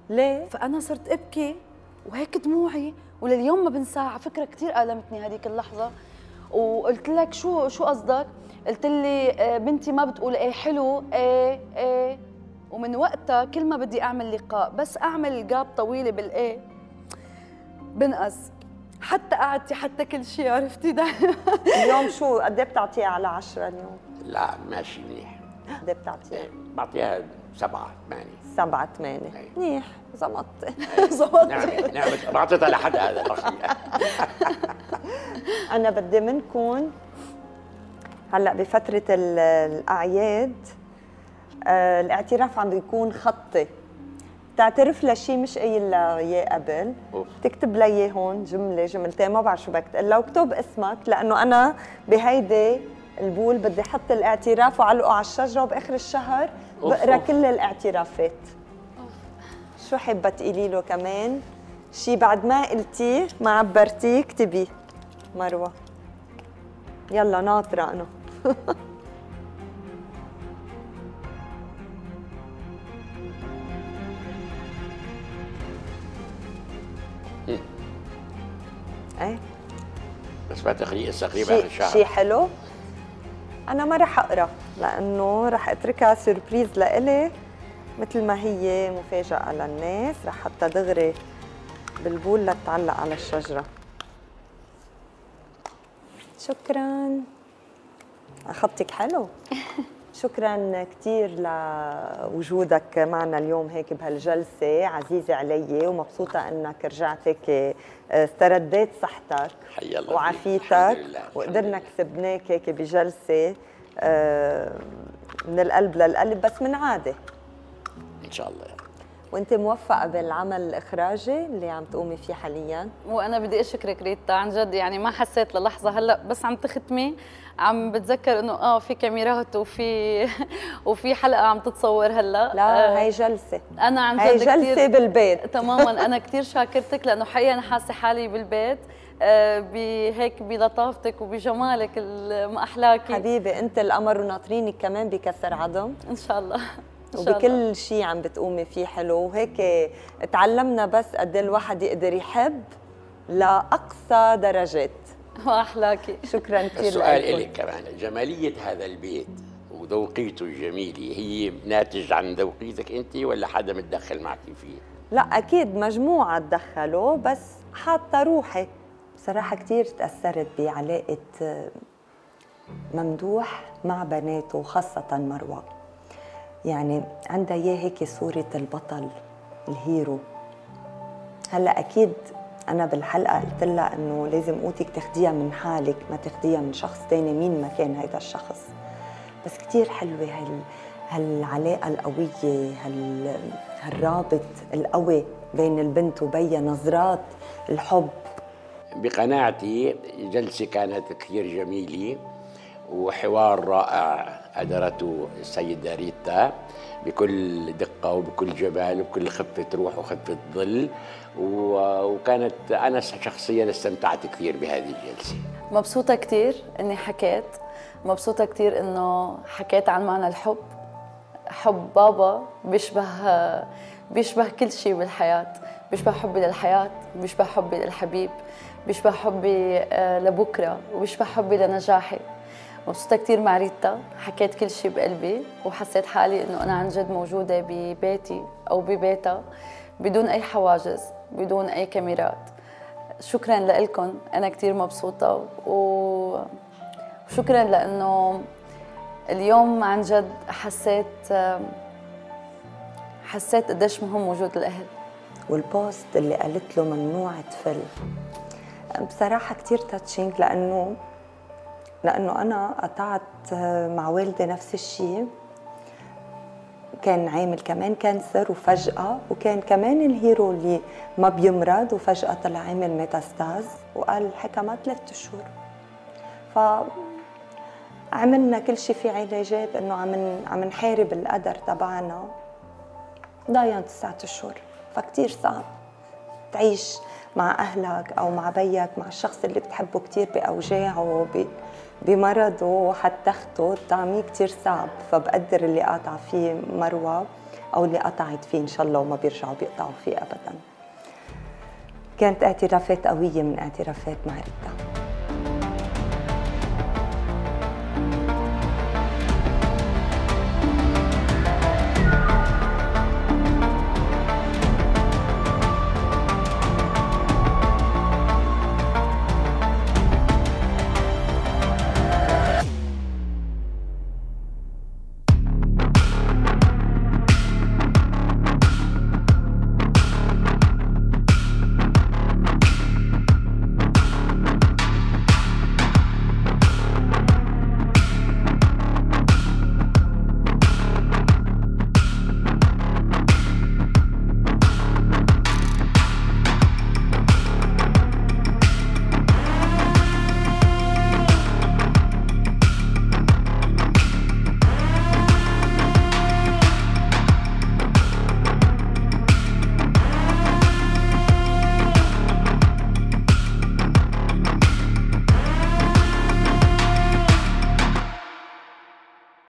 ليه؟ فأنا صرت أبكي وهيك دموعي، ولليوم ما بنساها على فكرة، كثير آلمتني هذيك اللحظة. وقلت لك شو قصدك؟ قلت لي بنتي ما بتقول ايه حلو، ايه ايه. ومن وقتها كل ما بدي اعمل لقاء بس اعمل جاب طويله بالايه بنقص، حتى قعدتي حتى كل شيء، عرفتي ده. اليوم شو قد ايه بتعطيها على 10 اليوم؟ لا ماشي منيح. قد ايه بتعطيها؟ بعطيها 7 8. 7 8 منيح، زبطت زبطت. نعم ما اعطيتها لحد هذا الرقم. أنا بدي منكم هلأ بفترة الأعياد الاعتراف عم بيكون خطي، تعترف لشيء مش قايل لها إياه قبل، تكتب لها إياه هون جملة جملتين، ما بعرف شو بدك تقول لها، واكتب اسمك، لأنه أنا بهيدي البول بدي أحط الاعتراف وأعلقه على الشجرة، وبآخر الشهر بقرا كل الاعترافات. شو حابة تقولي له كمان؟ شي بعد ما قلتيه ما عبرتيه اكتبيه. مروة يلا ناطرة أنا. إيه بس ما تخليه تقريبا آخر شهر. شي حلو؟ أنا ما رح أقرأ لأنه رح أتركها سربريز لإلي مثل ما هي، مفاجأة للناس، رح حطها دغري بالبول لتتعلق على الشجرة. شكراً، خطك حلو. شكراً كثير لوجودك معنا اليوم هيك بهالجلسة، عزيزة علي ومبسوطة أنك رجعت هيك استرديت صحتك وعافيتك، وقدرنا كسبناك هيك بجلسة من القلب للقلب، بس من عادة إن شاء الله. وانت موفقه بالعمل الاخراجي اللي عم تقومي فيه حاليا. وانا بدي اشكرك ريتا عن جد، يعني ما حسيت للحظه هلا بس عم تختمي عم بتذكر انه في كاميرات وفي حلقه عم تتصور هلا. لا هي جلسه، انا عن جد كثير، هي جلسه بالبيت تماما. انا كثير شاكرتك لانه حقيقه انا حاسه حالي بالبيت بهيك بلطافتك وبجمالك ما احلاكي حبيبي. انت القمر وناطرينك كمان بكسر عظم ان شاء الله. وبكل شيء عم بتقومي فيه حلو، وهيك تعلمنا بس قد ايه الواحد يقدر يحب لاقصى درجات. واحلاكي، شكرا كثير. السؤال لك كمان، جماليه هذا البيت وذوقيته الجميله هي ناتج عن ذوقيتك انت ولا حدا متدخل معك فيه؟ لا اكيد مجموعه تدخلوا، بس حاطه روحي بصراحه. كثير تاثرت بعلاقه ممدوح مع بناته وخاصه مروه، يعني عندها اياه هيك صوره البطل الهيرو. هلا اكيد انا بالحلقه قلت لها انه لازم قوتك تاخديها من حالك، ما تاخديها من شخص ثاني مين ما كان هيدا الشخص. بس كثير حلوه هالعلاقه القويه، هالرابط القوي بين البنت وبيها، نظرات الحب. بقناعتي جلسه كانت كثير جميله وحوار رائع قدرته السيده ريتا بكل دقه وبكل جمال وبكل خفه روح وخفه ظل، وكانت انا شخصيا استمتعت كثير بهذه الجلسه. مبسوطه كثير اني حكيت، مبسوطه كثير انه حكيت عن معنى الحب. حب بابا بيشبه كل شيء بالحياه، بيشبه حبي للحياه، بيشبه حبي للحبيب، بيشبه حبي لبكره، وبيشبه حبي لنجاحي. مبسوطة كثير مع ريتا، حكيت كل شيء بقلبي وحسيت حالي انه انا عن جد موجودة ببيتي او ببيتها بدون اي حواجز، بدون اي كاميرات. شكرا لكم، انا كثير مبسوطة، وشكرا لانه اليوم عن جد حسيت قديش مهم وجود الاهل. والبوست اللي قالت له ممنوع تفل بصراحة كثير تاتشينج، لأنه أنا قطعت مع والدي نفس الشيء. كان عامل كمان كانسر وفجأة، وكان كمان الهيرو اللي ما بيمرض وفجأة طلع عامل ميتاستاز، وقال حكمها 3 شهور. فعملنا كل شيء في علاجات، إنه عم نحارب القدر تبعنا. ضايعين 9 شهور، فكتير صعب تعيش مع أهلك أو مع بيك، مع الشخص اللي بتحبه كتير بأوجاعه بمرضه وحتى أخته، طعميه كتير صعب. فبقدر اللي قاطع فيه مروة أو اللي قطعت فيه إن شاء الله، وما بيرجعوا بيقطعوا فيه أبداً. كانت اعترافات قوية من اعترافات مع ريتا.